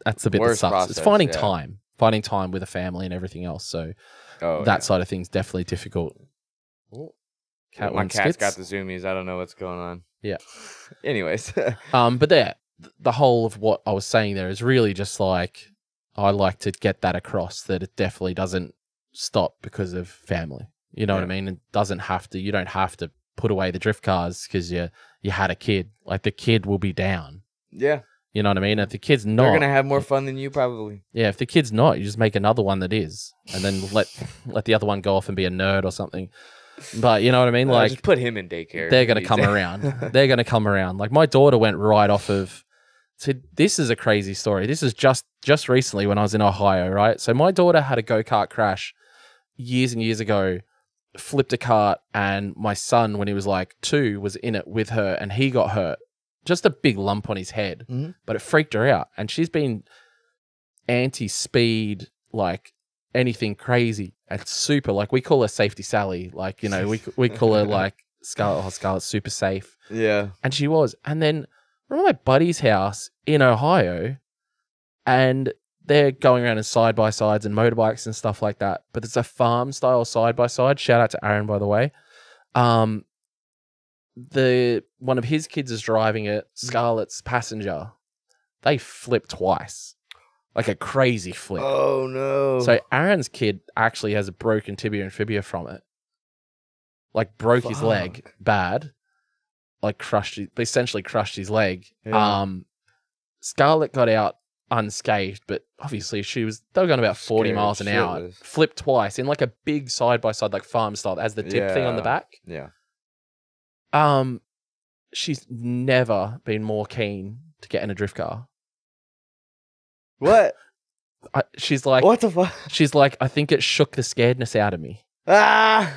that's the bit that sucks. Process, it's finding time. Finding time with a family and everything else. So that side of things definitely difficult. My cat's got the zoomies. I don't know what's going on. Yeah. Anyways. But the whole of what I was saying there is really just like, I like to get that across, that it definitely doesn't stop because of family. You know what I mean? It doesn't have to. You don't have to put away the drift cars because you had a kid. Like, the kid will be down. Yeah. You know what I mean? If the kid's not, they're gonna have more fun than you probably. Yeah, if the kid's not, you just make another one that is, and then let the other one go off and be a nerd or something. But you know what I mean? Like, just put him in daycare. They're gonna come around. They're gonna come around. Like my daughter went right off of. So this is a crazy story. This is just recently when I was in Ohio, right? So my daughter had a go-kart crash years and years ago, flipped a cart, and my son, when he was like 2, was in it with her, and he got hurt. Just a big lump on his head, mm-hmm. but it freaked her out. And she's been anti-speed, like anything crazy and super. Like we call her Safety Sally. Like, you know, we call her like Scarlet, oh, Scarlet's super safe. Yeah. And she was. And then we're at my buddy's house in Ohio and they're going around in side-by-sides and motorbikes and stuff like that. But it's a farm-style side-by-side. Shout out to Aaron, by the way. One of his kids is driving it, Scarlett's passenger. They flipped twice. Like a crazy flip. Oh no. So Aaron's kid actually has a broken tibia and fibula from it. Like broke his leg bad. Like essentially crushed his leg. Yeah. Scarlett got out unscathed, but obviously they were going about 40 miles an hour. Flipped twice in like a big side by side, like farm style, as the tip thing on the back. Yeah. She's never been more keen to get in a drift car. What? She's like, what the fuck? She's like, I think it shook the scaredness out of me. Ah,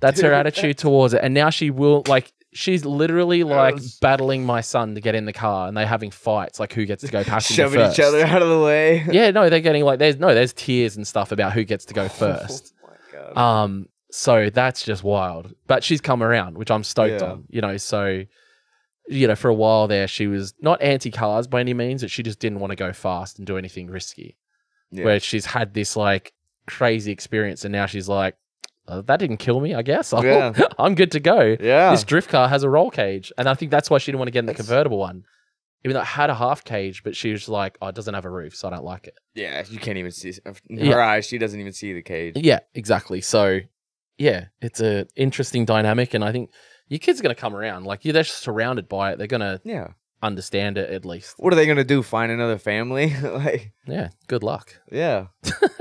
that's her attitude towards it. And now she will like, she's literally like battling my son to get in the car, and they're having fights, like who gets to go passenger first. Shoving each other out of the way. Yeah, no, they're getting like, there's tears and stuff about who gets to go first. Oh my God. So that's just wild. But she's come around, which I'm stoked on, you know. So, you know, for a while there, she was not anti-cars by any means, but she just didn't want to go fast and do anything risky. Yeah. Where she's had this like crazy experience and now she's like, that didn't kill me, I guess. I'm good to go. Yeah. This drift car has a roll cage. And I think that's why she didn't want to get in the convertible one. Even though it had a half cage, but she was like, oh, it doesn't have a roof, so I don't like it. Yeah, you can't even see. In her eyes, she doesn't even see the cage. Yeah, exactly. So... yeah, it's an interesting dynamic, and I think your kid's going to come around. Like, they're surrounded by it. They're going to understand it, at least. What are they going to do, find another family? Like, yeah, good luck. Yeah.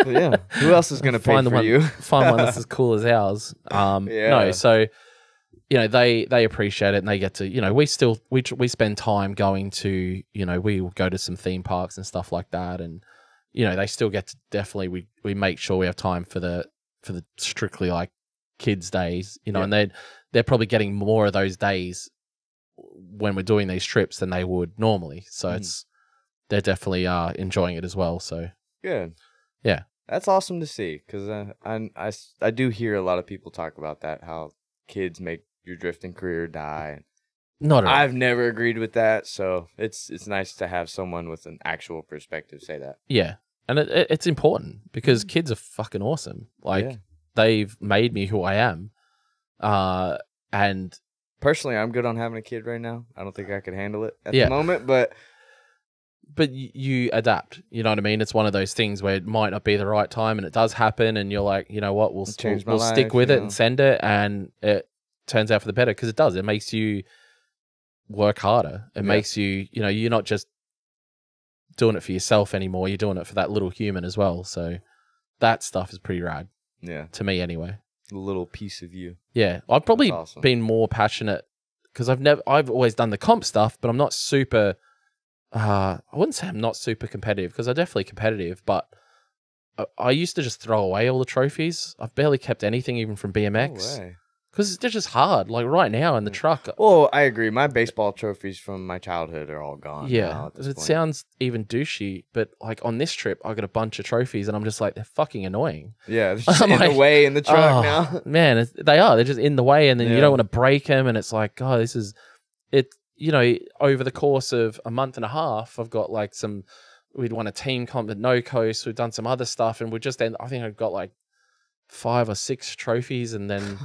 Yeah. Who else is going to pay for you? Find one that's as cool as ours. No, so, you know, they appreciate it, and they get to, you know, we spend time going to, you know, we will go to some theme parks and stuff like that, and, you know, they still get to definitely, we make sure we have time for the strictly, like, kids days, you know, and they're probably getting more of those days when we're doing these trips than they would normally. So they're definitely enjoying it as well. So good. Yeah. That's awesome to see. Cause I do hear a lot of people talk about that, how kids make your drifting career die. Not at all. I've never agreed with that. So it's nice to have someone with an actual perspective say that. Yeah. And it's important because kids are fucking awesome. Like, they've made me who I am. And personally, I'm good on having a kid right now. I don't think I could handle it at the moment, but you adapt, you know what I mean? It's one of those things where it might not be the right time and it does happen. And you're like, you know what, we'll stick with it and send it. And it turns out for the better. Cause it does, it makes you work harder. It makes you, you know, you're not just doing it for yourself anymore. You're doing it for that little human as well. So that stuff is pretty rad. Yeah. To me anyway. A little piece of you. Yeah. I've probably been more passionate because I've always done the comp stuff, but I'm not super I wouldn't say I'm not super competitive because I'm definitely competitive, but I used to just throw away all the trophies. I've barely kept anything even from BMX. No way. Because they're just hard. Like right now in the truck. Oh, I agree. My baseball trophies from my childhood are all gone. Yeah. It sounds even douchey, but like on this trip, I got a bunch of trophies and I'm just like, they're fucking annoying. Yeah. They're just in the way in the truck now. Man, they are. They're just in the way and then you don't want to break them. And it's like, God, this is it. You know, over the course of a month and a half, I've got like we'd won a team comp at No Coast. We've done some other stuff and I think I've got like 5 or 6 trophies and then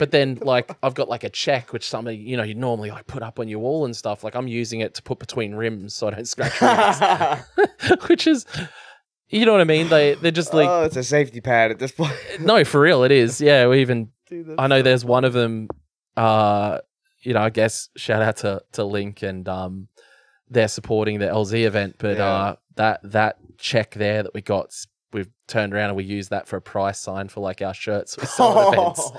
but then like I've got like a check which somebody, you know, you normally like put up on your wall and stuff, like I'm using it to put between rims so I don't scratch rims. Which is, you know what I mean, they're just like, oh, it's a safety pad at this point. No, for real, it is. Yeah, we even I know there's one of them, you know, I guess shout out to Link and they're supporting the LZ event, but yeah. that check there that we got, we've turned around and we used that for a price sign for like our shirts with some events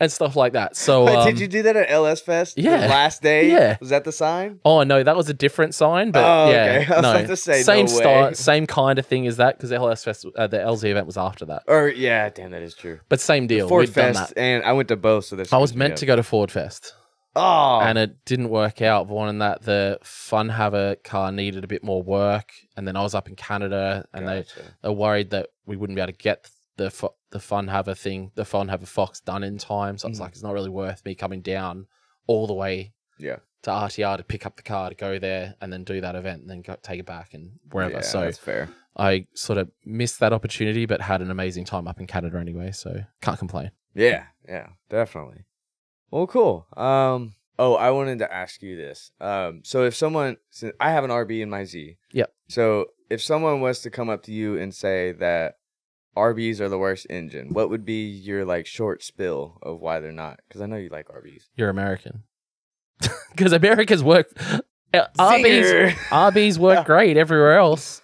and stuff like that. So wait, did you do that at LS Fest? Yeah, the last day. Yeah, was that the sign? Oh no, that was a different sign. But oh, yeah, okay. I was about to say, same no way. Start, same kind of thing as that because LS Fest, the LZ event was after that. Or yeah, damn, that is true. But same deal. Ford Fest, and I went to both. So I was meant to go to Ford Fest. Oh, and it didn't work out. Vaughn and that the Funhaver car needed a bit more work, and then I was up in Canada, and they are worried that we wouldn't be able to get the Funhaver thing, the Funhaver Fox done in time. So I was like, it's not really worth me coming down all the way to RTR to pick up the car to go there and then do that event and then go, take it back and wherever. Yeah, so that's fair. I sort of missed that opportunity, but had an amazing time up in Canada anyway. So can't complain. Yeah, yeah, definitely. Well, cool. Oh, I wanted to ask you this. So if someone, since I have an RB in my Z. Yep. So if someone was to come up to you and say that RBs are the worst engine, what would be your like short spill of why they're not? Because I know you like RBs. You're American. Because Americans work. RBs work great everywhere else.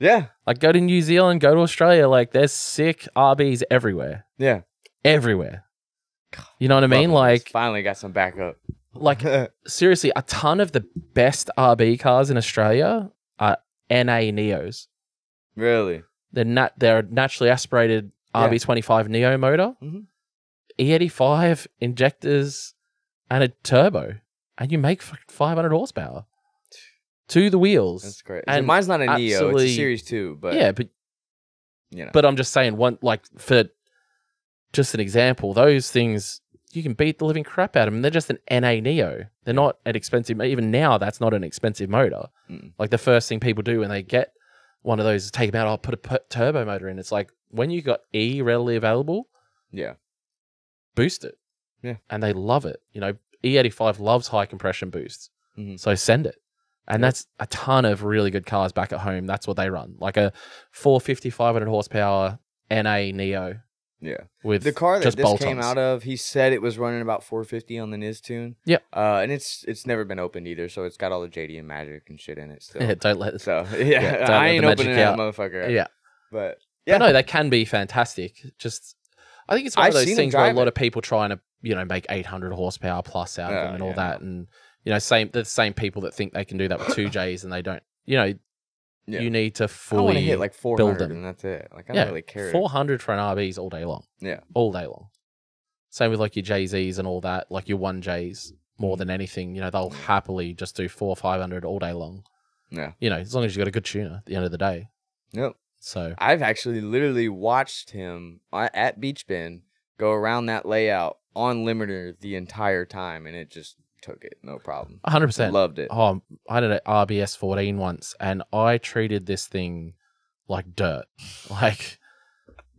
Yeah. Like go to New Zealand, go to Australia. Like there's sick RBs everywhere. Yeah. Everywhere. You know what I mean? Like finally got some backup. Like seriously, a ton of the best RB cars in Australia are NA Neos. Really? They're they're naturally aspirated RB25 Neo motor, E85 injectors, and a turbo, and you make 500 horsepower to the wheels. That's great. And mine's not a Neo; it's a Series 2. But yeah, but you know, but I'm just saying one like for. Just an example, those things, you can beat the living crap out of them. They're just an NA Neo. They're not an expensive, even now, that's not an expensive motor. Like the first thing people do when they get one of those is take them out, I'll put a turbo motor in. It's like, when you got E readily available, boost it. Yeah. And they love it. You know, E85 loves high compression boosts. So send it. And that's a ton of really good cars back at home. That's what they run. Like a 450, 500 horsepower NA Neo. Yeah, with the car that this came out of, he said it was running about 450 on the Nistune. Yeah, and it's never been opened either, so it's got all the JD and magic and shit in it. Still, don't let it. So I ain't opening that motherfucker. Yeah, but yeah, but no, they can be fantastic. Just I think it's one of those things where a lot of people trying to make 800 horsepower plus out of them and all that, and they're the same people that think they can do that with 2Js and they don't. Yeah. You need to fully build them. I want to hit like 400 and that's it. Like I don't really care. 400 for an RBs all day long. Yeah, all day long. Same with like your JZs and all that. Like your 1Js more than anything. They'll happily just do 400 or 500 all day long. Yeah. As long as you got a good tuner at the end of the day. Yep. So I've actually literally watched him at Beach Bend go around that layout on limiter the entire time, and it just. Took it, no problem. 100%. Loved it. Oh, I did an RBS 14 once, and I treated this thing like dirt. Like,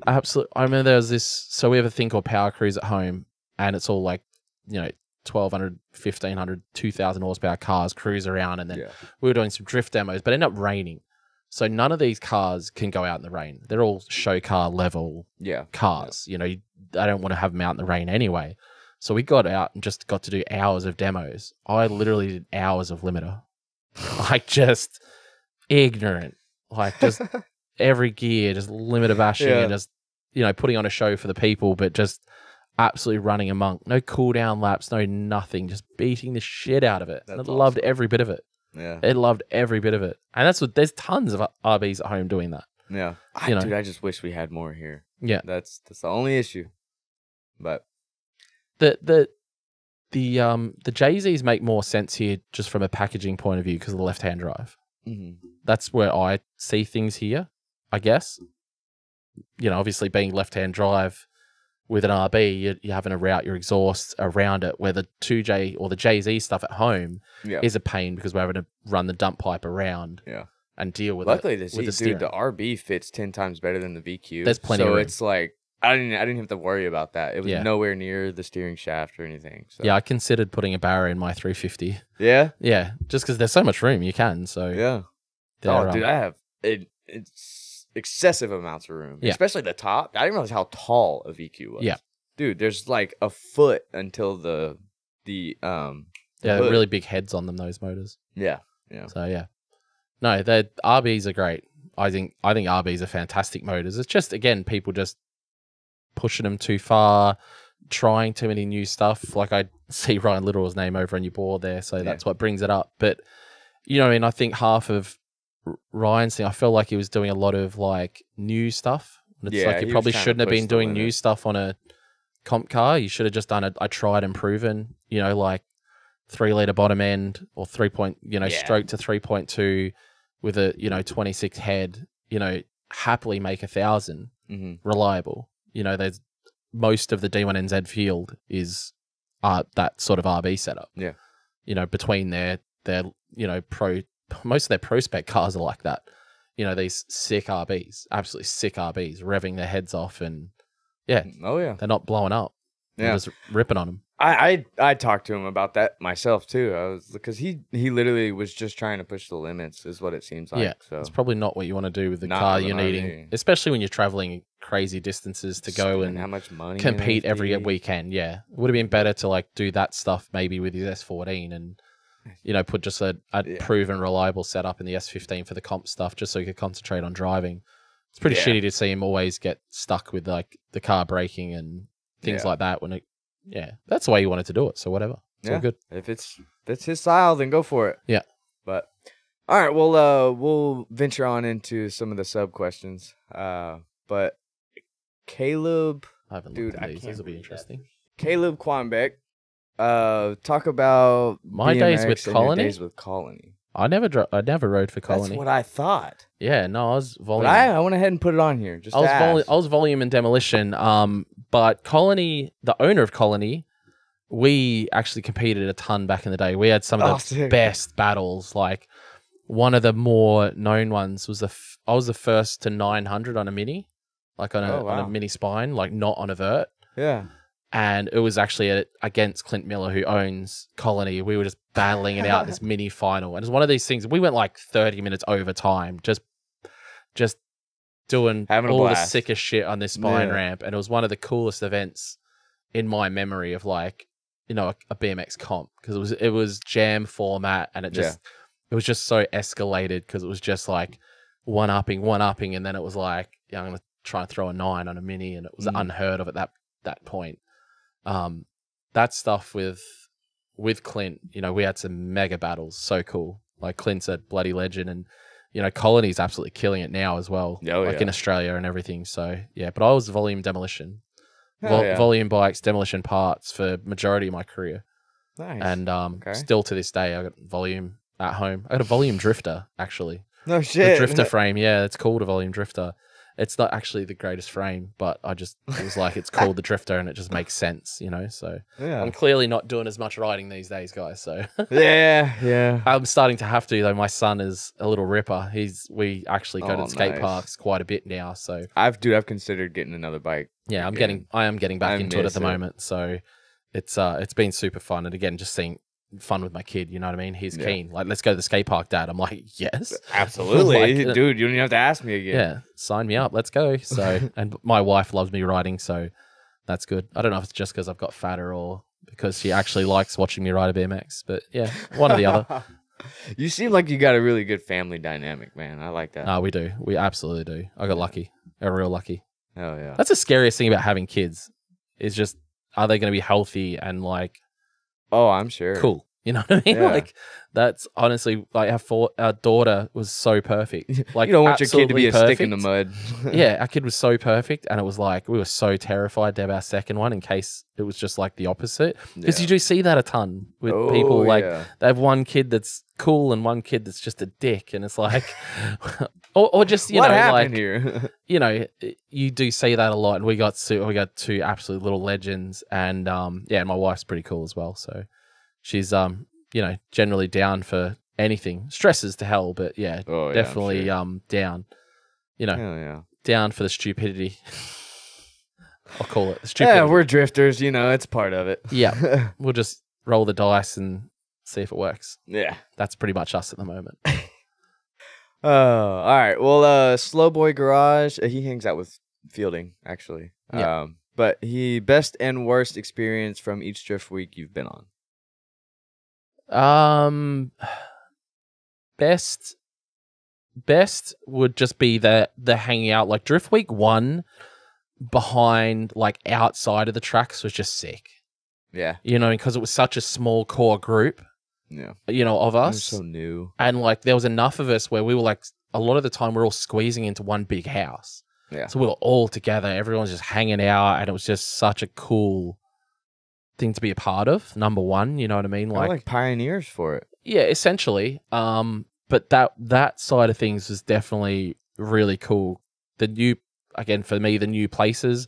absolutely. I remember there was this, so we have a thing called Power Cruise at home, and it's all like, 1,200, 1,500, 2,000 horsepower cars cruise around, and then we were doing some drift demos, but it ended up raining. So none of these cars can go out in the rain. They're all show car level cars. I don't want to have them out in the rain anyway. So we got out and just got to do hours of demos. I literally did hours of limiter. Like just ignorant. Like just every gear, just limiter bashing and just, putting on a show for the people, but just absolutely running amok. No cool down laps, no nothing. Just beating the shit out of it. And it loved every bit of it. Yeah. It loved every bit of it. And that's what, there's tons of RBs at home doing that. Yeah. Dude, I just wish we had more here. Yeah. That's the only issue. But. The JZs make more sense here just from a packaging point of view because of the left-hand drive. That's where I see things here, I guess. Obviously being left-hand drive with an RB, you're having to route your exhaust around it, where the 2J or the JZ stuff at home is a pain because we're having to run the dump pipe around and deal with Luckily, the RB fits 10 times better than the VQ. There's plenty of room. It's like... I didn't have to worry about that. It was nowhere near the steering shaft or anything. So. Yeah, I considered putting a barra in my 350. Yeah? Yeah, just because there's so much room you can. So yeah. Oh, dude, I have it's excessive amounts of room, especially the top. I didn't realize how tall a VQ was. Yeah. Dude, there's like a foot until the hood. Really big heads on them, those motors. Yeah. Yeah. So yeah, no, the RBs are great. I think RBs are fantastic motors. It's just, again, people just pushing them too far, trying too many new stuff. Like, I see Ryan Little's name over on your board there, so yeah, that's what brings it up. But, you know, I mean, I think half of Ryan's thing, I felt like he was doing a lot of like new stuff. It's yeah, like you probably shouldn't have been doing new stuff on a comp car. You should have just done a tried and proven, you know, like 3 liter bottom end or 3 point, you know, yeah, stroke to 3.2 with a, you know, 26 head, you know, happily make 1,000 reliable. You know, there's most of the D1NZ field is that sort of RB setup. Yeah. You know, between their, you know, most of their pro spec cars are like that. You know, these sick RBs, absolutely sick RBs, revving their heads off, and yeah, oh yeah, they're not blowing up. Yeah, they're just ripping on them. I talked to him about that myself too. I was, because he literally was just trying to push the limits, is what it seems like. Yeah, so it's probably not what you want to do with the car you're needing, especially when you're traveling crazy distances to go and how much money compete every weekend. Yeah, it would have been better to like do that stuff maybe with his S14 and, you know, put just a yeah, proven reliable setup in the S15 for the comp stuff, just so you could concentrate on driving. It's pretty yeah, shitty to see him always get stuck with like the car braking and things yeah, like that. When it, yeah, that's the way you wanted to do it. So whatever, it's yeah, all good. If that's his style, then go for it. Yeah. But all right, we'll venture on into some of the sub questions. But Caleb, I haven't looked at these. These will be interesting. Caleb Quanbeck. Talk about my days with Colony. I never rode for Colony. That's what I thought. Yeah, no, I was Volume. But I went ahead and put it on here. Just I was Volume and Demolition. But Colony, the owner of Colony, we actually competed a ton back in the day. We had some of the best battles. Like, one of the more known ones was I was the first to 900 on a mini, like on a mini spine, like not on a vert. Yeah. And it was actually against Clint Miller, who owns Colony. We were just battling it out, this mini final. And it's one of these things, we went like 30 minutes over time, just doing all the sickest shit on this spine yeah, ramp. And it was one of the coolest events in my memory of, like, you know, a BMX comp, because it was jam format, and it just yeah, it was just so escalated, because it was just like one-upping, and then it was like, yeah, I'm going to try and throw a 9 on a mini, and it was unheard of at that point. That stuff with Clint, you know, we had some mega battles. So cool. Like, Clint's a bloody legend, and, you know, Colony's absolutely killing it now as well, in Australia and everything. So yeah, but I was Volume Demolition, Volume bikes, Demolition parts for majority of my career. Nice. And still to this day, I got Volume at home. I got a Volume Drifter, actually. No shit. The Drifter frame, yeah, it's called a Volume Drifter. It's not actually the greatest frame, but it was like, it's called the Drifter, and it just makes sense, you know? So yeah, I'm clearly not doing as much riding these days, guys. So yeah. I'm starting to have to, though. My son is a little ripper. We actually go to the skate parks quite a bit now. So I've considered getting another bike. Yeah. I am getting back into it at the moment. So it's been super fun. And again, just seeing fun with my kid, you know what I mean? He's keen. Like, let's go to the skate park, Dad. I'm like, yes, absolutely. Like, dude, you don't even have to ask me again. Yeah, sign me up, let's go. So and my wife loves me riding, so that's good. I don't know if it's just because I've got fatter or because she actually likes watching me ride a BMX, but yeah, one or the other. You seem like you got a really good family dynamic, man. I like that. No, we do, we absolutely do. I got lucky, real lucky. Oh yeah, that's the scariest thing about having kids, is just, are they going to be healthy and like, oh, I'm sure, cool, you know what I mean? Yeah. Like, that's honestly, like, our daughter was so perfect. Like, you don't want your kid to be a stick in the mud. Yeah, our kid was so perfect, and it was like, we were so terrified to have our second one in case it was just like the opposite. Because you do see that a ton with people. Like, they have one kid that's cool and one kid that's just a dick, and it's like, or just, you know, like, here? You know, you do see that a lot. And we got two absolute little legends, and and my wife's pretty cool as well. So she's you know, generally down for anything. Stresses to hell, but yeah, definitely down. You know, down for the stupidity. I'll call it stupidity. Yeah, we're drifters. You know, it's part of it. Yeah, we'll just roll the dice and see if it works. Yeah, that's pretty much us at the moment. Oh, all right. Well, Slow Boy Garage. He hangs out with Fielding, actually. Yeah. But best and worst experience from each drift week you've been on. best would just be the hanging out. Like Drift Week 1 behind, like, outside of the tracks was just sick. Yeah. You know, because it was such a small core group. Yeah. You know, of us. I'm so new. And, like, there was enough of us where we were, like, a lot of the time we're all squeezing into one big house. Yeah. So we were all together. Everyone's just hanging out. And it was just such a cool thing to be a part of. Number one, you know what I mean? Like pioneers for it. Yeah, essentially. But that side of things was definitely really cool. The new, again, for me, the new places.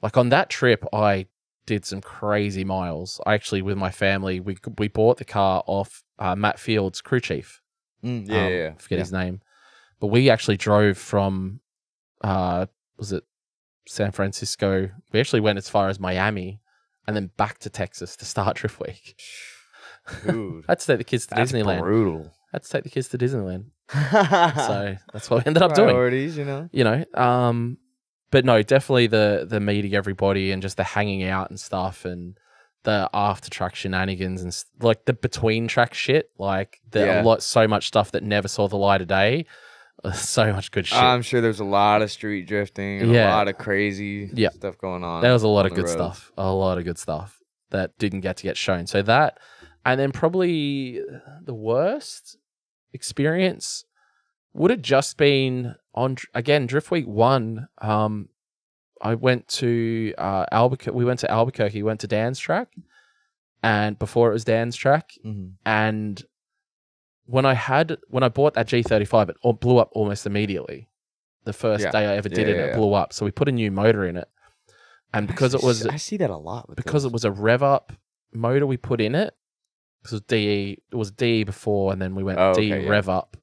Like on that trip, I did some crazy miles. I actually, with my family, we bought the car off Matt Field's crew chief. Mm, yeah, yeah. Forget his name. But we actually drove from, was it San Francisco? We actually went as far as Miami and then back to Texas to start Drift Week. Dude, I'd take the kids to Disneyland. Brutal. I'd take the kids to Disneyland. So that's what we ended up doing. Priorities, you know. You know, but no, definitely the meeting everybody and just the hanging out and stuff and the after track shenanigans and like the between track shit. Like there are so much stuff that never saw the light of day. So much good shit. I'm sure there's a lot of street drifting and a lot of crazy stuff going on. There was a lot of good stuff. A lot of good stuff that didn't get shown. So that, and then probably the worst experience would have just been on, again, Drift Week 1. I went to Albuquerque. We went to Albuquerque. We went to Dan's track, and before it was Dan's track, and when I bought that G35, it blew up almost immediately. The first day I ever did it blew up. So we put a new motor in it, and because I see that a lot. It was a rev up motor we put in it. Because it was DE before, and then we went rev up.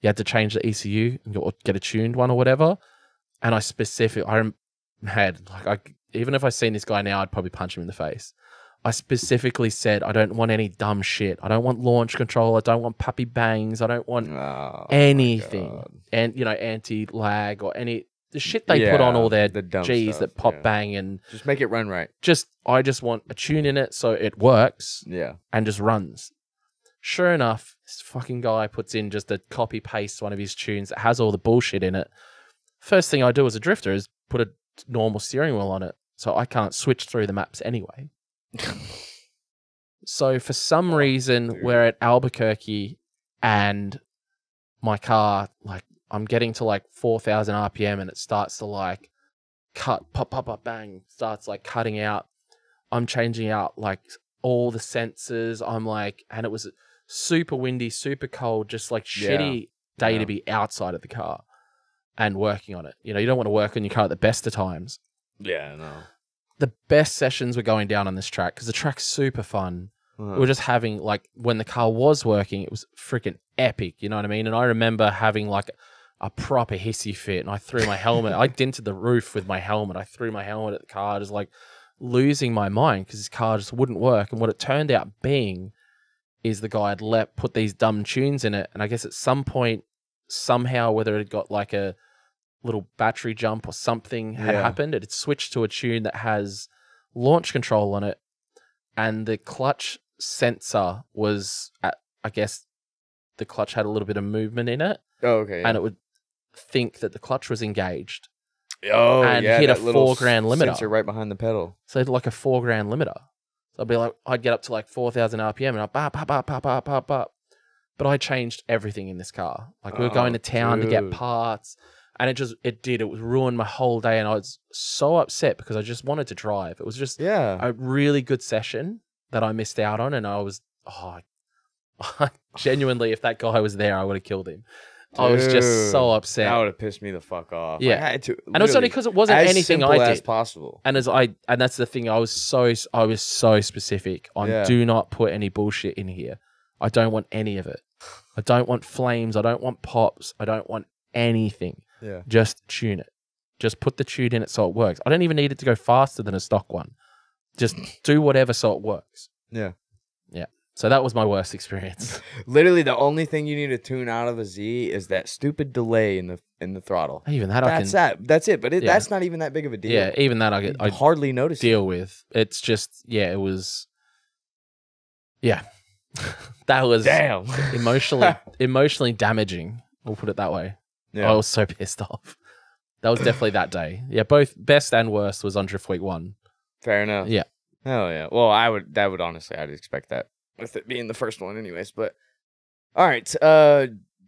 You had to change the ECU and get a tuned one or whatever. And even if I seen this guy now, I'd probably punch him in the face. I specifically said, I don't want any dumb shit. I don't want launch control. I don't want puppy bangs. I don't want anything. And, you know, anti-lag or any... The shit they put on all their G's that pop bang and... Just make it run right. I just want a tune in it so it works. Yeah. And just runs. Sure enough, this fucking guy puts in just a copy-paste one of his tunes that has all the bullshit in it. First thing I do as a drifter is put a normal steering wheel on it so I can't switch through the maps anyway. So for some reason, we're at Albuquerque and my car, like, I'm getting to like 4,000 RPM and it starts to like cut, pop, pop, pop, bang, starts like cutting out. I'm changing out like all the sensors. I'm like, and it was super windy, super cold, just like shitty day to be outside of the car and working on it. You know, you don't want to work on your car at the best of times. Yeah, no. The best sessions were going down on this track because the track's super fun. We're just having like, when the car was working, it was freaking epic. You know what I mean? And I remember having like a proper hissy fit, and I threw my helmet. I dented the roof with my helmet. I threw my helmet at the car, just like losing my mind because this car just wouldn't work. And what it turned out being is the guy had put these dumb tunes in it. And I guess at some point, somehow, whether it got like a little battery jump or something had happened, it had switched to a tune that has launch control on it. And the clutch sensor was, I guess, the clutch had a little bit of movement in it. Oh, okay. Yeah. And it would think that the clutch was engaged. Oh, and hit a $4,000 limiter. Sensor right behind the pedal. So like a $4,000 limiter. So I'd be like, I'd get up to like 4,000 RPM and I'd bop, bop, bop, bop, bop, bop, bop. But I changed everything in this car. Like we were going to town to get parts, and it was ruined my whole day, and I was so upset because I just wanted to drive. It was just a really good session that I missed out on, and I was genuinely, if that guy was there, I would have killed him. Dude, I was just so upset. That would have pissed me the fuck off. Yeah, I had to, and it was only because it wasn't anything I did. As possible. And that's the thing. I was so specific on do not put any bullshit in here. I don't want any of it. I don't want flames. I don't want pops. I don't want anything. Yeah, just tune it. Just put the tune in it so it works. I don't even need it to go faster than a stock one. Just do whatever so it works. Yeah, yeah. So that was my worst experience. Literally, the only thing you need to tune out of a Z is that stupid delay in the throttle. Even that, that's it. But that's not even that big of a deal. Yeah, even that I hardly notice. Deal with it's just it was. Yeah, That was damn emotionally damaging. We'll put it that way. Yeah. I was so pissed off. That was definitely that day. Yeah, both best and worst was on Drift Week 1. Fair enough. Yeah. Oh yeah. Well, that would honestly, I'd expect that with it being the first one, anyways. But all right,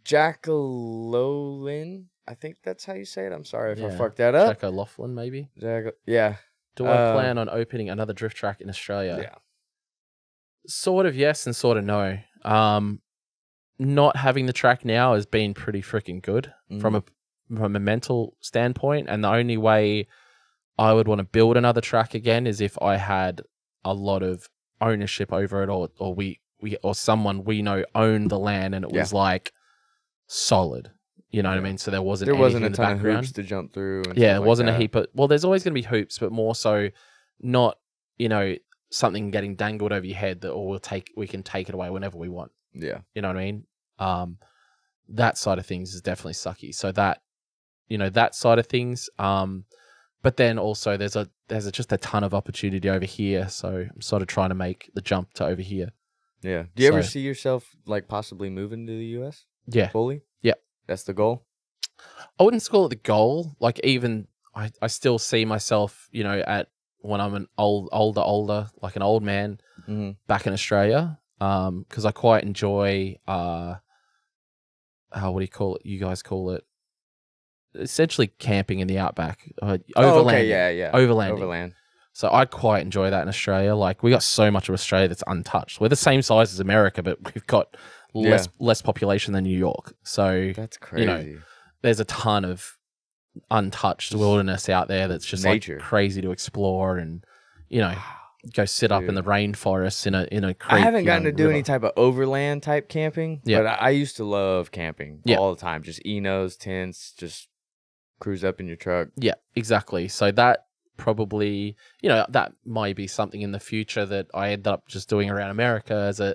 Jackalolin. I think that's how you say it. I'm sorry if I fucked that up. Jackalolin, maybe. Yeah. Do I plan on opening another drift track in Australia? Yeah. Sort of yes and sort of no. Not having the track now has been pretty freaking good from a mental standpoint, and the only way I would want to build another track again is if I had a lot of ownership over it, or we or someone we know owned the land and it was like solid. You know what I mean? So there wasn't a ton of hoops to jump through. And yeah, it wasn't a heap of, well, there's always going to be hoops, but more so not, you know, something getting dangled over your head that, or we can take it away whenever we want. Yeah. You know what I mean? That side of things is definitely sucky. So that, you know, that side of things, but then also there's just a ton of opportunity over here. So I'm sort of trying to make the jump to over here. Yeah. Do you ever see yourself like possibly moving to the US? Yeah. Fully? Yeah. That's the goal? I wouldn't call it the goal. Like, even I still see myself, you know, at when I'm an older, like an old man back in Australia. Because I quite enjoy what do you call it? You guys call it essentially camping in the outback. Overland. Okay, yeah. Overland. So I quite enjoy that in Australia. Like, we got so much of Australia that's untouched. We're the same size as America, but we've got less population than New York. So that's crazy. You know, there's a ton of untouched wilderness out there that's just nature. Like crazy to explore, and you know, go sit up in the rainforest in a creek. I haven't gotten to do any type of overland type camping, but I used to love camping all the time. Just Enos, tents, just cruise up in your truck. Yeah, exactly. So that probably, you know, that might be something in the future that I end up just doing around America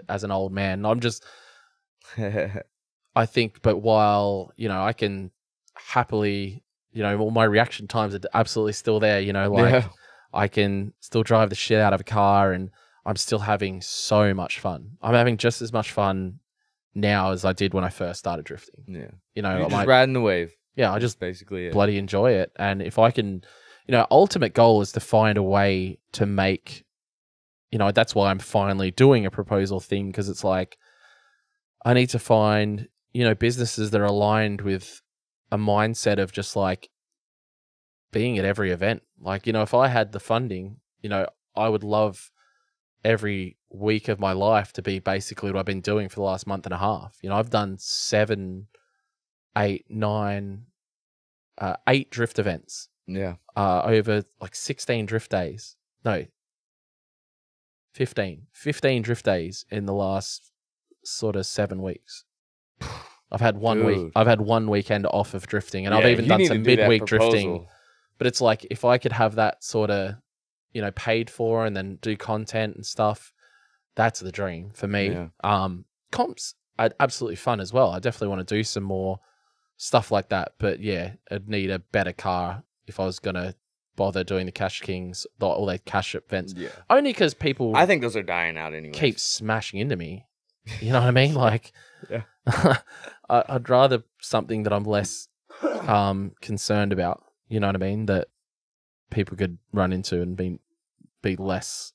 as an old man. I'm just I think, but while, you know, I can happily, you know, all my reaction times are absolutely still there, you know, like I can still drive the shit out of a car and I'm still having so much fun. I'm having just as much fun now as I did when I first started drifting. Yeah. You know, like just riding the wave. Yeah, I just basically bloody enjoy it. And if I can, you know, ultimate goal is to find a way to make, you know, that's why I'm finally doing a proposal thing, because it's like I need to find, you know, businesses that are aligned with a mindset of just like being at every event. Like, you know, if I had the funding, you know, I would love every week of my life to be basically what I've been doing for the last month and a half. You know, I've done 8 drift events. Yeah. Over like 16 drift days. No, 15 drift days in the last sort of 7 weeks. I've had one week. I've had one weekend off of drifting, and I've even done some midweek drifting. But it's like, if I could have that sort of, you know, paid for and then do content and stuff, that's the dream for me. Yeah. Comps are absolutely fun as well. I definitely want to do some more stuff like that. But yeah, I'd need a better car if I was gonna bother doing the Cash Kings, all their cash events. Yeah. Only because people, I think those are dying out anyway. Keep smashing into me. You know what I mean? Like, yeah. I'd rather something that I'm less concerned about. You know what I mean? That people could run into and be less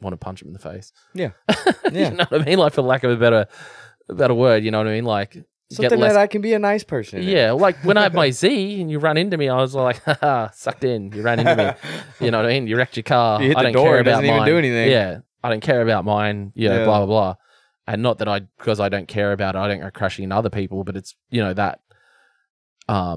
want to punch them in the face. Yeah, yeah. You know what I mean? Like, for lack of a better word. You know what I mean? Like, something that I can be a nice person. Yeah, like when I had my Z and you run into me, I was like, haha, sucked in. You ran into me. You know what I mean? You wrecked your car. You hit the door. It doesn't even do anything. Yeah, I don't care about mine. You know, blah blah blah. And not that because I don't care about it, I don't go crashing into other people, but it's, you know, that, I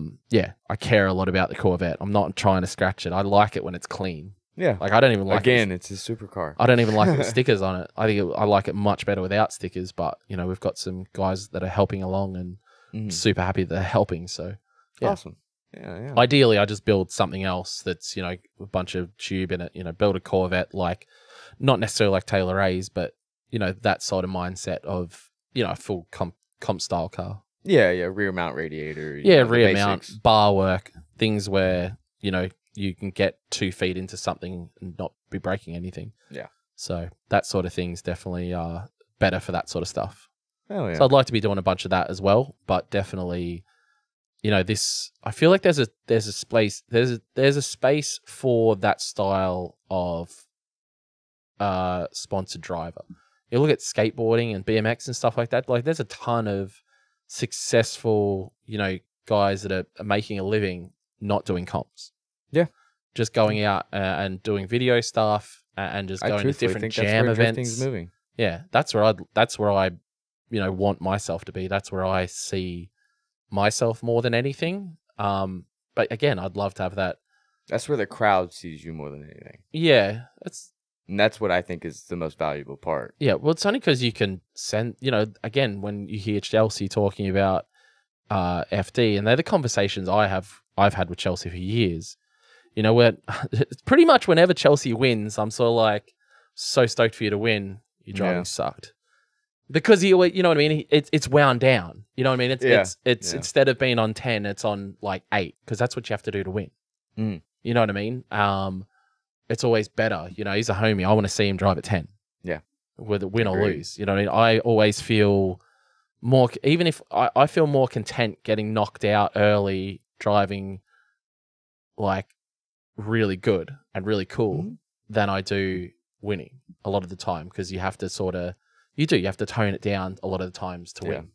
care a lot about the Corvette. I'm not trying to scratch it. I like it when it's clean. Yeah. Like, I don't even like it. Again, it's a supercar. I don't even like it with stickers on it. I think I like it much better without stickers, but, you know, we've got some guys that are helping along, and I'm super happy that they're helping. So, yeah. Awesome. Yeah, yeah. Ideally, I just build something else that's, you know, a bunch of tube in it, you know, build a Corvette, like, not necessarily like Taylor A's, but, you know, that sort of mindset of, you know, a full comp style car. Yeah, yeah, rear mount radiator. Yeah, rear mount, bar work, things where, you know, you can get 2 feet into something and not be breaking anything. Yeah. So that sort of thing's definitely better for that sort of stuff. Hell yeah. So I'd like to be doing a bunch of that as well, but definitely, you know, this, I feel like there's a space for that style of sponsored driver. You look at skateboarding and BMX and stuff like that. Like, there's a ton of successful, you know, guys that are making a living not doing comps. Yeah. Just going out and doing video stuff and just going to different jam events. Moving. Yeah, that's where I, you know, want myself to be. That's where I see myself more than anything. But again, I'd love to have that. That's where the crowd sees you more than anything. Yeah, that's what I think is the most valuable part. Yeah, well, it's only because you can send, you know, again, when you hear Chelsea talking about FD, and they're the conversations I've had with Chelsea for years. You know, where pretty much whenever Chelsea wins, I'm sort of like, so stoked for you to win. Your driving sucked. Because he, you know what I mean? It's wound down. You know what I mean? It's instead of being on 10, it's on like 8, because that's what you have to do to win. Mm. You know what I mean? It's always better. You know, he's a homie. I want to see him drive at 10. Yeah. Whether win or lose. You know what I mean? I always feel more, even if I feel more content getting knocked out early, driving like really good and really cool than I do winning a lot of the time, because you have to you have to tone it down a lot of the times to win.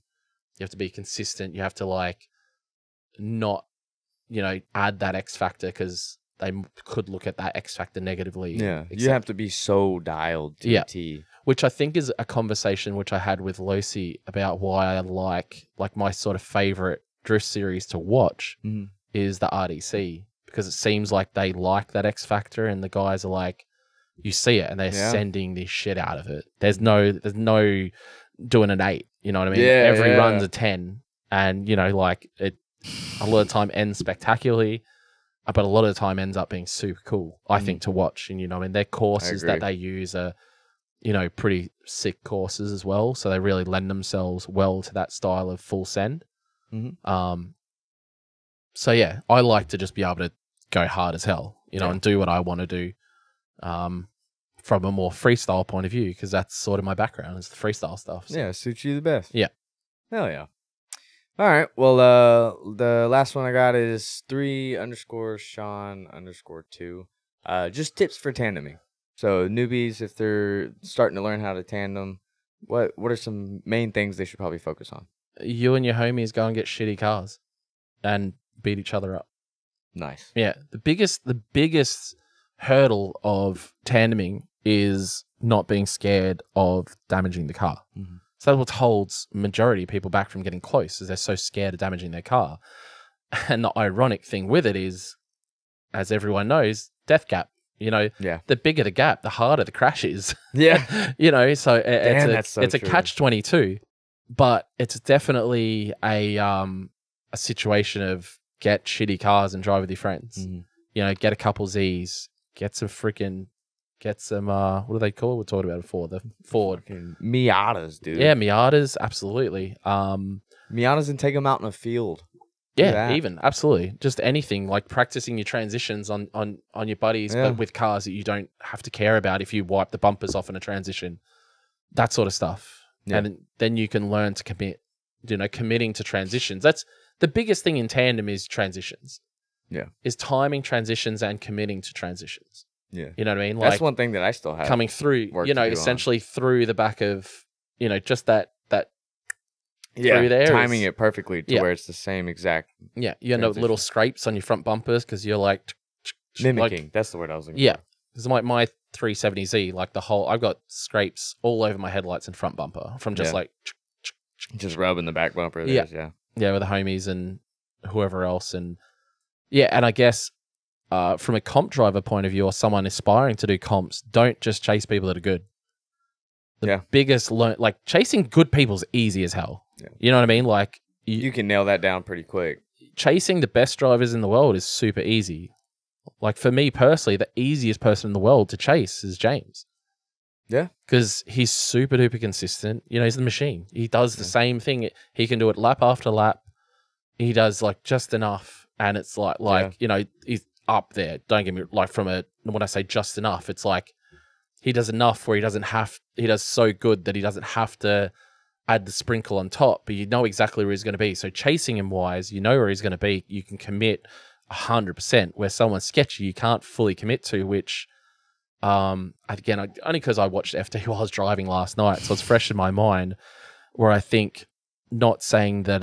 You have to be consistent. You have to like not, you know, add that X factor, because they could look at that X factor negatively. Yeah, you have to be so dialed to a T. Which I think is a conversation which I had with Losi about why I like my sort of favorite drift series to watch is the RDC, because it seems like they like that X factor, and the guys are like, you see it, and they're sending this shit out of it. There's no doing an 8. You know what I mean? Yeah, Every run's a 10, and you know, like it. A lot of time ends spectacularly, but a lot of the time ends up being super cool, I think, to watch. And, you know, I mean, their courses that they use are, you know, pretty sick courses as well. So they really lend themselves well to that style of full send. So, yeah, I like to just be able to go hard as hell, you know, and do what I want to do from a more freestyle point of view, because that's sort of my background is the freestyle stuff. So. Yeah, suits you the best. Yeah. Hell yeah. All right. Well, the last one I got is 3_Sean_2. Just tips for tandeming. So newbies, if they're starting to learn how to tandem, what are some main things they should probably focus on? You and your homies go and get shitty cars and beat each other up. Nice. Yeah. The biggest hurdle of tandeming is not being scared of damaging the car. Mm-hmm. So that's what holds majority of people back from getting close, is they're so scared of damaging their car. And the ironic thing with it is, as everyone knows, death gap. You know, the bigger the gap, the harder the crash is. Yeah. You know, so it's a catch-22, but it's definitely a situation of get shitty cars and drive with your friends. Mm-hmm. You know, get a couple Zs, get some, what do they call it? We're talking about before, the Ford. Fucking Miatas, dude. Yeah, Miatas, absolutely. Miatas, and take them out in a field. Yeah, even, absolutely. Just anything, like practicing your transitions on your buddies, but with cars that you don't have to care about if you wipe the bumpers off in a transition, that sort of stuff. Yeah. And then you can learn to commit, you know, committing to transitions. That's the biggest thing in tandem is transitions. Yeah. Is timing transitions and committing to transitions. Yeah. You know what I mean? Like, that's one thing that I still have. Coming through, you know, essentially through the back of, you know, just that through there. Timing it perfectly to where it's the same exact. Yeah. You end up little scrapes on your front bumpers because you're like. Mimicking. That's the word I was looking for. Yeah. Because like my 370Z, like the whole, I've got scrapes all over my headlights and front bumper from just like. Just rubbing the back bumper. Yeah. Yeah. With the homies and whoever else. And yeah. And I guess. From a comp driver point of view, or someone aspiring to do comps, don't just chase people that are good. The biggest like chasing good people's easy as hell. Yeah. You know what I mean? Like you can nail that down pretty quick. Chasing the best drivers in the world is super easy. Like for me personally, the easiest person in the world to chase is James. Yeah, because he's super duper consistent. You know, he's the machine. He does the same thing. He can do it lap after lap. He does like just enough, and it's like you know he's up there, don't get me, like from a, when I say just enough, it's like he does enough where he doesn't have, he does so good that he doesn't have to add the sprinkle on top, but you know exactly where he's going to be. So chasing him wise, you know where he's going to be. You can commit 100%, where someone's sketchy, you can't fully commit to, which, again, only because I watched FD while I was driving last night, so it's fresh in my mind, where I think, not saying that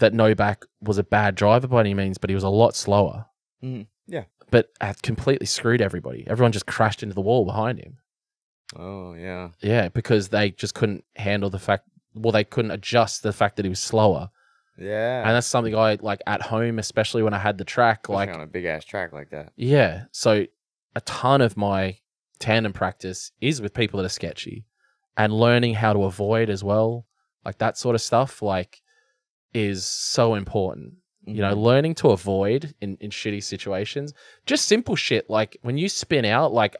that Novak was a bad driver by any means, but he was a lot slower. Mm, yeah. But completely screwed everybody. Everyone just crashed into the wall behind him. Oh, yeah. Yeah, because they just couldn't handle the fact, well, they couldn't adjust the fact that he was slower. Yeah. And that's something I, like, at home, especially when I had the track. Especially like on a big-ass track like that. Yeah. So a ton of my tandem practice is with people that are sketchy, and learning how to avoid as well, like that sort of stuff, like, is so important. You know, learning to avoid in shitty situations, just simple shit. Like when you spin out, like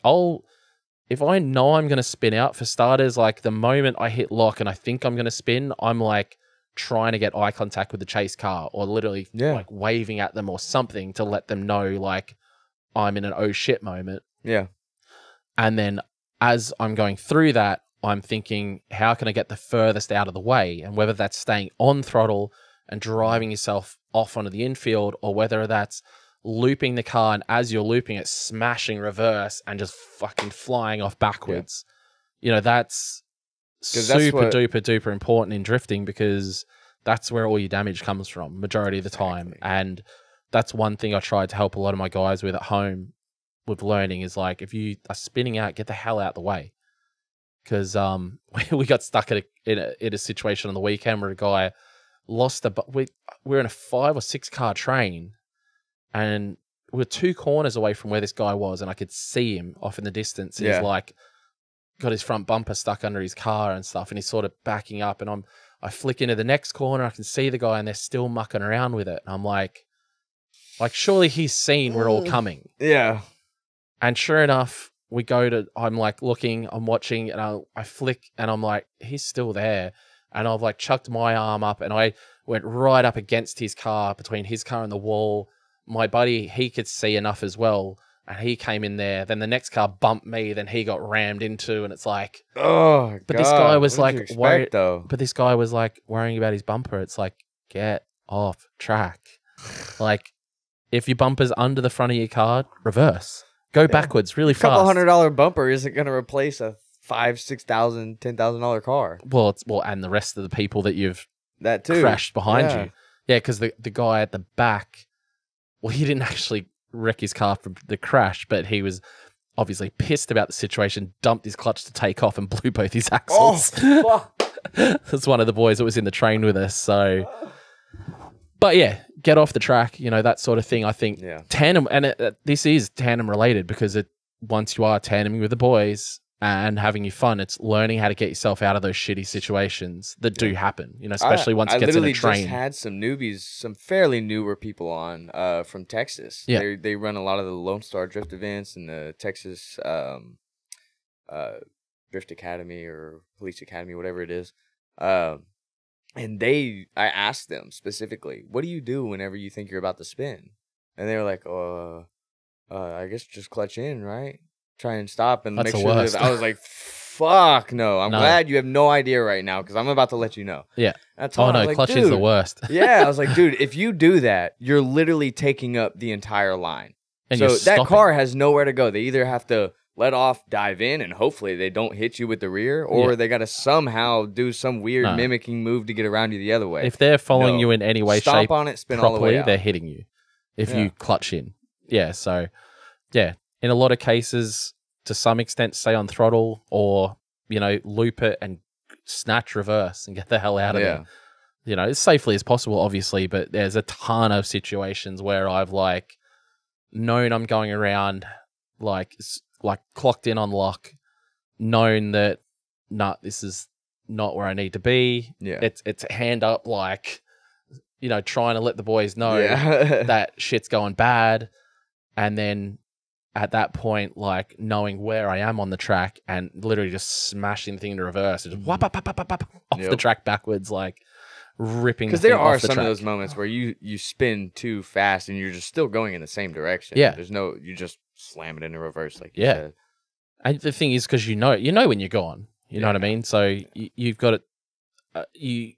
if I know I'm going to spin out, for starters, like the moment I hit lock and I think I'm going to spin, I'm like trying to get eye contact with the chase car, or literally like waving at them or something to let them know, like I'm in an oh shit moment. Yeah. And then as I'm going through that, I'm thinking, how can I get the furthest out of the way? And whether that's staying on throttle and driving yourself off onto the infield, or whether that's looping the car and as you're looping it, smashing reverse and just fucking flying off backwards. Yeah. You know, that's super duper important in drifting, because that's where all your damage comes from majority of the time. Exactly. And that's one thing I tried to help a lot of my guys with at home with learning is like, if you are spinning out, get the hell out of the way. Because we got stuck at in a situation on the weekend where a guy lost we're in a 5 or 6 car train, and we're 2 corners away from where this guy was, and I could see him off in the distance. Yeah. He's like got his front bumper stuck under his car and stuff, and he's sort of backing up, and I flick into the next corner, I can see the guy, and they're still mucking around with it, and I'm like surely he's seen we're all coming. Yeah. And sure enough, we go to, I'm like looking, I'm watching, and I flick, and I'm like, he's still there. And I've like chucked my arm up, and I went right up against his car, between his car and the wall. My buddy, he could see enough as well, and he came in there. Then the next car bumped me, then he got rammed into, and it's like, oh, God. But this guy was like, worried, though. But this guy was like worrying about his bumper. It's like, get off track. Like, if your bumper's under the front of your car, reverse. Go backwards really fast. A couple $100 bumper isn't going to replace a $5,000, $6,000, $10,000 car. Well, it's and the rest of the people that you've crashed behind you. Yeah, because the guy at the back, well, he didn't actually wreck his car from the crash, but he was obviously pissed about the situation, dumped his clutch to take off, and blew both his axles. Oh, that's one of the boys that was in the train with us. So, but yeah. Get off the track, you know, that sort of thing. I think tandem, and this is tandem related, because once you are tandeming with the boys and having your fun, it's learning how to get yourself out of those shitty situations that do happen, you know, especially once it gets in a train. I just had some newbies, some fairly newer people on from Texas. Yeah. They run a lot of the Lone Star Drift events and the Texas Drift Academy or Police Academy, whatever it is. And I asked them specifically, what do you do whenever you think you're about to spin? And they were like, I guess just clutch in, right? Try and stop and make sure that I was like, fuck no. I'm glad you have no idea right now, because I'm about to let you know. Yeah. That's all. Oh, no, clutch is the worst. Yeah. I was like, dude, if you do that, you're literally taking up the entire line. And so that car has nowhere to go. They either have to let off, dive in, and hopefully they don't hit you with the rear, or they got to somehow do some weird mimicking move to get around you the other way. If they're following you in any way, shape, on it, spin properly, all the way out. They're hitting you if you clutch in. Yeah, so, yeah, in a lot of cases, to some extent, stay on throttle or, you know, loop it and snatch reverse and get the hell out of there. You know, as safely as possible, obviously, but there's a ton of situations where I've, like, known I'm going around, like clocked in on lock, known that this is not where I need to be. Yeah. It's a hand up, like, you know, trying to let the boys know that shit's going bad. And then at that point, like, knowing where I am on the track and literally just smashing the thing into reverse and just whop, whop, whop, whop, whop, off the track backwards, like ripping. Because there are some of those moments where you spin too fast and you're just still going in the same direction. Yeah. There's no, you just slam it into reverse, like you said. And the thing is, because you know when you're gone, you know what I mean? So you've got it. You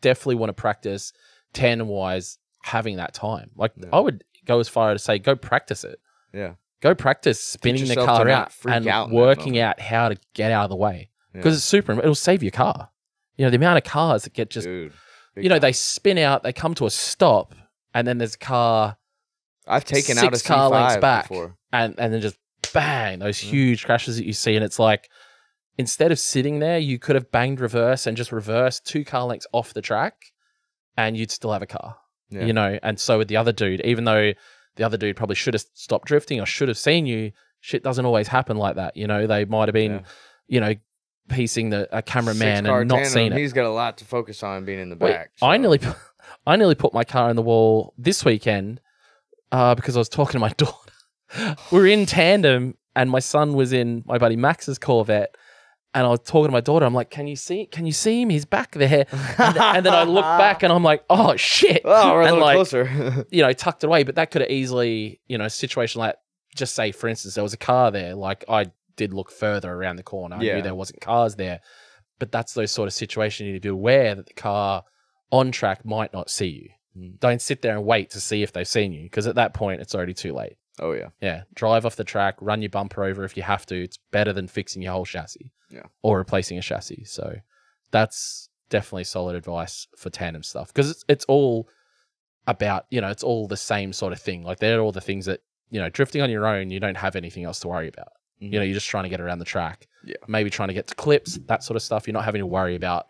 definitely want to practice tandem-wise having that time. Like I would go as far as to say, go practice it. Yeah. Go practice spinning the car out and working out how to get out of the way. Because it's super, it'll save your car. You know, the amount of cars that get just, they spin out, they come to a stop, and then there's a car. I've taken out a car lengths back before. And then just bang, those huge crashes that you see. And it's like, instead of sitting there, you could have banged reverse and just reversed 2 car lengths off the track and you'd still have a car, you know? And so with the other dude, even though the other dude probably should have stopped drifting or should have seen you, shit doesn't always happen like that. You know, they might've been, you know, piecing a cameraman and not seeing it. He's got a lot to focus on being in the back. So. I nearly put my car in the wall this weekend because I was talking to my daughter. We were in tandem and my son was in my buddy Max's Corvette and I was talking to my daughter. I'm like, can you see him? He's back there. And then I look back and I'm like, oh shit. Oh, we're a little closer. You know, tucked away, but that could have easily, you know, a situation like, just say, for instance, there was a car there. Like I did look further around the corner. I knew there wasn't cars there, but that's those sort of situations you need to be aware that the car on track might not see you. Don't sit there and wait to see if they've seen you, because at that point it's already too late. Oh yeah. Yeah. Drive off the track, run your bumper over if you have to. It's better than fixing your whole chassis. Yeah. Or replacing a chassis. So that's definitely solid advice for tandem stuff. Because it's all about, you know, it's all the same sort of thing. Like they're all the things that, you know, drifting on your own, you don't have anything else to worry about. Mm-hmm. You know, you're just trying to get around the track. Yeah. Maybe trying to get to clips, that sort of stuff. You're not having to worry about,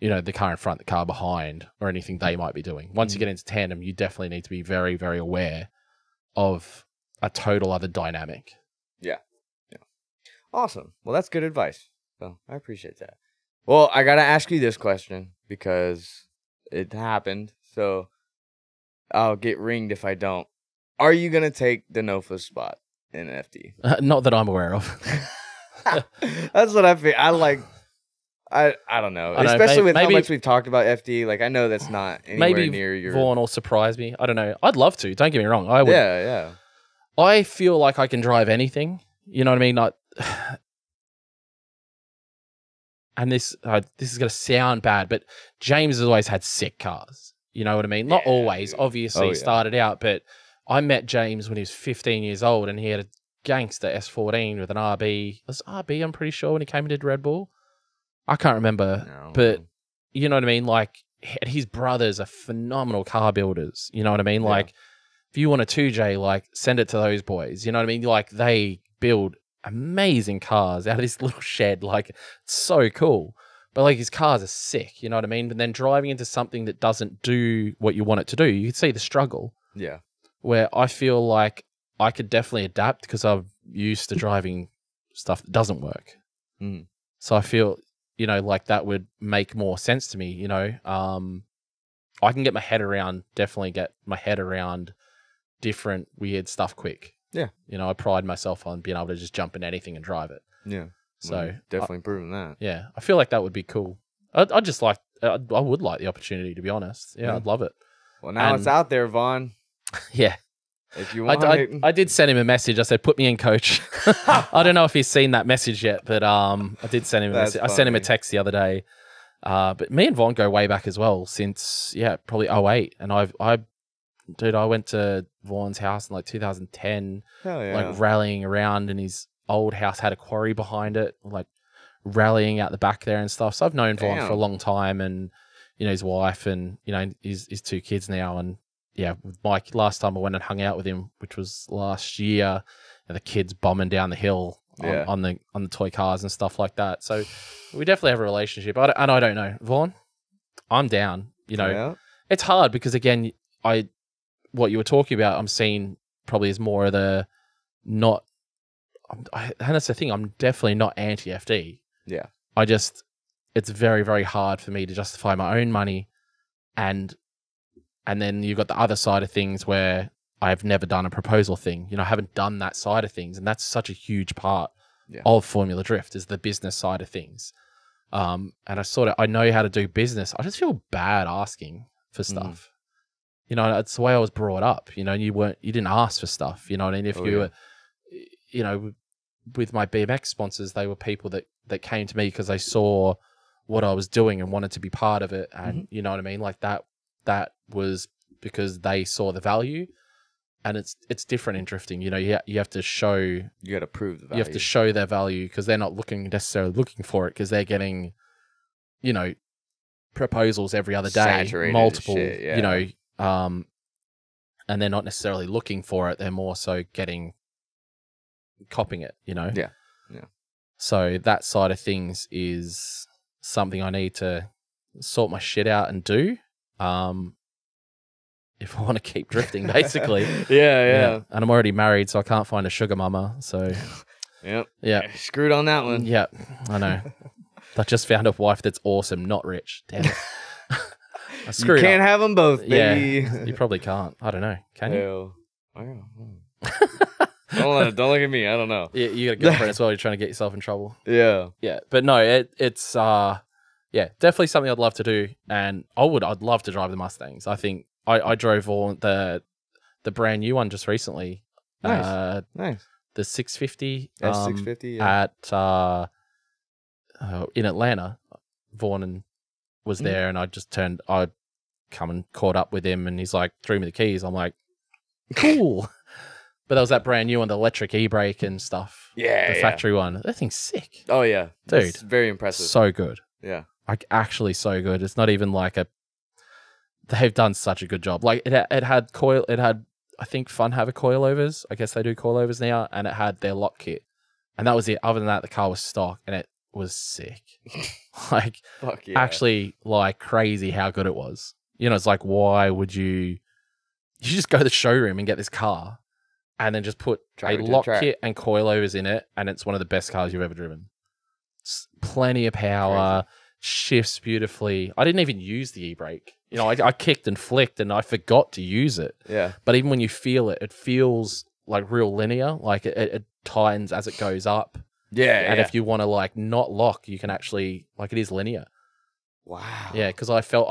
you know, the car in front, the car behind, or anything they might be doing. Once you get into tandem, you definitely need to be very, very aware of a total other dynamic. Yeah. Yeah. Awesome. Well, that's good advice. So I appreciate that. Well, I got to ask you this question because it happened. So I'll get ringed if I don't. Are you going to take DeNofa's spot in FD? Not that I'm aware of. That's what I feel. I don't know. Especially with how much we've talked about FD. Like, I know that's not anywhere near your... Maybe Vaughn will surprise me. I don't know. I'd love to. Don't get me wrong. I would. Yeah, yeah. I feel like I can drive anything. You know what I mean? Like, and this is going to sound bad, but James has always had sick cars. You know what I mean? Not always, obviously, started out, but I met James when he was 15 years old and he had a gangster S13 with an RB. It was RB, I'm pretty sure, when he came and did Red Bull. I can't remember, but you know what I mean? Like, his brothers are phenomenal car builders. You know what I mean? Like, if you want a 2J, like, send it to those boys. You know what I mean? Like, they build amazing cars out of this little shed. Like, it's so cool. But, like, his cars are sick. You know what I mean? But then driving into something that doesn't do what you want it to do, you can see the struggle. Yeah. Where I feel like I could definitely adapt because I'm used to driving stuff that doesn't work. Mm. So I feel, you know, like that would make more sense to me, you know. I can get my head around, definitely get my head around different weird stuff quick. Yeah. You know, I pride myself on being able to just jump in anything and drive it. Yeah. So well, definitely proving that. Yeah. I feel like that would be cool. I'd just like, I would like the opportunity, to be honest. Yeah. I'd love it. Well, now it's out there, Vaughn. Yeah. If you want I did send him a message. I said, put me in, coach. I don't know if he's seen that message yet, but I did send him a message. Funny. I sent him a text the other day. But me and Vaughn go way back as well, since, probably 08. And I went to Vaughn's house in like 2010, like rallying around, and his old house had a quarry behind it, like rallying out the back there and stuff. So I've known Vaughn for a long time, and, you know, his wife and, you know, his 2 kids now. And yeah, with Mike, last time I went and hung out with him, which was last year, and the kids bombing down the hill on the toy cars and stuff like that. So we definitely have a relationship. I don't know, Vaughn, I'm down, you know. Yeah. It's hard because, again, what you were talking about, I'm seeing probably is more of the not, and that's the thing, I'm definitely not anti-FD. Yeah. I just, it's very, very hard for me to justify my own money, and then you've got the other side of things where I've never done a proposal thing. You know, I haven't done that side of things, and that's such a huge part of Formula Drift, is the business side of things. And I know how to do business. I just feel bad asking for stuff. You know, that's the way I was brought up. You know, you didn't ask for stuff. You know what I mean? If you were, you know, with my BMX sponsors, they were people that came to me because they saw what I was doing and wanted to be part of it. And you know what I mean? Like that was because they saw the value. And it's different in drifting. You know, you have to show... You got to prove the value. You have to show their value because they're not necessarily looking for it because they're getting, you know, proposals every other day. Saturated multiple, shit, yeah. You know, and they're not necessarily looking for it. They're more so copying it, you know? Yeah, yeah. So that side of things is something I need to sort my shit out and do. If I want to keep drifting, basically. yeah. And I'm already married, so I can't find a sugar mama. So, yeah, screwed on that one. Yeah, I know. I just found a wife that's awesome, not rich. Damn it. I screwed up. You can't have them both, baby. Yeah, you probably can't. I don't know. Can you? Don't look at me. I don't know. Yeah, you got a girlfriend as well. You're trying to get yourself in trouble. Yeah, yeah. But no, it's yeah, definitely something I'd love to do, and I'd love to drive the Mustangs. I think. I drove all the brand new one just recently. Nice, nice. The 650. S650 yeah. At in Atlanta, Vaughn was there, and I come and caught up with him, and he's like threw me the keys. I'm like, cool. But that was that brand new one, the electric e-brake and stuff. Yeah, the factory one. That thing's sick. Oh yeah, dude, it's very impressive. So good. Yeah, like actually so good. It's not even like a. They've done such a good job. Like it had coil. It had, I think, Funhaver coilovers. I guess they do coilovers now, and it had their lock kit, and that was it. Other than that, the car was stock, and it was sick. Like, fuck yeah. Actually, like crazy how good it was. You know, it's like, why would you? You just go to the showroom and get this car, and then just put a lock kit and coilovers in it, and it's one of the best cars you've ever driven. It's plenty of power. Crazy. Shifts beautifully. I didn't even use the e-brake. You know, I kicked and flicked and I forgot to use it. Yeah. But even when you feel it, it feels like real linear. Like it tightens as it goes up. Yeah. And if you want to like not lock, you can actually like it is linear. Wow. Yeah, because I felt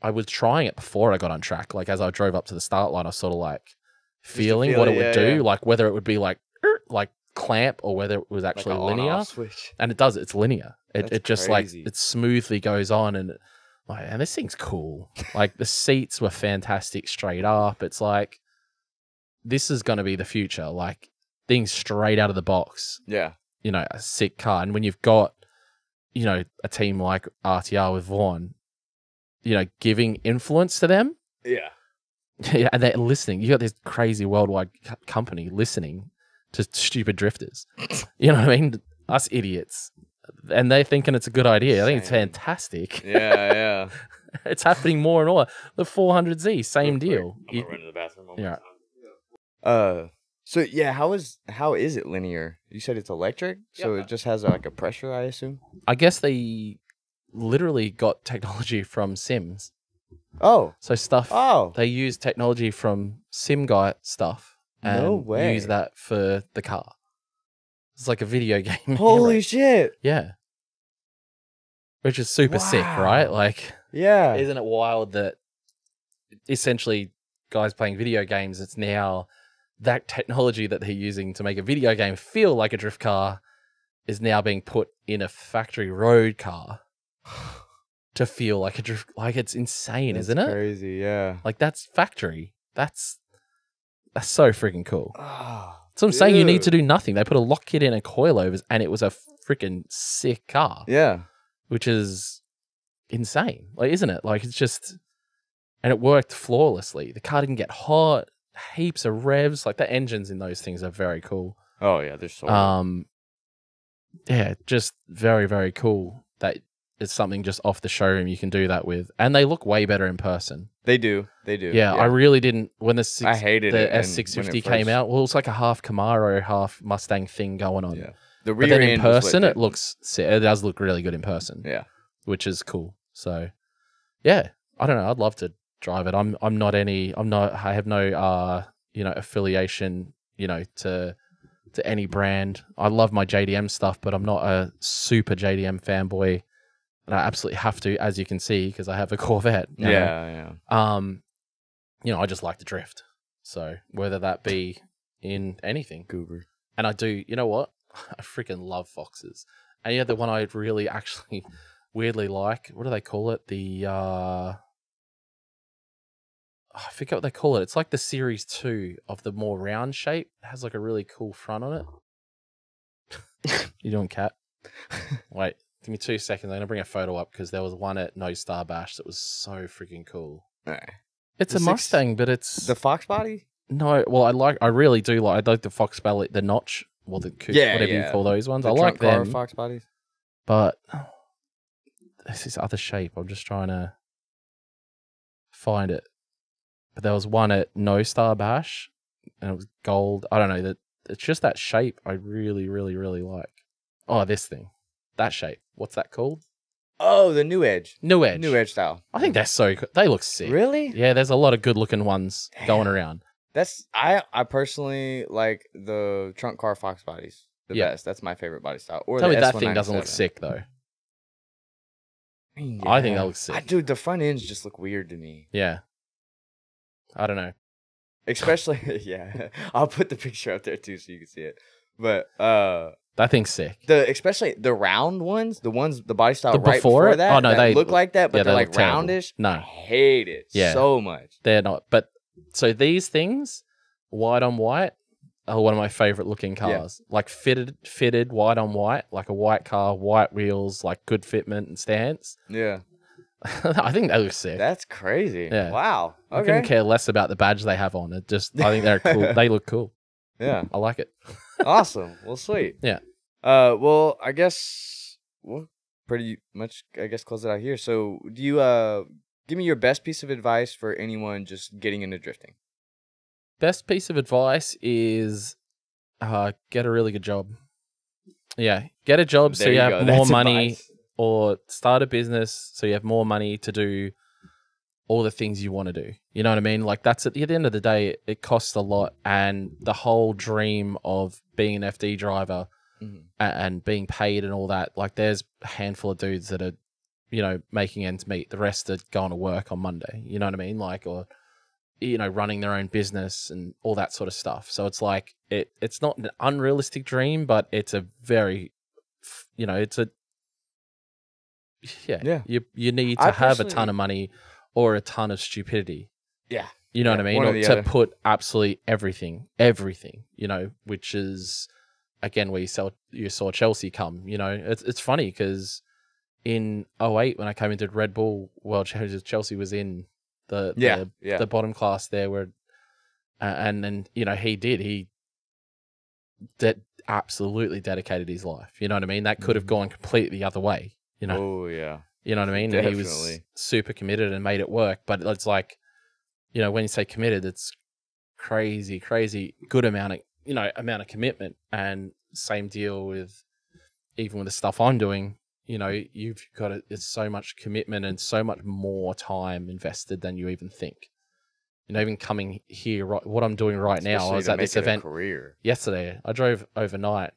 I was trying it before I got on track. Like as I drove up to the start line, I was sort of like feeling what it would do, like whether it would be like clamp or whether it was actually like an linear switch. And it does, it's linear. It just crazy. Like it smoothly goes on, and like, and this thing's cool. Like the seats were fantastic straight up. It's like this is going to be the future, like things straight out of the box. Yeah, you know, a sick car. And when you've got, you know, a team like RTR with Vaughn, you know, giving influence to them. Yeah, yeah, and they're listening. You got this crazy worldwide company listening to stupid drifters. You know what I mean? Us idiots. And they're thinking it's a good idea. I think it's fantastic. Yeah, yeah. It's happening more and more. The 400Z, same deal. I'm gonna run to the bathroom. Yeah. So yeah, how is it linear? You said it's electric, so it just has like a pressure, I assume. I guess they literally got technology from Sims. Oh. So stuff. Oh. They use technology from Sim Guy stuff and use that for the car. It's like a video game. Holy shit. Yeah. Which is super sick, right? Like, yeah. Isn't it wild that essentially guys playing video games, it's now that technology that they're using to make a video game feel like a drift car is now being put in a factory road car to feel like a drift. Like, it's insane, isn't it? Crazy, yeah. Like, that's factory. That's so freaking cool. Oh. So I'm saying you need to do nothing. They put a lock kit in and coilovers, and it was a freaking sick car. Yeah, which is insane, like, isn't it? Like, it's just, and it worked flawlessly. The car didn't get hot. Heaps of revs. Like the engines in those things are very cool. Oh yeah, they're so. Yeah, just very, very cool. That it's something just off the showroom you can do that with, and they look way better in person. They do. They do. Yeah, yeah. I really didn't. When I hated it. S650 came out, well, it's like a half Camaro, half Mustang thing going on. Yeah. The rear end in person, it looks. It does look really good in person. Yeah, which is cool. So, yeah, I don't know. I'd love to drive it. I'm not any. I'm not. I have no. You know, affiliation. You know, to any brand. I love my JDM stuff, but I'm not a super JDM fanboy. And I absolutely have to, as you can see, because I have a Corvette. Yeah. You know, I just like to drift. So whether that be in anything. Goober. And I do, you know what? I freaking love Foxes. And yeah, the one I really actually weirdly like, what do they call it? The, I forget what they call it. It's like the Series 2 of the more round shape. It has like a really cool front on it. You doing, Cat? Wait, give me 2 seconds. I'm going to bring a photo up because there was one at No Star Bash that was so freaking cool. No. It's the a Mustang, but it's... The Fox body? No, well, I really do like the Fox belly, the notch, well, the coupe, whatever you call those ones. The I like them. Fox bodies. But this is other shape. I'm just trying to find it. But there was one at No Star Bash, and it was gold. I don't know. It's just that shape I really, really, really like. Oh, this thing. That shape. What's that called? Oh, the New Edge. New Edge. New Edge style. I think that's so cool. They look sick. Really? Yeah, there's a lot of good-looking ones going around. That's I personally like the trunk car Fox bodies the best. That's my favorite body style. Or tell me that thing doesn't look sick, though. Yeah. I think that looks sick. Dude, the front ends just look weird to me. Yeah. I don't know. Especially, yeah. I'll put the picture up there too so you can see it. But that thing's sick. Especially the round ones, the body style right before that. Oh no, they look like that, but they're like roundish. No, I hate it so much. They're not. But so these things, white on white, are one of my favorite looking cars. Yeah. Like fitted white on white, like a white car, white wheels, like good fitment and stance. Yeah. I think that looks sick. That's crazy. Yeah. Wow. Okay. I couldn't care less about the badge they have on. It just, I think they're cool. They look cool. Yeah. I like it. Awesome. Well, sweet. Yeah. Well, I guess we'll pretty much, I guess, close it out here. So do you, give me your best piece of advice for anyone just getting into drifting. Best piece of advice is, get a really good job. Yeah. Get a job so you have more money. Or start a business so you have more money to do all the things you want to do. You know what I mean? Like, that's at the end of the day, it costs a lot. And the whole dream of being an FD driver and being paid and all that, like, there's a handful of dudes that are, you know, making ends meet. The rest are going to work on Monday. You know what I mean? Like, or, you know, running their own business and all that sort of stuff. So it's like, it's not an unrealistic dream, but it's a very, you know, it's a, you need to have a ton of money or a ton of stupidity. Yeah. You know what I mean? Or to put absolutely everything, you know, which is, again, where you saw Chelsea come, you know. It's funny because in 2008 when I came into Red Bull World Championships, Chelsea was in the bottom class there where, and then, you know, he absolutely dedicated his life. You know what I mean? That could have gone completely the other way. You know, you know what I mean? Definitely. He was super committed and made it work. But it's like, you know, when you say committed, it's crazy, crazy good amount of commitment. And same deal with, even with the stuff I'm doing, you know, you've got it. It's so much commitment and so much more time invested than you even think. You know, even coming here, right, what I'm doing right now, I was at this event yesterday. I drove overnight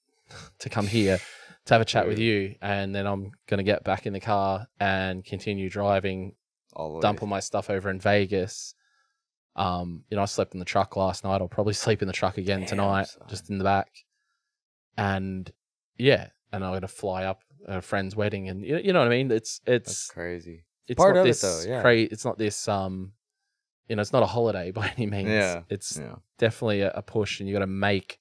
to come here. To have a chat with you, and then I'm gonna get back in the car and continue driving, dump all my stuff over in Vegas. You know, I slept in the truck last night. I'll probably sleep in the truck again tonight, just in the back. And yeah, and I'm gonna fly up a friend's wedding, and you know what I mean. It's that's crazy. It's part of this, though. Yeah, it's not this. You know, it's not a holiday by any means. Yeah, it's definitely a push, and you got to make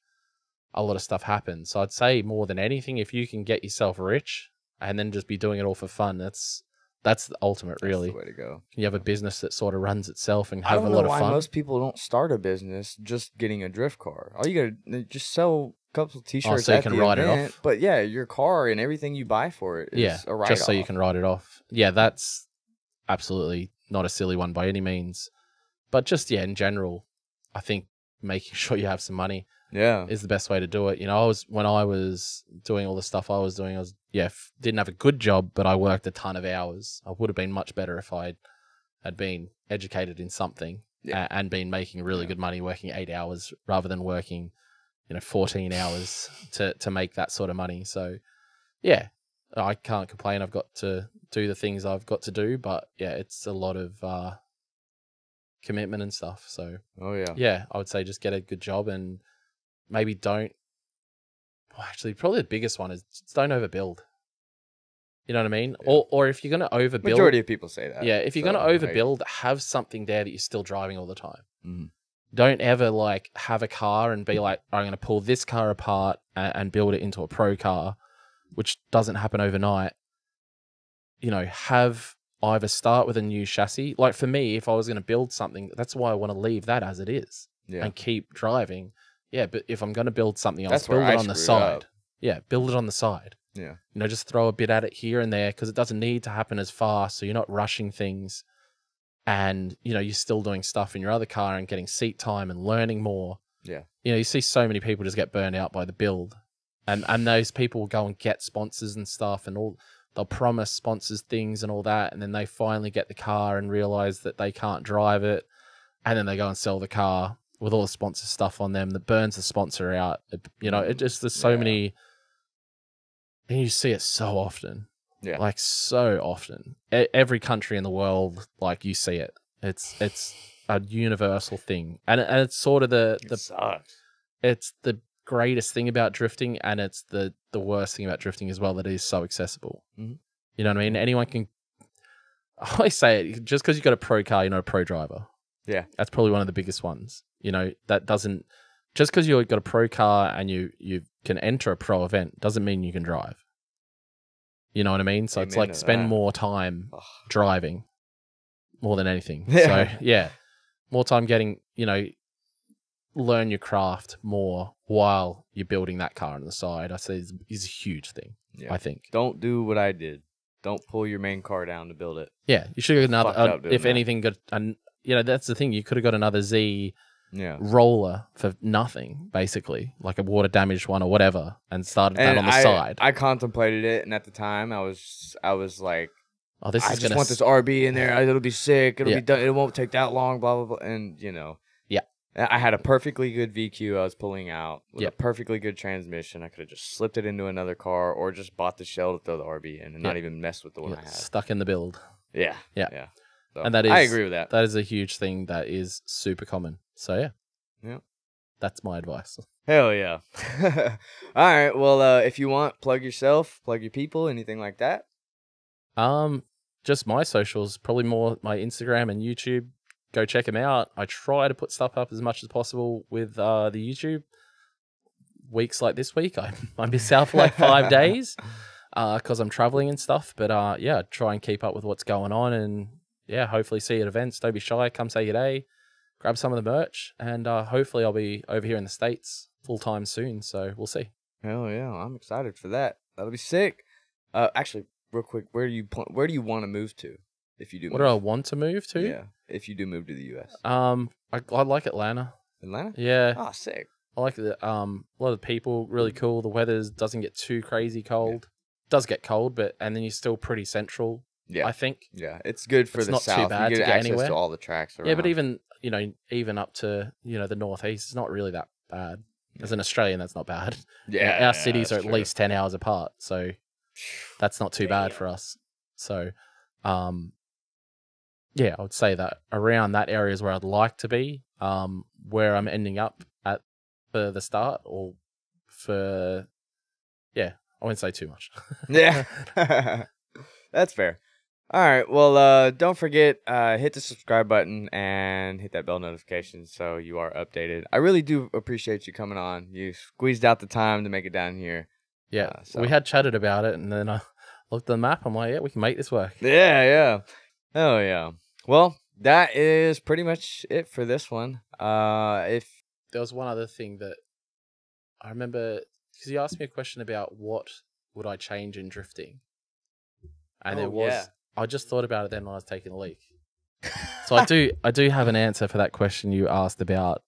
a lot of stuff happens. So I'd say more than anything, if you can get yourself rich and then just be doing it all for fun, that's the ultimate, really. That's the way to go. You have a business that sort of runs itself and have a lot of fun. I don't know why most people don't start a business just getting a drift car. All you gotta just sell a couple of t-shirts so you can write it off. But yeah, your car and everything you buy for it is a write-off. Just so you can write it off. Yeah, that's absolutely not a silly one by any means. But just, yeah, in general, I think making sure you have some money is the best way to do it. You know, when I was doing all the stuff I was doing, I was didn't have a good job, but I worked a ton of hours. I would have been much better if I had been educated in something and been making really good money working 8 hours rather than working, you know, 14 hours to make that sort of money. So yeah, I can't complain. I've got to do the things I've got to do, but yeah, it's a lot of commitment and stuff. So I would say just get a good job and maybe don't actually probably the biggest one is just don't overbuild. You know what I mean? Yeah. Or if you're going to overbuild. Majority of people say that. Yeah. If you're going to overbuild, have something there that you're still driving all the time. Mm-hmm. Don't ever like have a car and be like, I'm going to pull this car apart and build it into a pro car, which doesn't happen overnight. You know, have either start with a new chassis. Like for me, if I was going to build something, that's why I want to leave that as it is and keep driving. Yeah. But if I'm going to build something else, build it on the side. Yeah. Build it on the side. Yeah. You know, just throw a bit at it here and there because it doesn't need to happen as fast. So you're not rushing things and, you know, you're still doing stuff in your other car and getting seat time and learning more. Yeah. You know, you see so many people just get burned out by the build and those people will go and get sponsors and stuff and all. They'll promise sponsors things and all that. And then they finally get the car and realize that they can't drive it. And then they go and sell the car with all the sponsor stuff on them that burns the sponsor out. You know, it just, there's so many. And you see it so often. Yeah. Like so often. Every country in the world, like you see it. It's a universal thing. And it's sort of it's the greatest thing about drifting, and it's the worst thing about drifting as well, that it is so accessible. Mm-hmm. You know what I mean? Anyone can, I always say it, just because you've got a pro car, you're not a pro driver. Yeah. That's probably one of the biggest ones. You know, that doesn't, just because you've got a pro car and you can enter a pro event doesn't mean you can drive. You know what I mean? So it's like spend more time driving more than anything. Yeah. So yeah, more time getting, you know, learn your craft more while you're building that car on the side. I say is a huge thing. Yeah. I think don't do what I did. Don't pull your main car down to build it. Yeah, you should have got another. If anything, got you know, that's the thing. You could have got another Z. Yeah. Roller for nothing, basically, like a water damaged one or whatever, and started that on the side. I contemplated it, and at the time, I was like, "Oh, this I is just want this RB in there. It'll be sick. It'll be done. It won't take that long." Blah blah blah, and you know, yeah, I had a perfectly good VQ. I was pulling out with a perfectly good transmission. I could have just slipped it into another car, or just bought the shell to throw the RB in, and not even mess with the one I had. Stuck in the build. Yeah, yeah, yeah. So, and that is, I agree with that. That is a huge thing that is super common. So, yeah. Yeah. That's my advice. Hell yeah. All right. Well, if you want, plug yourself, plug your people, anything like that. Just my socials, probably more my Instagram and YouTube. Go check them out. I try to put stuff up as much as possible with the YouTube. Weeks like this week, I miss out for like 5 days because I'm traveling and stuff. But yeah, try and keep up with what's going on and yeah, hopefully see you at events. Don't be shy. Come say your day. Grab some of the merch, and hopefully I'll be over here in the States full-time soon, so we'll see. Hell yeah, I'm excited for that. That'll be sick. Actually, real quick, where do you want to move to if you do move? What do I want to move to? Yeah, if you do move to the U.S. I like Atlanta. Atlanta? Yeah. Oh, sick. I like a lot of people, really cool. The weather doesn't get too crazy cold. Yeah. Does get cold, and then you're still pretty central, I think. Yeah, it's good for the South. It's not too bad to get access anywhere. To all the tracks around. Yeah, but even... You know, even up to, you know, the northeast, it's not really that bad. As an Australian, that's not bad. Yeah. Our cities are at least 10 hours apart. So that's not too bad for us. So, yeah, I would say that around that area is where I'd like to be, where I'm ending up at for the start or for, yeah, I wouldn't say too much. Yeah. That's fair. All right, well, don't forget, hit the subscribe button and hit that bell notification so you are updated. I really do appreciate you coming on. You squeezed out the time to make it down here. Yeah, so. We had chatted about it, and then I looked at the map. I'm like, yeah, we can make this work. Yeah, yeah. Oh, yeah. Well, that is pretty much it for this one. If there was one other thing that I remember, because you asked me a question about what would I change in drifting, and there was... Yeah. I just thought about it then when I was taking a leak. So I do have an answer for that question you asked about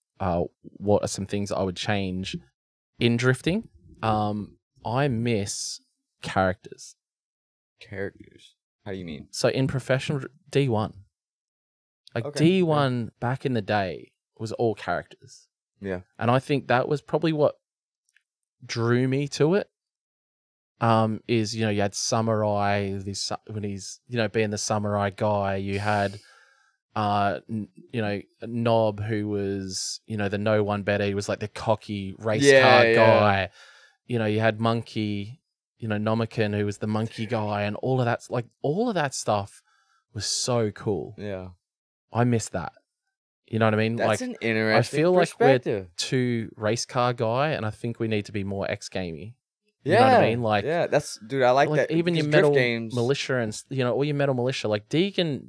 what are some things I would change in drifting. I miss characters. Characters? How do you mean? So in professional D1. Like D1 back in the day was all characters. Yeah. And I think that was probably what drew me to it. Is, you know, you had Samurai when he's, you know, being the Samurai guy. You had, you know, Nob, who was, you know, the no one better. He was like the cocky race car guy. you know, you had Monkey, you know, Nomican, who was the monkey guy, and all of that, like all of that stuff was so cool. Yeah. I miss that. You know what I mean? That's like an interesting perspective. Like we're too race car guy, and I think we need to be more X-gamey. You know what I mean? Like, yeah, that's, dude, I like that. Even your Metal games. Militia and, you know, all your Metal Militia, like Deegan,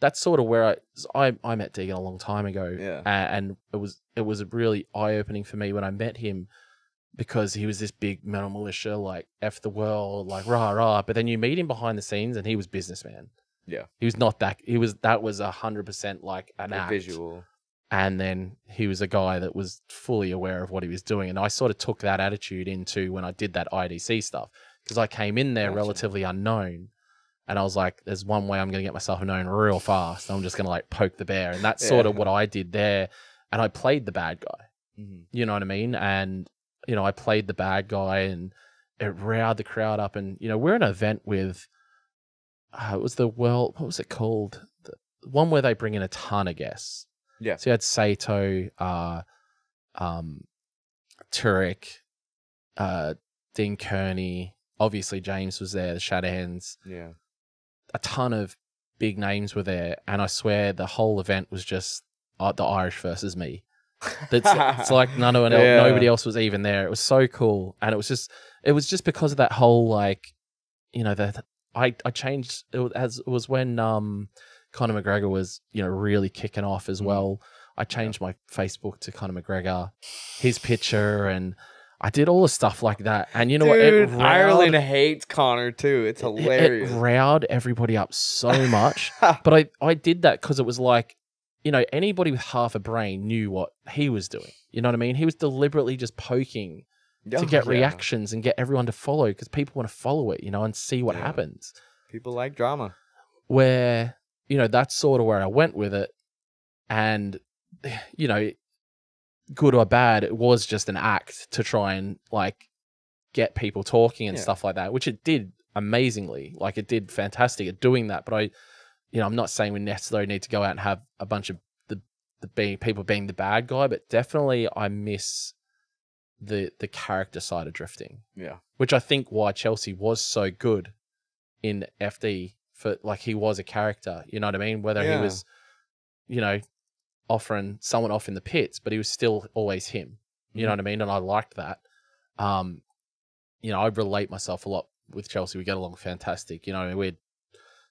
that's sort of where I met Deegan a long time ago. Yeah. And it was really eye-opening for me when I met him, because he was this big Metal Militia, like F the world, like rah, rah. But then you meet him behind the scenes and he was businessman. Yeah. He was not that, that was 100% like an act. Visual. And then he was a guy that was fully aware of what he was doing. And I sort of took that attitude into when I did that IDC stuff, because I came in there relatively unknown. And I was like, there's one way I'm going to get myself known real fast. I'm just going to like poke the bear. And that's sort of what I did there. And I played the bad guy. Mm-hmm. You know what I mean? And, you know, I played the bad guy and it riled the crowd up. And, you know, we're in an event with, it was the world, what was it called? The one where they bring in a ton of guests. Yeah. So you had Sato, Turek, Dean Kearney. Obviously, James was there, the Shadowhands. Yeah. A ton of big names were there. And I swear the whole event was just the Irish versus me. It's like nobody else was even there. It was so cool. And it was just because of that whole, like, you know, that I changed. It was when, Conor McGregor was, you know, really kicking off as well. I changed my Facebook to Conor McGregor, his picture, and I did all the stuff like that. And you know, dude, what? Ireland hates Conor too. It's hilarious. It riled everybody up so much. But I did that because it was like, you know, anybody with half a brain knew what he was doing. You know what I mean? He was deliberately just poking to get reactions and get everyone to follow, because people want to follow it, you know, and see what happens. People like drama. Where... you know, that's sort of where I went with it. And, you know, good or bad, it was just an act to try and, like, get people talking and stuff like that, which it did amazingly. Like, it did fantastic at doing that. But I, you know, I'm not saying we necessarily need to go out and have a bunch of people being the bad guy, but definitely I miss the character side of drifting. Yeah. Which I think why Chelsea was so good in FD. For like, he was a character, you know what I mean? Whether he was, you know, offering someone off in the pits, but he was still always him, you know what I mean? And I liked that. You know, I relate myself a lot with Chelsea. We get along fantastic, you know, I mean, we're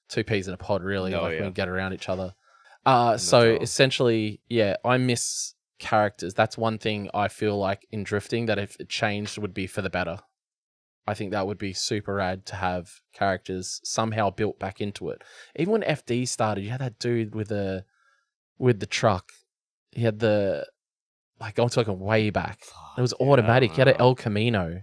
two peas in a pod, really. No, like we get around each other. So essentially, yeah, I miss characters. That's one thing I feel like in drifting that if it changed would be for the better. I think that would be super rad to have characters somehow built back into it. Even when FD started, you had that dude with the truck. He had the, like, I'm talking way back. It was automatic. He had an El Camino.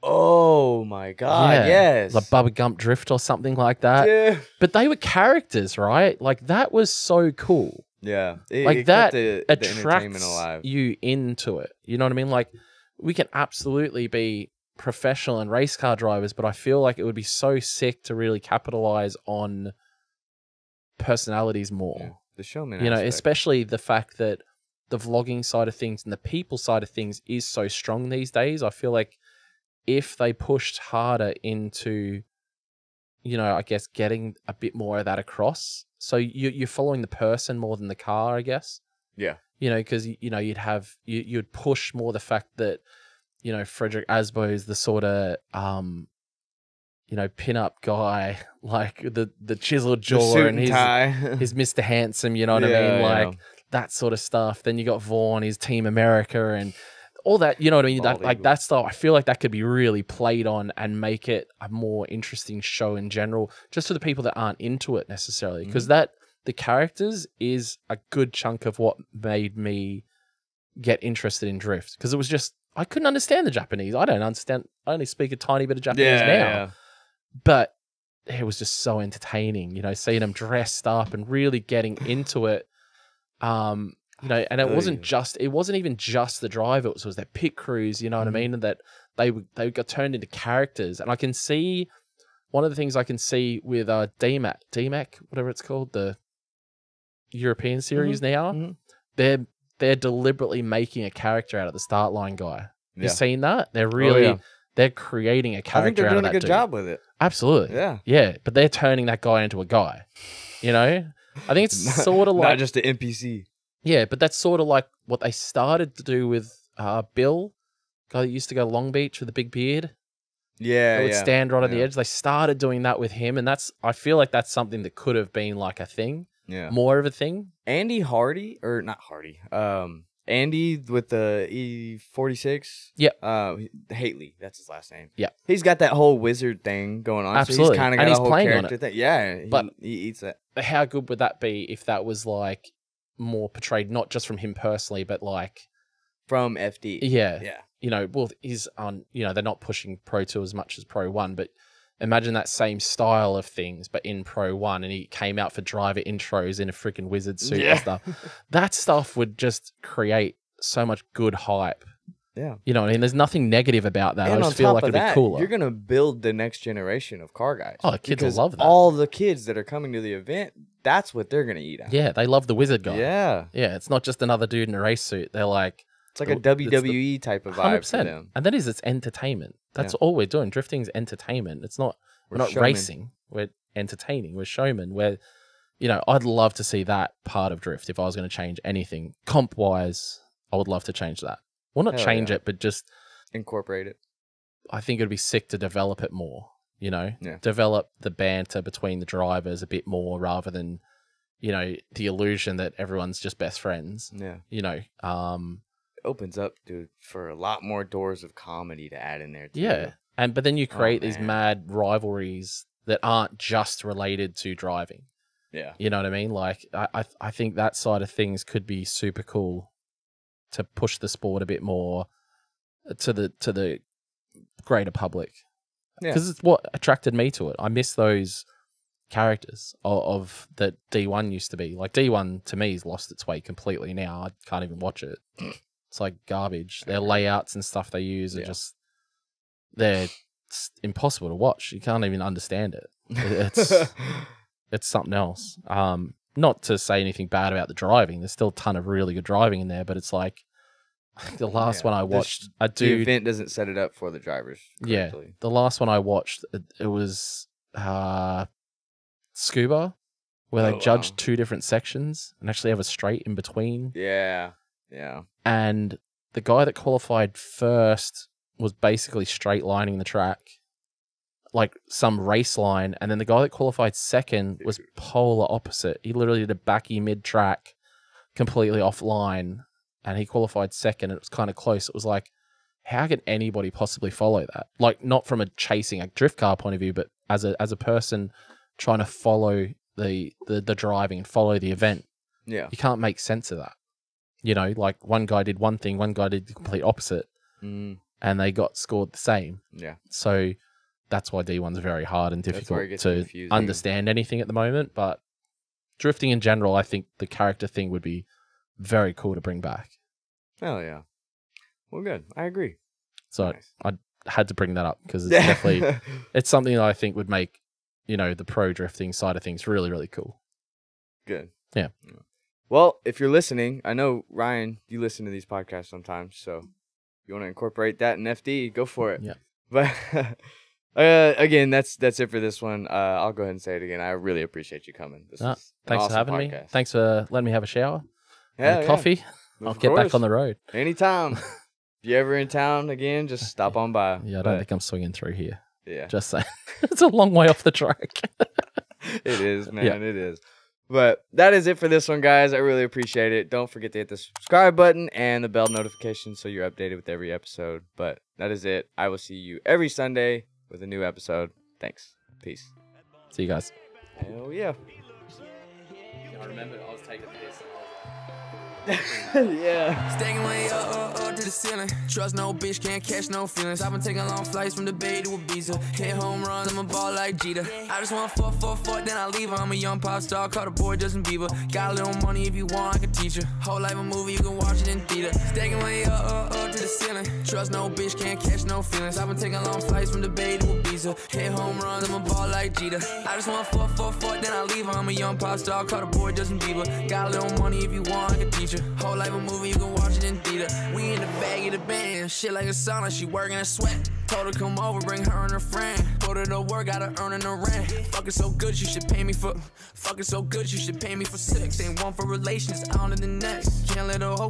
Oh my God. Yeah. Yes. Like Bubba Gump Drift or something like that. Yeah. But they were characters, right? Like that was so cool. Yeah. Like that attracts you into it. You know what I mean? Like we can absolutely be professional and race car drivers, but I feel like it would be so sick to really capitalize on personalities more. Yeah, the showman, you know, especially the fact that the vlogging side of things and the people side of things is so strong these days. I feel like if they pushed harder into, you know, I guess getting a bit more of that across. So you're following the person more than the car, I guess. Yeah. You know, because, you know, you'd push more the fact that, you know, Frederick Asbo is the sort of, you know, pin-up guy, like the chiseled jaw, the and his Mr. Handsome, you know what I mean? Like that sort of stuff. Then you got Vaughn, his Team America and all that, you know what I mean? That, like that stuff, I feel like that could be really played on and make it a more interesting show in general, just for the people that aren't into it necessarily. Because the characters is a good chunk of what made me get interested in drift. Because it was just, I couldn't understand the Japanese. I don't understand. I only speak a tiny bit of Japanese now. Yeah. But it was just so entertaining, you know, seeing them dressed up and really getting into it. You know, and it wasn't even just the driver. It was their pit crews, you know what I mean? And that they got turned into characters. And I can see, one of the things I can see with D Mac, whatever it's called, the European series now, they're deliberately making a character out of the start line guy. You're seeing that? They're really they're creating a character. I think they're doing a good job with it. Absolutely. Yeah. Yeah. But they're turning that guy into a guy. You know? I think it's sort of like not just an NPC. Yeah, but that's sort of like what they started to do with Bill, guy that used to go to Long Beach with the big beard. Yeah. That would stand right at the edge. They started doing that with him, and that's I feel like that's something that could have been like a thing. Yeah. More of a thing. Andy Hardy, or not Hardy, Andy with the E46. Yeah. Haley, that's his last name. Yeah. He's got that whole wizard thing going on. Absolutely. So he's got and he's a whole playing character on it. Thing. Yeah. But he eats that. How good would that be if that was like more portrayed, not just from him personally, but like from FD? Yeah. Yeah. You know, well, he's on, you know, they're not pushing Pro 2 as much as Pro 1, but imagine that same style of things, but in Pro 1, and he came out for driver intros in a freaking wizard suit and stuff. That stuff would just create so much good hype. Yeah. You know what I mean? There's nothing negative about that. And I just feel like it'd be cooler. You're going to build the next generation of car guys. Oh, the kids will love that. All the kids that are coming to the event, that's what they're going to eat out. Yeah, they love the wizard guy. Yeah. Yeah, it's not just another dude in a race suit. They're like... It's like a WWE type of vibe for them. And that is, it's entertainment. That's all we're doing. Drifting's entertainment. It's not, we're not racing. We're entertaining. We're showmen. We're, you know, I'd love to see that part of drift. If I was going to change anything comp wise, I would love to change that. Well, not change it, but just incorporate it. I think it'd be sick to develop it more, you know, develop the banter between the drivers a bit more rather than, you know, the illusion that everyone's just best friends. Yeah. You know, opens up, dude, for a lot more doors of comedy to add in there too. Yeah, and but then you create these mad rivalries that aren't just related to driving. Yeah, you know what I mean? Like I think that side of things could be super cool to push the sport a bit more to the greater public, because it's what attracted me to it. I miss those characters of that D1 used to be. Like D1 to me has lost its way completely now. I can't even watch it. It's like garbage. Their layouts and stuff they use are just, they're impossible to watch. You can't even understand it. It's it's something else. Not to say anything bad about the driving. There's still a ton of really good driving in there, but it's like the last one I watched, a dude, the event doesn't set it up for the drivers correctly. Yeah, the last one I watched, it was Scuba, where they judged two different sections and actually have a straight in between. Yeah. Yeah. And the guy that qualified first was basically straight lining the track, like some race line. And then the guy that qualified second was polar opposite. He literally did a backy mid track, completely offline, and he qualified second. And it was kind of close. It was like, how can anybody possibly follow that? Like, not from a chasing a drift car point of view, but as a person trying to follow the driving and follow the event. Yeah, you can't make sense of that. You know, like one guy did one thing, one guy did the complete opposite, and they got scored the same. Yeah. So that's why D1's very hard and difficult to understand anything at the moment. But drifting in general, I think the character thing would be very cool to bring back. Hell yeah. Well, good. I agree. So nice. I had to bring that up because it's definitely, it's something that I think would make, you know, the pro drifting side of things really, really cool. Good. Yeah. Well, if you're listening, I know, Ryan, you listen to these podcasts sometimes, so if you want to incorporate that in FD, go for it. Yeah. But again, that's it for this one. I'll go ahead and say it again. I really appreciate you coming. Thanks for having me. Thanks for letting me have a shower and a coffee. I'll get back on the road. Anytime. If you're ever in town again, just stop on by. Yeah, I don't think I'm swinging through here. Yeah. Just saying. It's a long way off the track. It is, man. Yeah. It is. But that is it for this one, guys. I really appreciate it. Don't forget to hit the subscribe button and the bell notification so you're updated with every episode. But that is it. I will see you every Sunday with a new episode. Thanks. Peace. See you guys. Hell yeah. I remember I was taking this. Yeah. Stacking way up to the ceiling. Trust no bitch, can't catch no feelings. I've been taking long flights from the Bay to Ibiza. Hit home runs, I'm a ball like Jeter. I just want fuck, then I leave her. I'm a young pop star, call the boy Justin Bieber. Got a little money if you want, I can teach her. Whole life a movie, you can watch it in theater. Stacking way up to the ceiling. Trust no bitch, can't catch no feelings. I've been taking long flights from the Bay to Ibiza. Hit home runs, I'm a ball like Jeter. I just want fuck, then I leave her. I'm a young pop star, call the boy Justin Bieber. Got a little money if you want, I can teach her. feature. Whole life a movie, you can watch it in theater. We in the bag of the band, shit like a sauna, she working and sweat. Told her come over, bring her and her friend. Put her to work, gotta earn her rent. Fucking so good, you should pay me for. Fucking so good, you should pay me for 6. Ain't one for relations, on to the next. Can't let her hope.